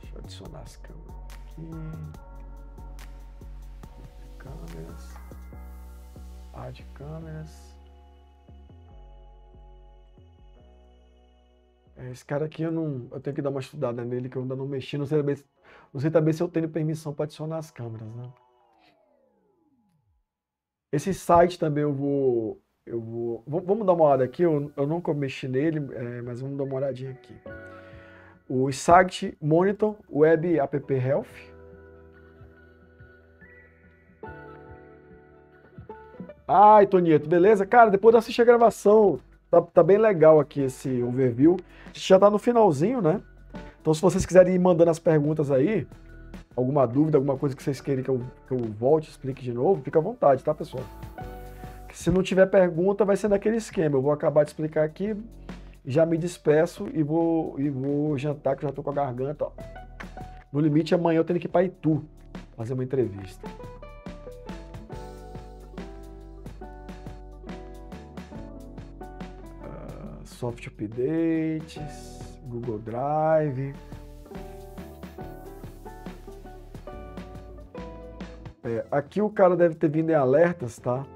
Deixa eu adicionar as câmeras aqui. Câmeras. Add câmeras. Esse cara aqui eu tenho que dar uma estudada nele, que eu ainda não mexi, não sei também se eu tenho permissão para adicionar as câmeras, né? Esse site também vamos dar uma olhada aqui, eu nunca mexi nele, mas vamos dar uma olhadinha aqui. O site Monitor Web App Health. Ai, Tonieto, beleza? Cara, depois assiste a gravação. Tá bem legal aqui esse overview. A gente já tá no finalzinho, né? Então, se vocês quiserem ir mandando as perguntas aí, alguma dúvida, alguma coisa que vocês querem que eu volte, explique de novo, fica à vontade, tá, pessoal? Se não tiver pergunta, vai ser naquele esquema. Eu vou acabar de explicar aqui, já me despeço e vou jantar, que eu já tô com a garganta, ó. No limite, amanhã eu tenho que ir pra Itu fazer uma entrevista. Soft Updates, Google Drive, aqui o cara deve ter vindo em alertas, tá?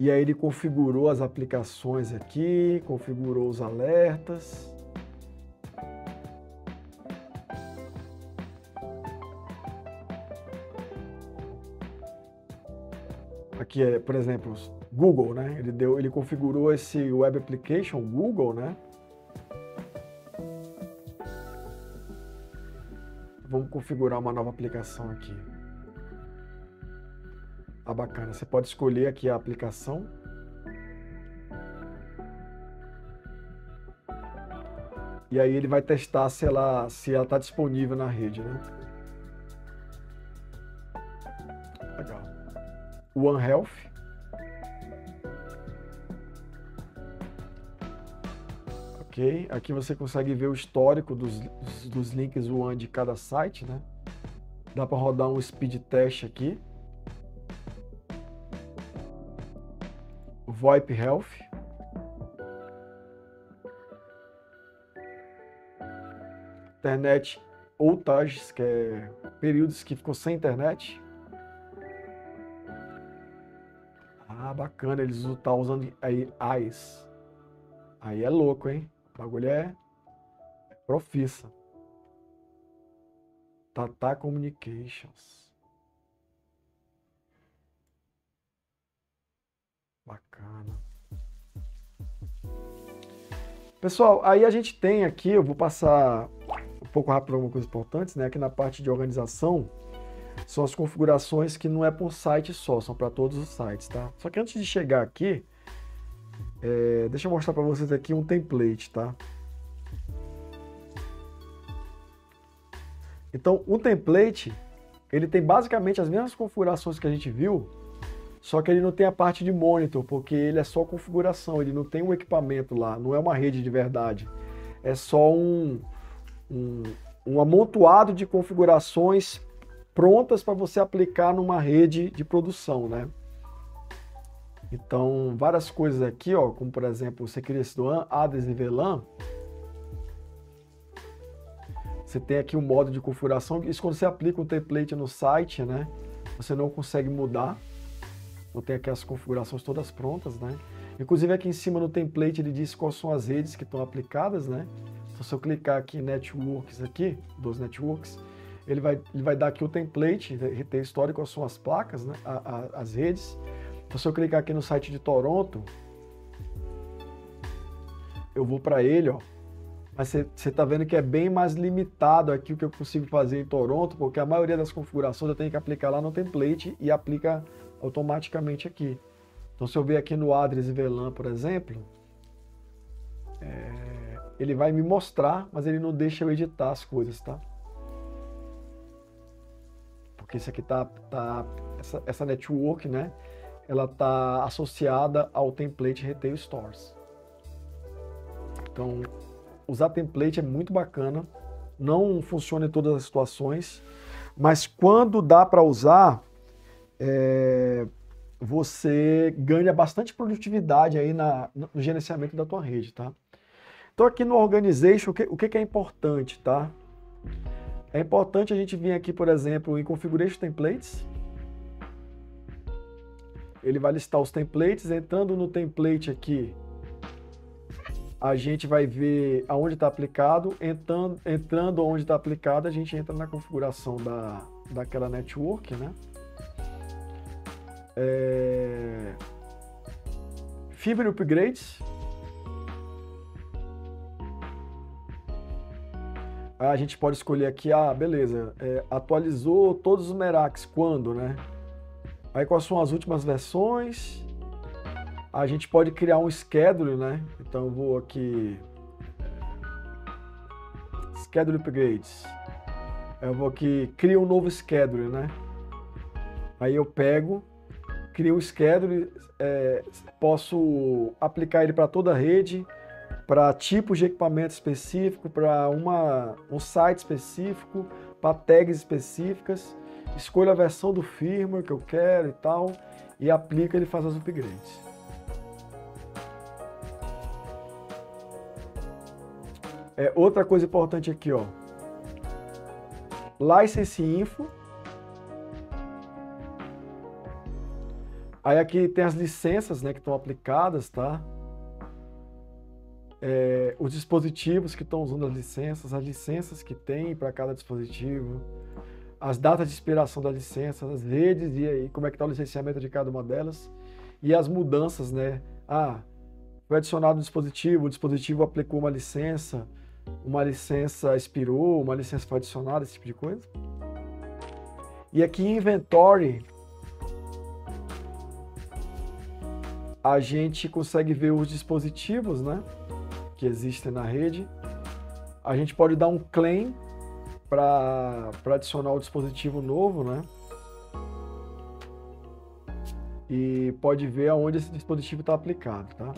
E aí ele configurou as aplicações aqui, configurou os alertas. Aqui é, por exemplo, Google, né? Ele configurou esse Web Application Google, né? Vamos configurar uma nova aplicação aqui. Ah, bacana. Você pode escolher aqui a aplicação. E aí ele vai testar se ela está disponível na rede, né? Legal. One Health. Ok, aqui você consegue ver o histórico dos links WAN de cada site, né? Dá para rodar um speed test aqui. VoIP Health. Internet outages, que é períodos que ficou sem internet. Ah, bacana, eles estão usando aí ISE. Aí é louco, hein? O bagulho é profissa. Tata Communications. Bacana. Pessoal, aí a gente tem aqui, eu vou passar um pouco rápido algumas coisas importantes, né? Aqui na parte de organização, são as configurações que não é para um site só, são para todos os sites, tá? Só que antes de chegar aqui, deixa eu mostrar para vocês aqui um template, tá? Então, o template, ele tem basicamente as mesmas configurações que a gente viu, só que ele não tem a parte de monitor, porque ele é só configuração, ele não tem um equipamento lá, não é uma rede de verdade. É só um amontoado de configurações prontas para você aplicar numa rede de produção, né? Então, várias coisas aqui, ó, como por exemplo, você cria esse WAN, ADES e VLAN. Você tem aqui um modo de configuração, isso quando você aplica um template no site, né? Você não consegue mudar. Eu tenho aqui as configurações todas prontas, né? Inclusive aqui em cima no template ele diz quais são as redes que estão aplicadas, né? Então, se eu clicar aqui em Networks aqui, dos Networks, ele vai dar aqui o template, tem histórico quais são as placas, né? As redes. Então, se eu clicar aqui no site de Toronto, eu vou para ele, ó. Mas você tá vendo que é bem mais limitado aqui o que eu consigo fazer em Toronto, porque a maioria das configurações eu tenho que aplicar lá no template e aplica automaticamente aqui. Então, se eu ver aqui no ADRES e VLAN, por exemplo, ele vai me mostrar, mas ele não deixa eu editar as coisas, tá? Porque isso aqui essa network, né? Ela está associada ao template Retail Stores. Então, usar template é muito bacana, não funciona em todas as situações, mas quando dá para usar, você ganha bastante produtividade aí no gerenciamento da tua rede, tá? Então, aqui no Organization, o que é importante, tá? É importante a gente vir aqui, por exemplo, em Configuration Templates. Ele vai listar os templates. Entrando no template aqui, a gente vai ver aonde está aplicado. Entrando onde está aplicado, a gente entra na configuração daquela network, né? Fiber Upgrades. Aí a gente pode escolher aqui, beleza, atualizou todos os Meraki, quando, né? Aí quais são as últimas versões. A gente pode criar um schedule, né? Então eu vou aqui, Schedule Upgrades. Eu vou aqui, cria um novo schedule, né? Aí eu pego, crio um schedule, posso aplicar ele para toda a rede, para tipos de equipamento específico, para um site específico, para tags específicas. Escolho a versão do firmware que eu quero e tal, e aplica, ele faz os upgrades. Outra coisa importante aqui, ó. License Info. Aí aqui tem as licenças, né, que estão aplicadas, tá? Os dispositivos que estão usando as licenças que tem para cada dispositivo, as datas de expiração das licenças, as redes e aí como é que está o licenciamento de cada uma delas e as mudanças, né? Ah, foi adicionado um dispositivo, o dispositivo aplicou uma licença expirou, uma licença foi adicionada, esse tipo de coisa. E aqui em Inventory, a gente consegue ver os dispositivos, né, que existem na rede. A gente pode dar um claim para adicionar o dispositivo novo, né? E pode ver aonde esse dispositivo está aplicado, tá?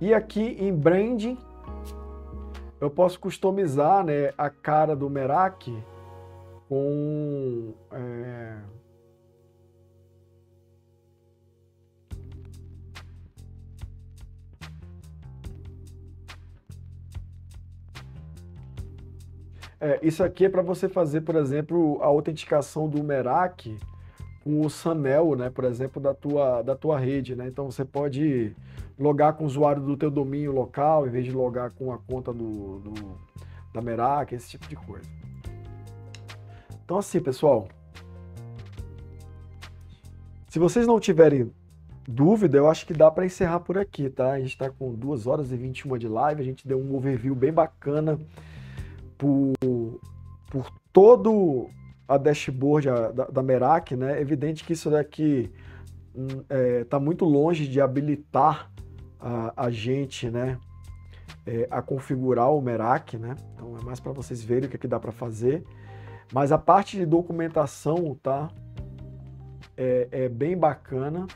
E aqui em Branding, eu posso customizar, né, a cara do Meraki com... Isso aqui é para você fazer, por exemplo, a autenticação do Meraki com o Samel, né, por exemplo, da tua rede, né? Então você pode logar com o usuário do teu domínio local, em vez de logar com a conta da Meraki, esse tipo de coisa. Então assim, pessoal, se vocês não tiverem dúvida, eu acho que dá para encerrar por aqui, tá? A gente está com 2 horas e 21 de live, a gente deu um overview bem bacana por todo a dashboard da Meraki, né? É evidente que isso daqui está muito longe de habilitar a gente, né, a configurar o Meraki, né? Então é mais para vocês verem o que dá para fazer. Mas a parte de documentação, tá? É bem bacana.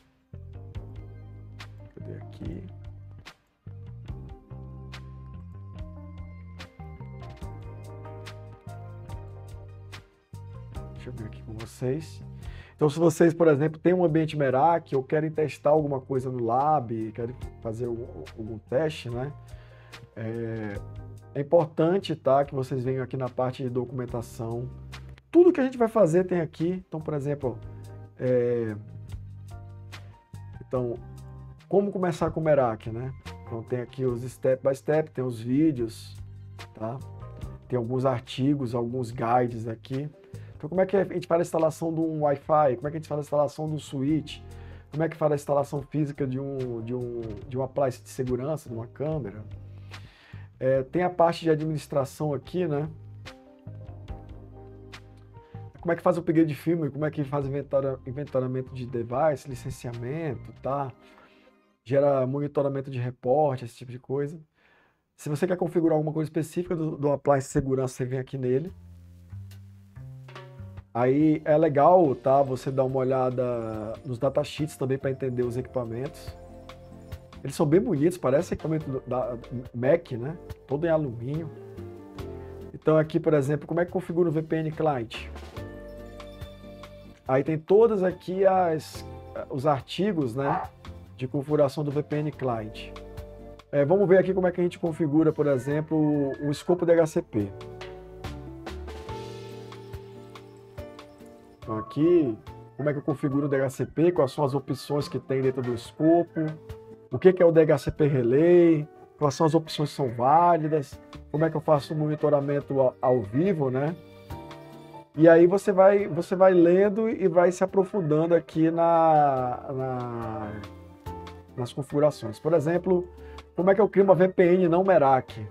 Cadê aqui? Deixa eu ver aqui com vocês. Então, se vocês, por exemplo, têm um ambiente Meraki ou querem testar alguma coisa no lab, querem fazer algum teste, né? É importante, tá, que vocês venham aqui na parte de documentação. Tudo que a gente vai fazer tem aqui. Então, por exemplo, então, como começar com o Meraki, né? Então, tem aqui os step by step, tem os vídeos, tá? Tem alguns artigos, alguns guides aqui. Então, como é que a gente faz a instalação de um Wi-Fi? Como é que a gente faz a instalação de um switch? Como é que faz a instalação física de um appliance de segurança, de uma câmera? Tem a parte de administração aqui, né? Como é que faz o upgrade de firmware? Como é que faz inventariamento de device, licenciamento, tá? Gera monitoramento de reporte, esse tipo de coisa. Se você quer configurar alguma coisa específica do appliance de segurança, você vem aqui nele. Aí é legal, tá, você dar uma olhada nos datasheets também para entender os equipamentos. Eles são bem bonitos, parece equipamento da Mac, né? Todo em alumínio. Então aqui, por exemplo, como é que configura o VPN client? Aí tem todas aqui os artigos, né, de configuração do VPN client. Vamos ver aqui como é que a gente configura, por exemplo, o escopo DHCP. Aqui, como é que eu configuro o DHCP, quais são as opções que tem dentro do escopo, o que é o DHCP Relay, quais são as opções que são válidas, como é que eu faço o monitoramento ao vivo, né? E aí você vai lendo e vai se aprofundando aqui nas configurações. Por exemplo, como é que eu crio uma VPN não Meraki?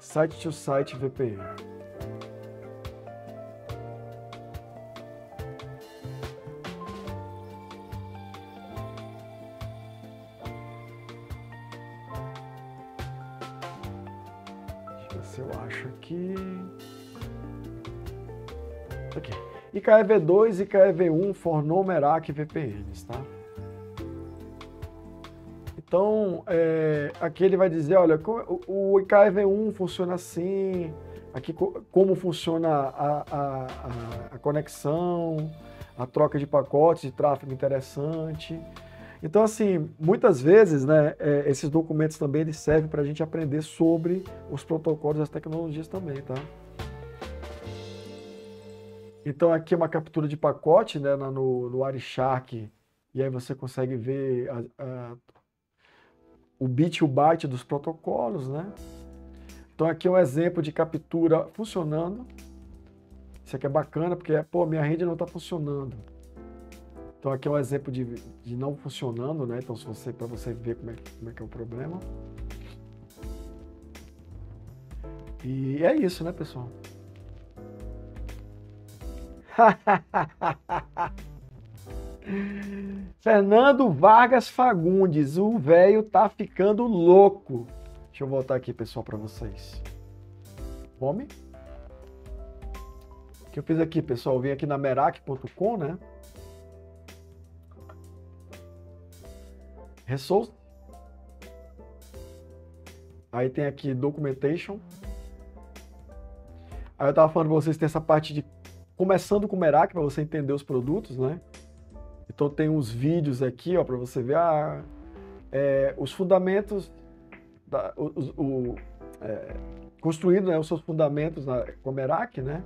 Site-to-site VPN. Deixa eu ver se eu acho aqui. Aqui. IKEV2 e IKEV1 for no Meraki VPNs, tá? Então, aqui ele vai dizer, olha, o IKEV1 funciona assim, aqui como funciona a conexão, a troca de pacotes, de tráfego interessante. Então, assim, muitas vezes, né, esses documentos também eles servem para a gente aprender sobre os protocolos das tecnologias também, tá? Então, aqui é uma captura de pacote, né, no Wireshark, e aí você consegue ver o bit e o byte dos protocolos, né? Então, aqui é um exemplo de captura funcionando. Isso aqui é bacana, porque, pô, minha rede não está funcionando. Então, aqui é um exemplo de não funcionando, né? Então, para você ver como é que é o problema. E é isso, né, pessoal? Fernando Vargas Fagundes, o velho tá ficando louco. Deixa eu voltar aqui, pessoal, para vocês. Fome? O que eu fiz aqui, pessoal? Eu vim aqui na meraki.com, né? Resource. Aí tem aqui documentation. Aí eu tava falando pra vocês, tem essa parte de começando com o Meraki para você entender os produtos, né? Então tem uns vídeos aqui, ó, para você ver os fundamentos construindo, né, os seus fundamentos com o Meraki, né?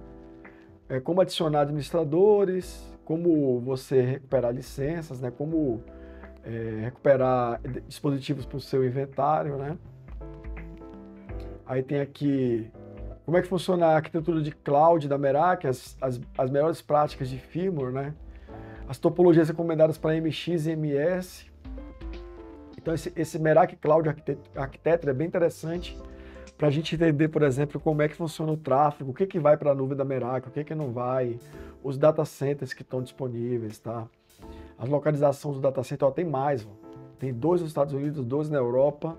Como adicionar administradores, como você recuperar licenças, né? Como recuperar dispositivos para o seu inventário, né? Aí tem aqui como é que funciona a arquitetura de cloud da Meraki, as melhores práticas de firmware, né? As topologias recomendadas para MX e MS. Então esse Meraki Cloud Architecture é bem interessante para a gente entender, por exemplo, como é que funciona o tráfego, o que que vai para a nuvem da Meraki, o que que não vai, os data centers que estão disponíveis, tá? As localizações do data center, ó, tem mais, ó. Tem 2 nos Estados Unidos, 2 na Europa,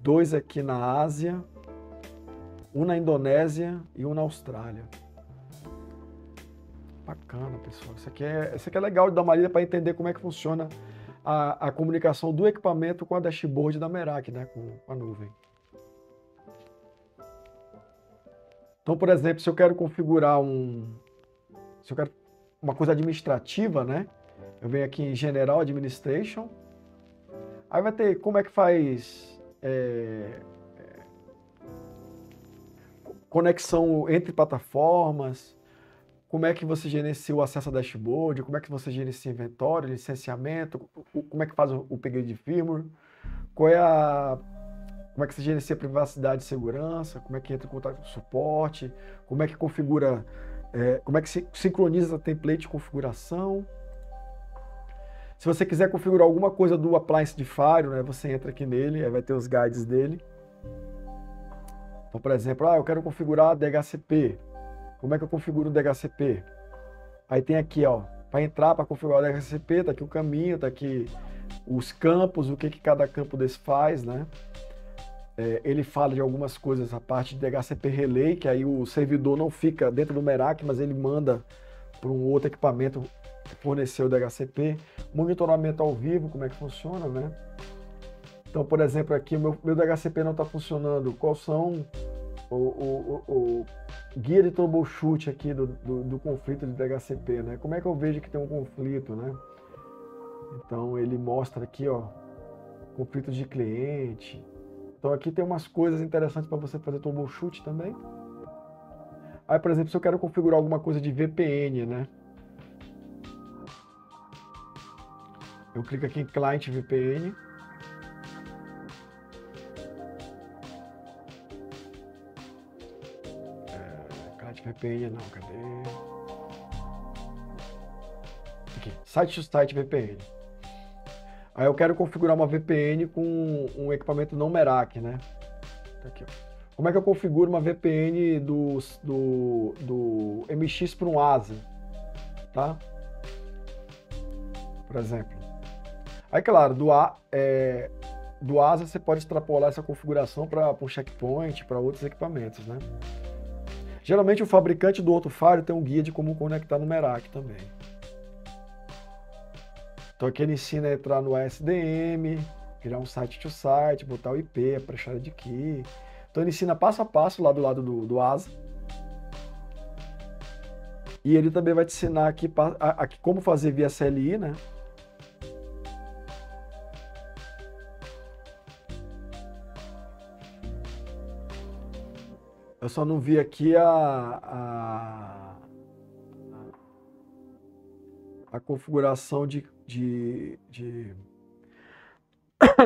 2 aqui na Ásia, 1 na Indonésia e 1 na Austrália. Bacana, pessoal. Isso aqui é legal de dar uma lida para entender como é que funciona a comunicação do equipamento com a dashboard da Meraki, né? Com a nuvem. Então, por exemplo, se eu quero configurar uma coisa administrativa, né? Eu venho aqui em General Administration. Aí vai ter como é que faz conexão entre plataformas, como é que você gerencia o acesso a dashboard, como é que você gerencia inventório, licenciamento, como é que faz o upgrade de firmware, como é que você gerencia privacidade e segurança, como é que entra em contato com o suporte, como é que configura, como é que se sincroniza a template de configuração. Se você quiser configurar alguma coisa do appliance de Firewall, né, você entra aqui nele, aí vai ter os guides dele. Então, por exemplo, eu quero configurar DHCP. Como é que eu configuro o DHCP? Aí tem aqui, ó, para entrar, para configurar o DHCP, tá aqui o caminho, tá aqui os campos, o que cada campo desse faz, né? Ele fala de algumas coisas, a parte de DHCP Relay, que aí o servidor não fica dentro do Meraki, mas ele manda para um outro equipamento fornecer o DHCP. Monitoramento ao vivo, como é que funciona, né? Então, por exemplo, aqui o meu DHCP não está funcionando. Qual são o guia de troubleshoot aqui do conflito de DHCP, né? Como é que eu vejo que tem um conflito, né? Então, ele mostra aqui, ó, conflito de cliente. Então, aqui tem umas coisas interessantes para você fazer troubleshoot também. Aí, por exemplo, se eu quero configurar alguma coisa de VPN, né? Eu clico aqui em Client VPN. VPN não, cadê? Aqui, site to site VPN. Aí eu quero configurar uma VPN com um equipamento não Meraki, né? Tá aqui, ó. Como é que eu configuro uma VPN do MX para um Asa, tá? Por exemplo. Aí, claro, do Asa você pode extrapolar essa configuração para um Checkpoint, para outros equipamentos, né? Geralmente o fabricante do outro firewall tem um guia de como conectar no Meraki também. Então aqui ele ensina a entrar no ASDM, criar um site-to-site, botar o IP, a prechada de key. Então ele ensina passo a passo lá do lado do Asa. E ele também vai te ensinar aqui, como fazer via CLI, né? Eu só não vi aqui a configuração de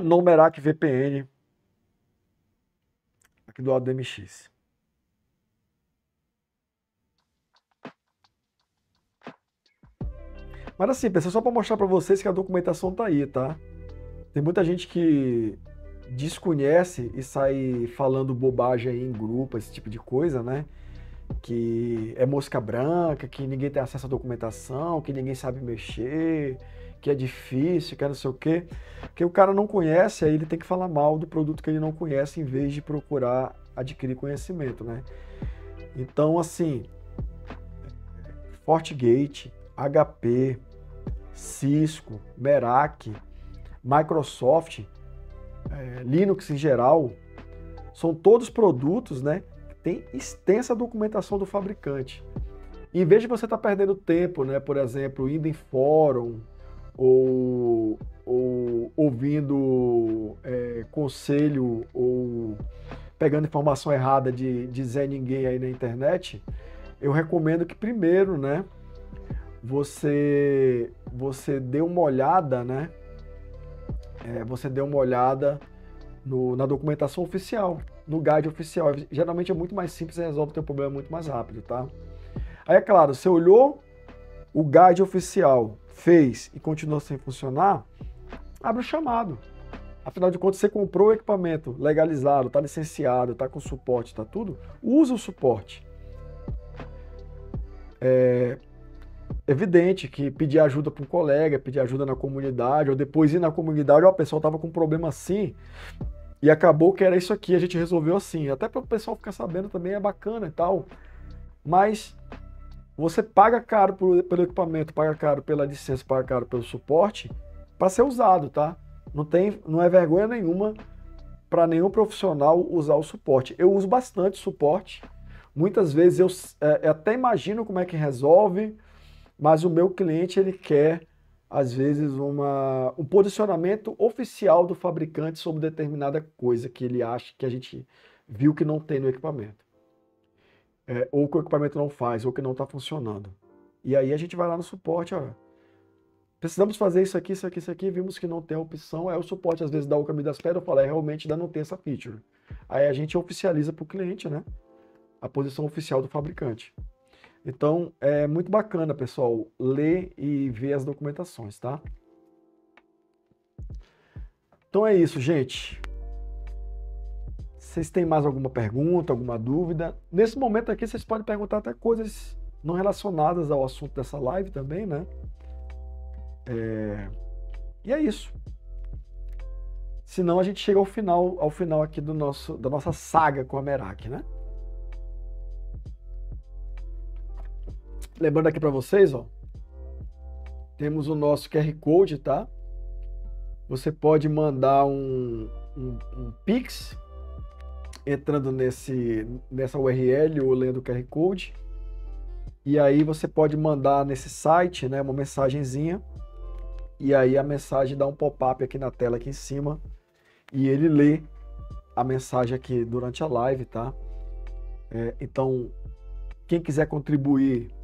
no Meraki VPN aqui do ADMX. Mas assim, pessoal, só para mostrar para vocês que a documentação tá aí, tá? Tem muita gente que desconhece e sai falando bobagem aí em grupo, esse tipo de coisa, né? Que é mosca branca, que ninguém tem acesso à documentação, que ninguém sabe mexer, que é difícil, que é não sei o quê. Porque o cara não conhece, aí ele tem que falar mal do produto que ele não conhece em vez de procurar adquirir conhecimento, né? Então, assim, Fortigate, HP, Cisco, Meraki, Microsoft, Linux em geral, são todos produtos, né, que tem extensa documentação do fabricante. Em vez de você estar perdendo tempo, né, por exemplo, indo em fórum ou ouvindo conselho ou pegando informação errada de Zé Ninguém aí na internet, eu recomendo que primeiro, né, você dê uma olhada, né? Você dê uma olhada na documentação oficial, no guide oficial. Geralmente é muito mais simples e resolve o teu problema muito mais rápido, tá? Aí é claro, você olhou o guide oficial, fez e continuou sem funcionar, abre o chamado. Afinal de contas, você comprou o equipamento legalizado, tá licenciado, tá com suporte, tá tudo, usa o suporte. É evidente que pedir ajuda para um colega, pedir ajuda na comunidade, ou depois ir na comunidade, ó, o pessoal tava com um problema assim, e acabou que era isso aqui, a gente resolveu assim. Até para o pessoal ficar sabendo também é bacana e tal, mas você paga caro pelo equipamento, paga caro pela licença, paga caro pelo suporte, para ser usado, tá? Não é vergonha nenhuma para nenhum profissional usar o suporte. Eu uso bastante suporte, muitas vezes eu até imagino como é que resolve, mas o meu cliente, ele quer, às vezes, um posicionamento oficial do fabricante sobre determinada coisa que ele acha que a gente viu que não tem no equipamento. Ou que o equipamento não faz, ou que não está funcionando. E aí a gente vai lá no suporte, ó, precisamos fazer isso aqui, isso aqui, isso aqui, vimos que não tem opção, aí o suporte às vezes dá o caminho das pedras, eu falo, realmente ainda não tem essa feature. Aí a gente oficializa para o cliente, né, a posição oficial do fabricante. Então, é muito bacana, pessoal, ler e ver as documentações, tá? Então é isso, gente. Vocês têm mais alguma pergunta, alguma dúvida? Nesse momento aqui, vocês podem perguntar até coisas não relacionadas ao assunto dessa live também, né? E é isso. Senão a gente chega ao final aqui da nossa saga com a Meraki, né? Lembrando aqui para vocês, ó, temos o nosso QR Code, tá? Você pode mandar um Pix entrando nessa URL ou lendo o QR Code. E aí você pode mandar nesse site, né, uma mensagenzinha. E aí a mensagem dá um pop-up aqui na tela, aqui em cima. E ele lê a mensagem aqui durante a live, tá? Então, quem quiser contribuir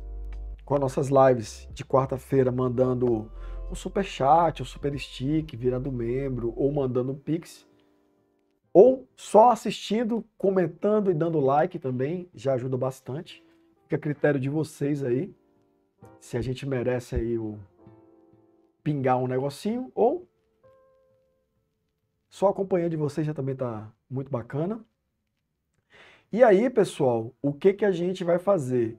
com as nossas lives de quarta-feira, mandando um superchat, um super stick, virando membro, ou mandando um pix, ou só assistindo, comentando e dando like também, já ajuda bastante. Fica a critério de vocês aí, se a gente merece aí pingar um negocinho, ou só a companhia de vocês já também tá muito bacana. E aí, pessoal, o que a gente vai fazer?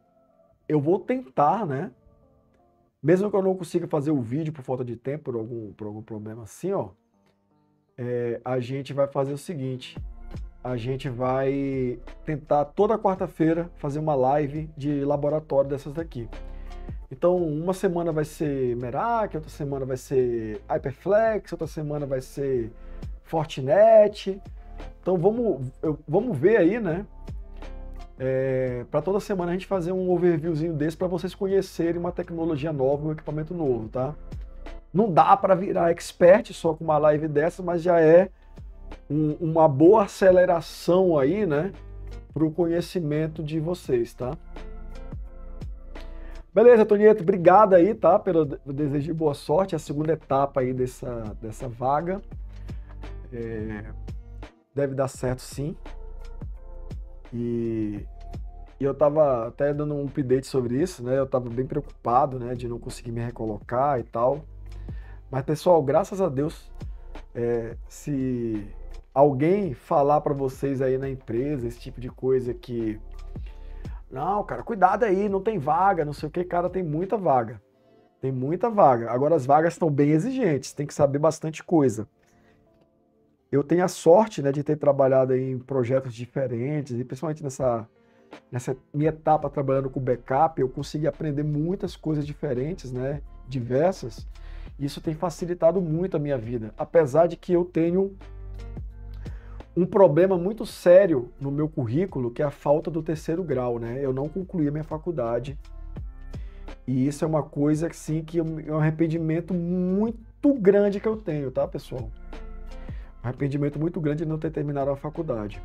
Eu vou tentar, né? Mesmo que eu não consiga fazer o vídeo por falta de tempo, por algum problema assim, ó. A gente vai fazer o seguinte. A gente vai tentar toda quarta-feira fazer uma live de laboratório dessas daqui. Então, uma semana vai ser Meraki, outra semana vai ser Hyperflex, outra semana vai ser Fortinet. Então, vamos ver aí, né? para toda semana a gente fazer um overviewzinho desse para vocês conhecerem uma tecnologia nova, um equipamento novo, tá? Não dá para virar expert só com uma live dessa, mas já é uma boa aceleração aí, né, para o conhecimento de vocês, tá? Beleza, Tonieto, obrigado aí, tá, pelo desejo de boa sorte, a segunda etapa aí dessa vaga. Deve dar certo, sim. E eu tava até dando um update sobre isso, né? Eu tava bem preocupado, né, de não conseguir me recolocar e tal. Mas, pessoal, graças a Deus, se alguém falar para vocês aí na empresa esse tipo de coisa que... Não, cara, cuidado aí, não tem vaga, não sei o que, cara, tem muita vaga. Tem muita vaga. Agora, as vagas estão bem exigentes, tem que saber bastante coisa. Eu tenho a sorte, né, de ter trabalhado em projetos diferentes, e principalmente nessa minha etapa trabalhando com backup, eu consegui aprender muitas coisas diferentes, né, diversas. Isso tem facilitado muito a minha vida, apesar de que eu tenho um problema muito sério no meu currículo, que é a falta do terceiro grau, né? Eu não concluí a minha faculdade, e isso é uma coisa, assim, que é um arrependimento muito grande que eu tenho, tá, pessoal? Arrependimento muito grande de não ter terminado a faculdade.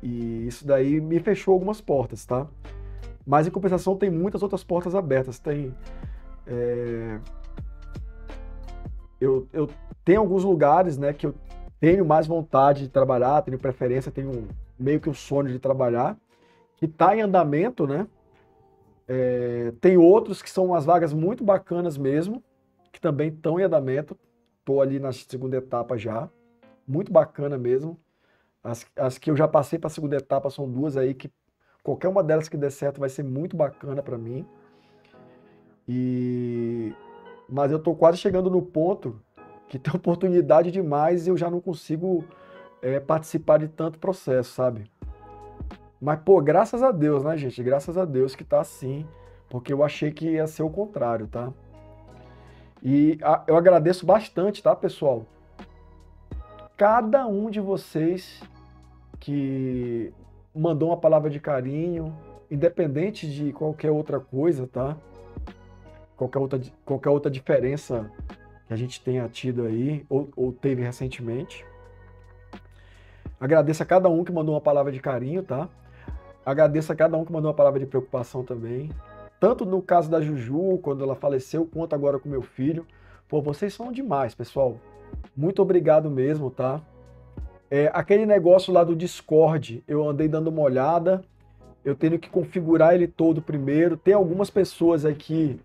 E isso daí me fechou algumas portas, tá? Mas, em compensação, tem muitas outras portas abertas. Tem... Eu tenho alguns lugares, né, que eu tenho mais vontade de trabalhar, tenho preferência, tenho meio que um sonho de trabalhar, que está em andamento, né? Tem outros que são umas vagas muito bacanas mesmo, que também estão em andamento. Estou ali na segunda etapa já, muito bacana mesmo. As que eu já passei para a segunda etapa são duas aí que qualquer uma delas que der certo vai ser muito bacana para mim. Mas eu estou quase chegando no ponto que tem oportunidade demais e eu já não consigo participar de tanto processo, sabe? Mas, pô, graças a Deus, né, gente? Graças a Deus que tá assim, porque eu achei que ia ser o contrário, tá? E eu agradeço bastante, tá, pessoal? Cada um de vocês que mandou uma palavra de carinho, independente de qualquer outra coisa, tá? Qualquer outra diferença que a gente tenha tido aí, ou teve recentemente. Agradeço a cada um que mandou uma palavra de carinho, tá? Agradeço a cada um que mandou uma palavra de preocupação também. Tanto no caso da Juju, quando ela faleceu, quanto agora com meu filho. Pô, vocês são demais, pessoal. Muito obrigado mesmo, tá? Aquele negócio lá do Discord, eu andei dando uma olhada. Eu tenho que configurar ele todo primeiro. Tem algumas pessoas aqui,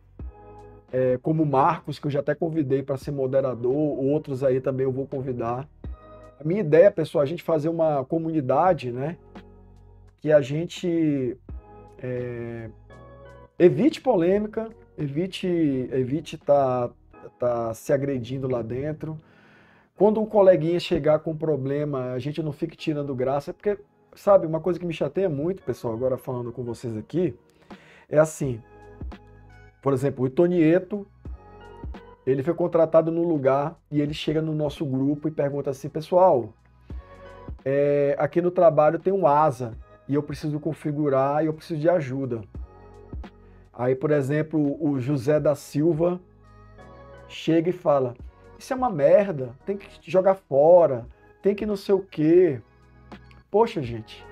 como o Marcos, que eu já até convidei para ser moderador, outros aí também eu vou convidar. A minha ideia, pessoal, é a gente fazer uma comunidade, né, que a gente... evite polêmica, evite tá se agredindo lá dentro. Quando um coleguinha chegar com problema, a gente não fique tirando graça, porque, sabe, uma coisa que me chateia muito, pessoal, agora falando com vocês aqui, é assim, por exemplo, o Tonieto, ele foi contratado num lugar e ele chega no nosso grupo e pergunta assim, pessoal, aqui no trabalho tem um Asa e eu preciso configurar e eu preciso de ajuda. Aí, por exemplo, o José da Silva chega e fala, isso é uma merda, tem que jogar fora, tem que não sei o quê. Poxa, gente,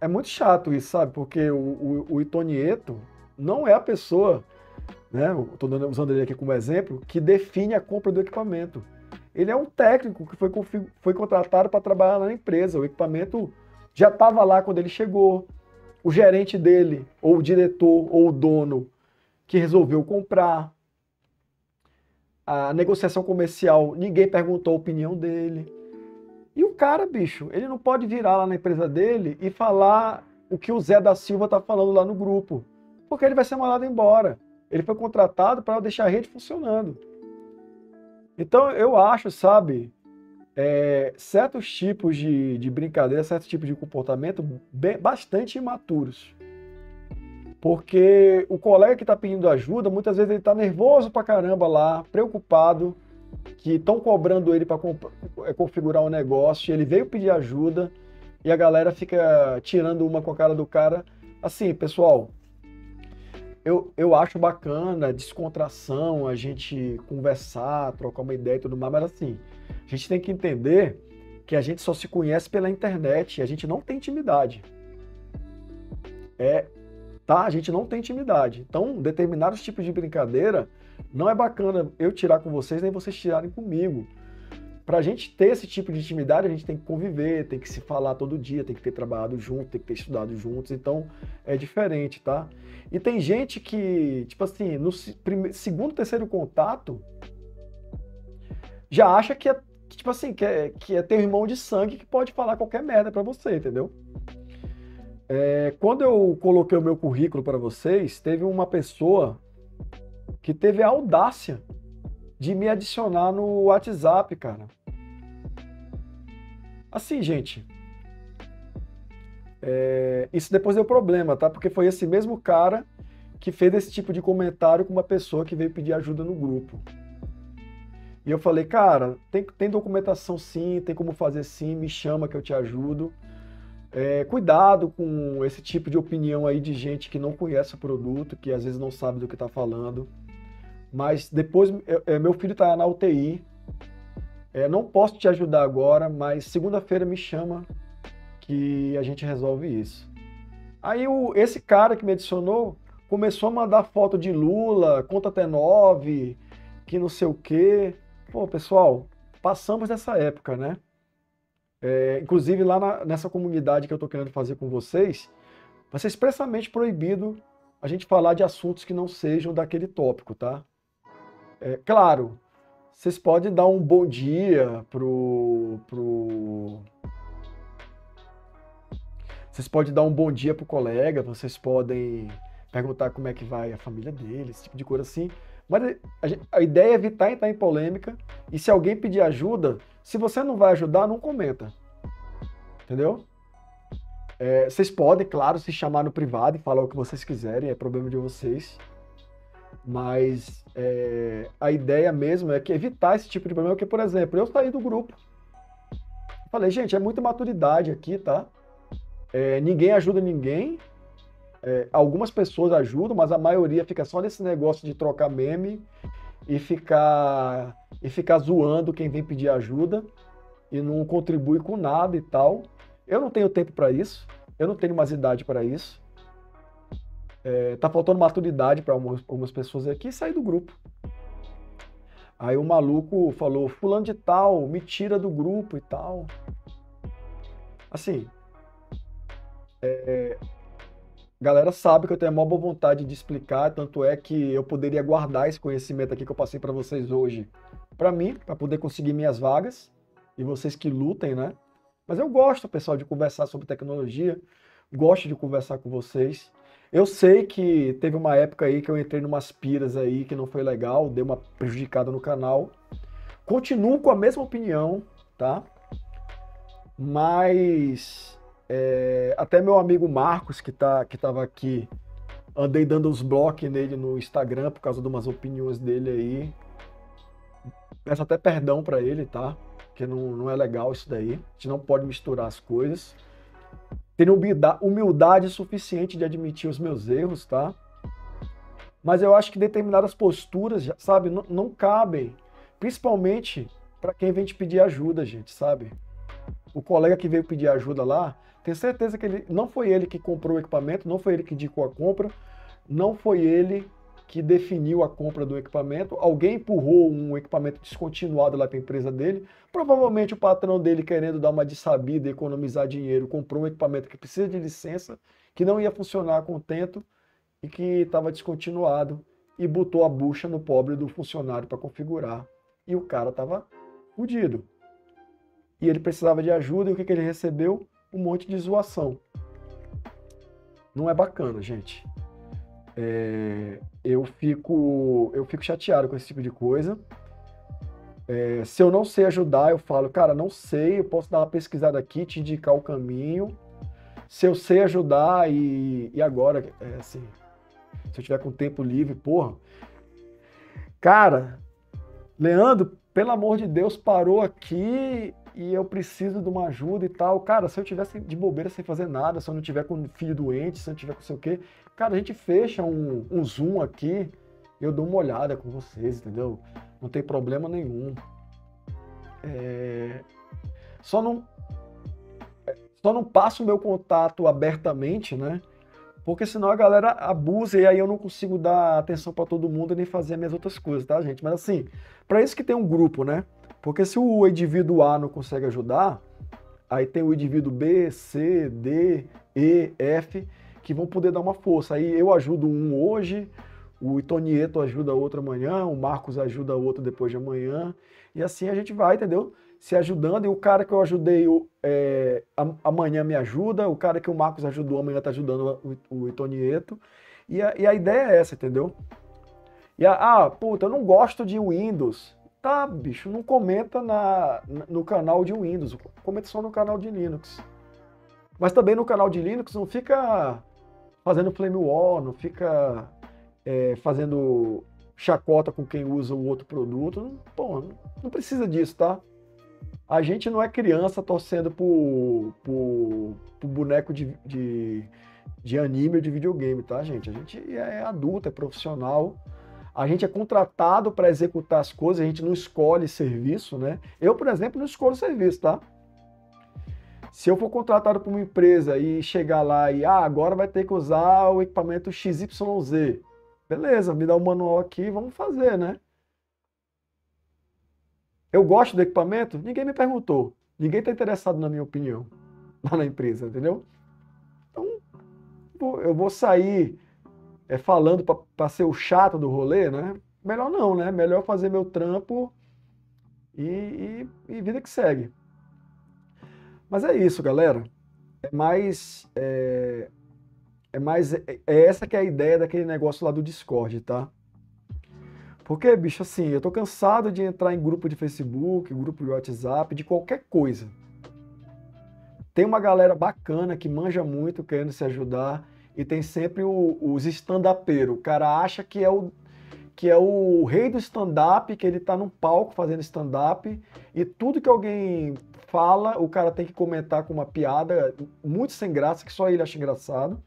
é muito chato isso, sabe? Porque o Tonieto não é a pessoa, né? Estou usando ele aqui como exemplo, que define a compra do equipamento. Ele é um técnico que foi contratado para trabalhar na empresa. O equipamento já estava lá quando ele chegou. O gerente dele, ou o diretor, ou o dono, que resolveu comprar. A negociação comercial, ninguém perguntou a opinião dele. E o cara, bicho, ele não pode virar lá na empresa dele e falar o que o Zé da Silva está falando lá no grupo, porque ele vai ser mandado embora. Ele foi contratado para deixar a rede funcionando. Então, eu acho, sabe... certos tipos de brincadeira, certos tipos de comportamento bastante imaturos. Porque o colega que está pedindo ajuda, muitas vezes ele está nervoso pra caramba lá, preocupado, que estão cobrando ele para configurar um negócio, ele veio pedir ajuda, e a galera fica tirando uma com a cara do cara. Assim, pessoal, eu acho bacana descontração, a gente conversar, trocar uma ideia e tudo mais, mas assim, a gente tem que entender que a gente só se conhece pela internet, a gente não tem intimidade. A gente não tem intimidade. Então, determinados tipos de brincadeira não é bacana eu tirar com vocês, nem vocês tirarem comigo. Pra gente ter esse tipo de intimidade, a gente tem que conviver, tem que se falar todo dia, tem que ter trabalhado junto, tem que ter estudado juntos, então é diferente, tá? E tem gente que, tipo assim, no segundo, terceiro contato, já acha que é teu irmão de sangue que pode falar qualquer merda pra você, entendeu? Quando eu coloquei o meu currículo pra vocês, teve uma pessoa que teve a audácia de me adicionar no WhatsApp, cara. Assim, gente, isso depois deu problema, tá? Porque foi esse mesmo cara que fez esse tipo de comentário com uma pessoa que veio pedir ajuda no grupo. E eu falei, cara, tem documentação sim, tem como fazer sim, me chama que eu te ajudo. Cuidado com esse tipo de opinião aí de gente que não conhece o produto, que às vezes não sabe do que tá falando. Mas depois, meu filho está na UTI, não posso te ajudar agora, mas segunda-feira me chama que a gente resolve isso. Aí esse cara que me adicionou começou a mandar foto de Lula, conta até 9, que não sei o quê. Pô, pessoal, passamos dessa época, né? Inclusive lá nessa comunidade que eu estou querendo fazer com vocês, vai ser expressamente proibido a gente falar de assuntos que não sejam daquele tópico, tá? Claro, vocês podem dar um bom dia Vocês podem dar um bom dia pro colega, vocês podem perguntar como é que vai a família dele, esse tipo de coisa assim. Mas a ideia é evitar entrar em polêmica, e se alguém pedir ajuda, se você não vai ajudar, não comenta. Entendeu? Vocês podem, claro, se chamar no privado e falar o que vocês quiserem, é problema de vocês. Mas a ideia mesmo é que evitar esse tipo de problema, porque, por exemplo, eu saí do grupo. Falei, gente, é muita maturidade aqui, tá? Ninguém ajuda ninguém. Algumas pessoas ajudam, mas a maioria fica só nesse negócio de trocar meme e ficar zoando quem vem pedir ajuda e não contribui com nada e tal. Eu não tenho tempo para isso, eu não tenho mais idade para isso. Tá faltando maturidade para algumas pessoas aqui e saí do grupo. Aí o maluco falou, fulano de tal, me tira do grupo e tal. Assim, a galera sabe que eu tenho a maior boa vontade de explicar, tanto é que eu poderia guardar esse conhecimento aqui que eu passei para vocês hoje, para mim, para poder conseguir minhas vagas, e vocês que lutem, né? Mas eu gosto, pessoal, de conversar sobre tecnologia, gosto de conversar com vocês. Eu sei que teve uma época aí que eu entrei numas piras aí que não foi legal, deu uma prejudicada no canal. Continuo com a mesma opinião, tá? Mas até meu amigo Marcos, que tava aqui, andei dando uns blocos nele no Instagram por causa de umas opiniões dele aí. Peço até perdão pra ele, tá? Porque não é legal isso daí. A gente não pode misturar as coisas. Ter humildade suficiente de admitir os meus erros, tá? Mas eu acho que determinadas posturas, sabe, não cabem. Principalmente para quem vem te pedir ajuda, gente, sabe? O colega que veio pedir ajuda lá, tenho certeza que não foi ele que comprou o equipamento, não foi ele que indicou a compra, não foi ele que definiu a compra do equipamento. Alguém empurrou um equipamento descontinuado lá para a empresa dele. Provavelmente o patrão dele, querendo dar uma de sabida e economizar dinheiro, comprou um equipamento que precisa de licença, que não ia funcionar a contento e que estava descontinuado, e botou a bucha no pobre do funcionário para configurar. E o cara estava fudido. E ele precisava de ajuda, e o que ele recebeu? Um monte de zoação. Não é bacana, gente. Eu fico chateado com esse tipo de coisa. Se eu não sei ajudar, eu falo, cara, não sei, eu posso dar uma pesquisada aqui, te indicar o caminho. Se eu sei ajudar e agora, assim, se eu tiver com tempo livre, porra. Cara, Leandro, pelo amor de Deus, parou aqui e eu preciso de uma ajuda e tal. Cara, se eu tiver de bobeira sem fazer nada, se eu não tiver com filho doente, se eu não tiver com sei o quê, cara, a gente fecha um Zoom aqui, eu dou uma olhada com vocês, entendeu? Não tem problema nenhum. Só não passo o meu contato abertamente, né? Porque senão a galera abusa e aí eu não consigo dar atenção para todo mundo e nem fazer as minhas outras coisas, tá, gente? Mas assim, para isso que tem um grupo, né? Porque se o indivíduo A não consegue ajudar, aí tem o indivíduo B, C, D, E, F, que vão poder dar uma força. Aí eu ajudo um hoje, o Itonieto ajuda outro amanhã, o Marcos ajuda outro depois de amanhã, e assim a gente vai, entendeu? Se ajudando, e o cara que eu ajudei amanhã me ajuda, o cara que o Marcos ajudou amanhã tá ajudando o Itonieto, e a ideia é essa, entendeu? Puta, eu não gosto de Windows. Tá, bicho, não comenta no canal de Windows, comenta só no canal de Linux. Mas também no canal de Linux não fica fazendo flame war, não fica fazendo chacota com quem usa o outro produto. Pô, não precisa disso, tá? A gente não é criança torcendo por boneco de anime ou de videogame, tá, gente? A gente é adulto, é profissional, a gente é contratado para executar as coisas, a gente não escolhe serviço, né? Eu, por exemplo, não escolho serviço, tá? Se eu for contratado por uma empresa e chegar lá e, agora vai ter que usar o equipamento XYZ, beleza, me dá o manual aqui, vamos fazer, né? Eu gosto do equipamento? Ninguém me perguntou. Ninguém está interessado na minha opinião lá na empresa, entendeu? Então, eu vou sair falando para ser o chato do rolê, né? Melhor não, né? Melhor fazer meu trampo e vida que segue. Mas é isso, galera. É essa que é a ideia daquele negócio lá do Discord, tá? Porque, bicho, assim, eu tô cansado de entrar em grupo de Facebook, grupo de WhatsApp, de qualquer coisa. Tem uma galera bacana que manja muito, querendo se ajudar, e tem sempre os stand-upeiros. O cara acha que é o rei do stand-up, que ele tá num palco fazendo stand-up, e tudo que alguém fala, o cara tem que comentar com uma piada muito sem graça, que só ele acha engraçado.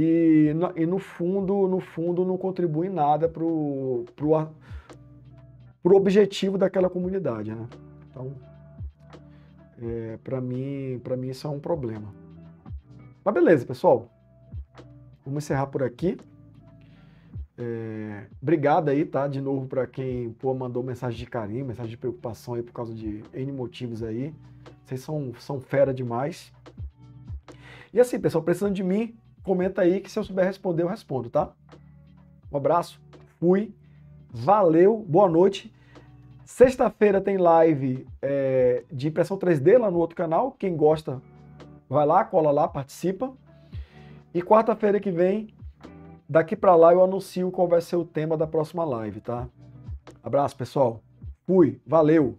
E no fundo, não contribui nada pro objetivo daquela comunidade, né? Então, para mim isso é um problema. Mas beleza, pessoal. Vamos encerrar por aqui. Obrigado aí, tá? De novo para quem mandou mensagem de carinho, mensagem de preocupação aí por causa de N motivos aí. Vocês são fera demais. E assim, pessoal, precisando de mim, comenta aí que se eu souber responder, eu respondo, tá? Um abraço, fui, valeu, boa noite. Sexta-feira tem live de impressão 3D lá no outro canal. Quem gosta, vai lá, cola lá, participa. E quarta-feira que vem, daqui pra lá eu anuncio qual vai ser o tema da próxima live, tá? Abraço, pessoal. Fui, valeu.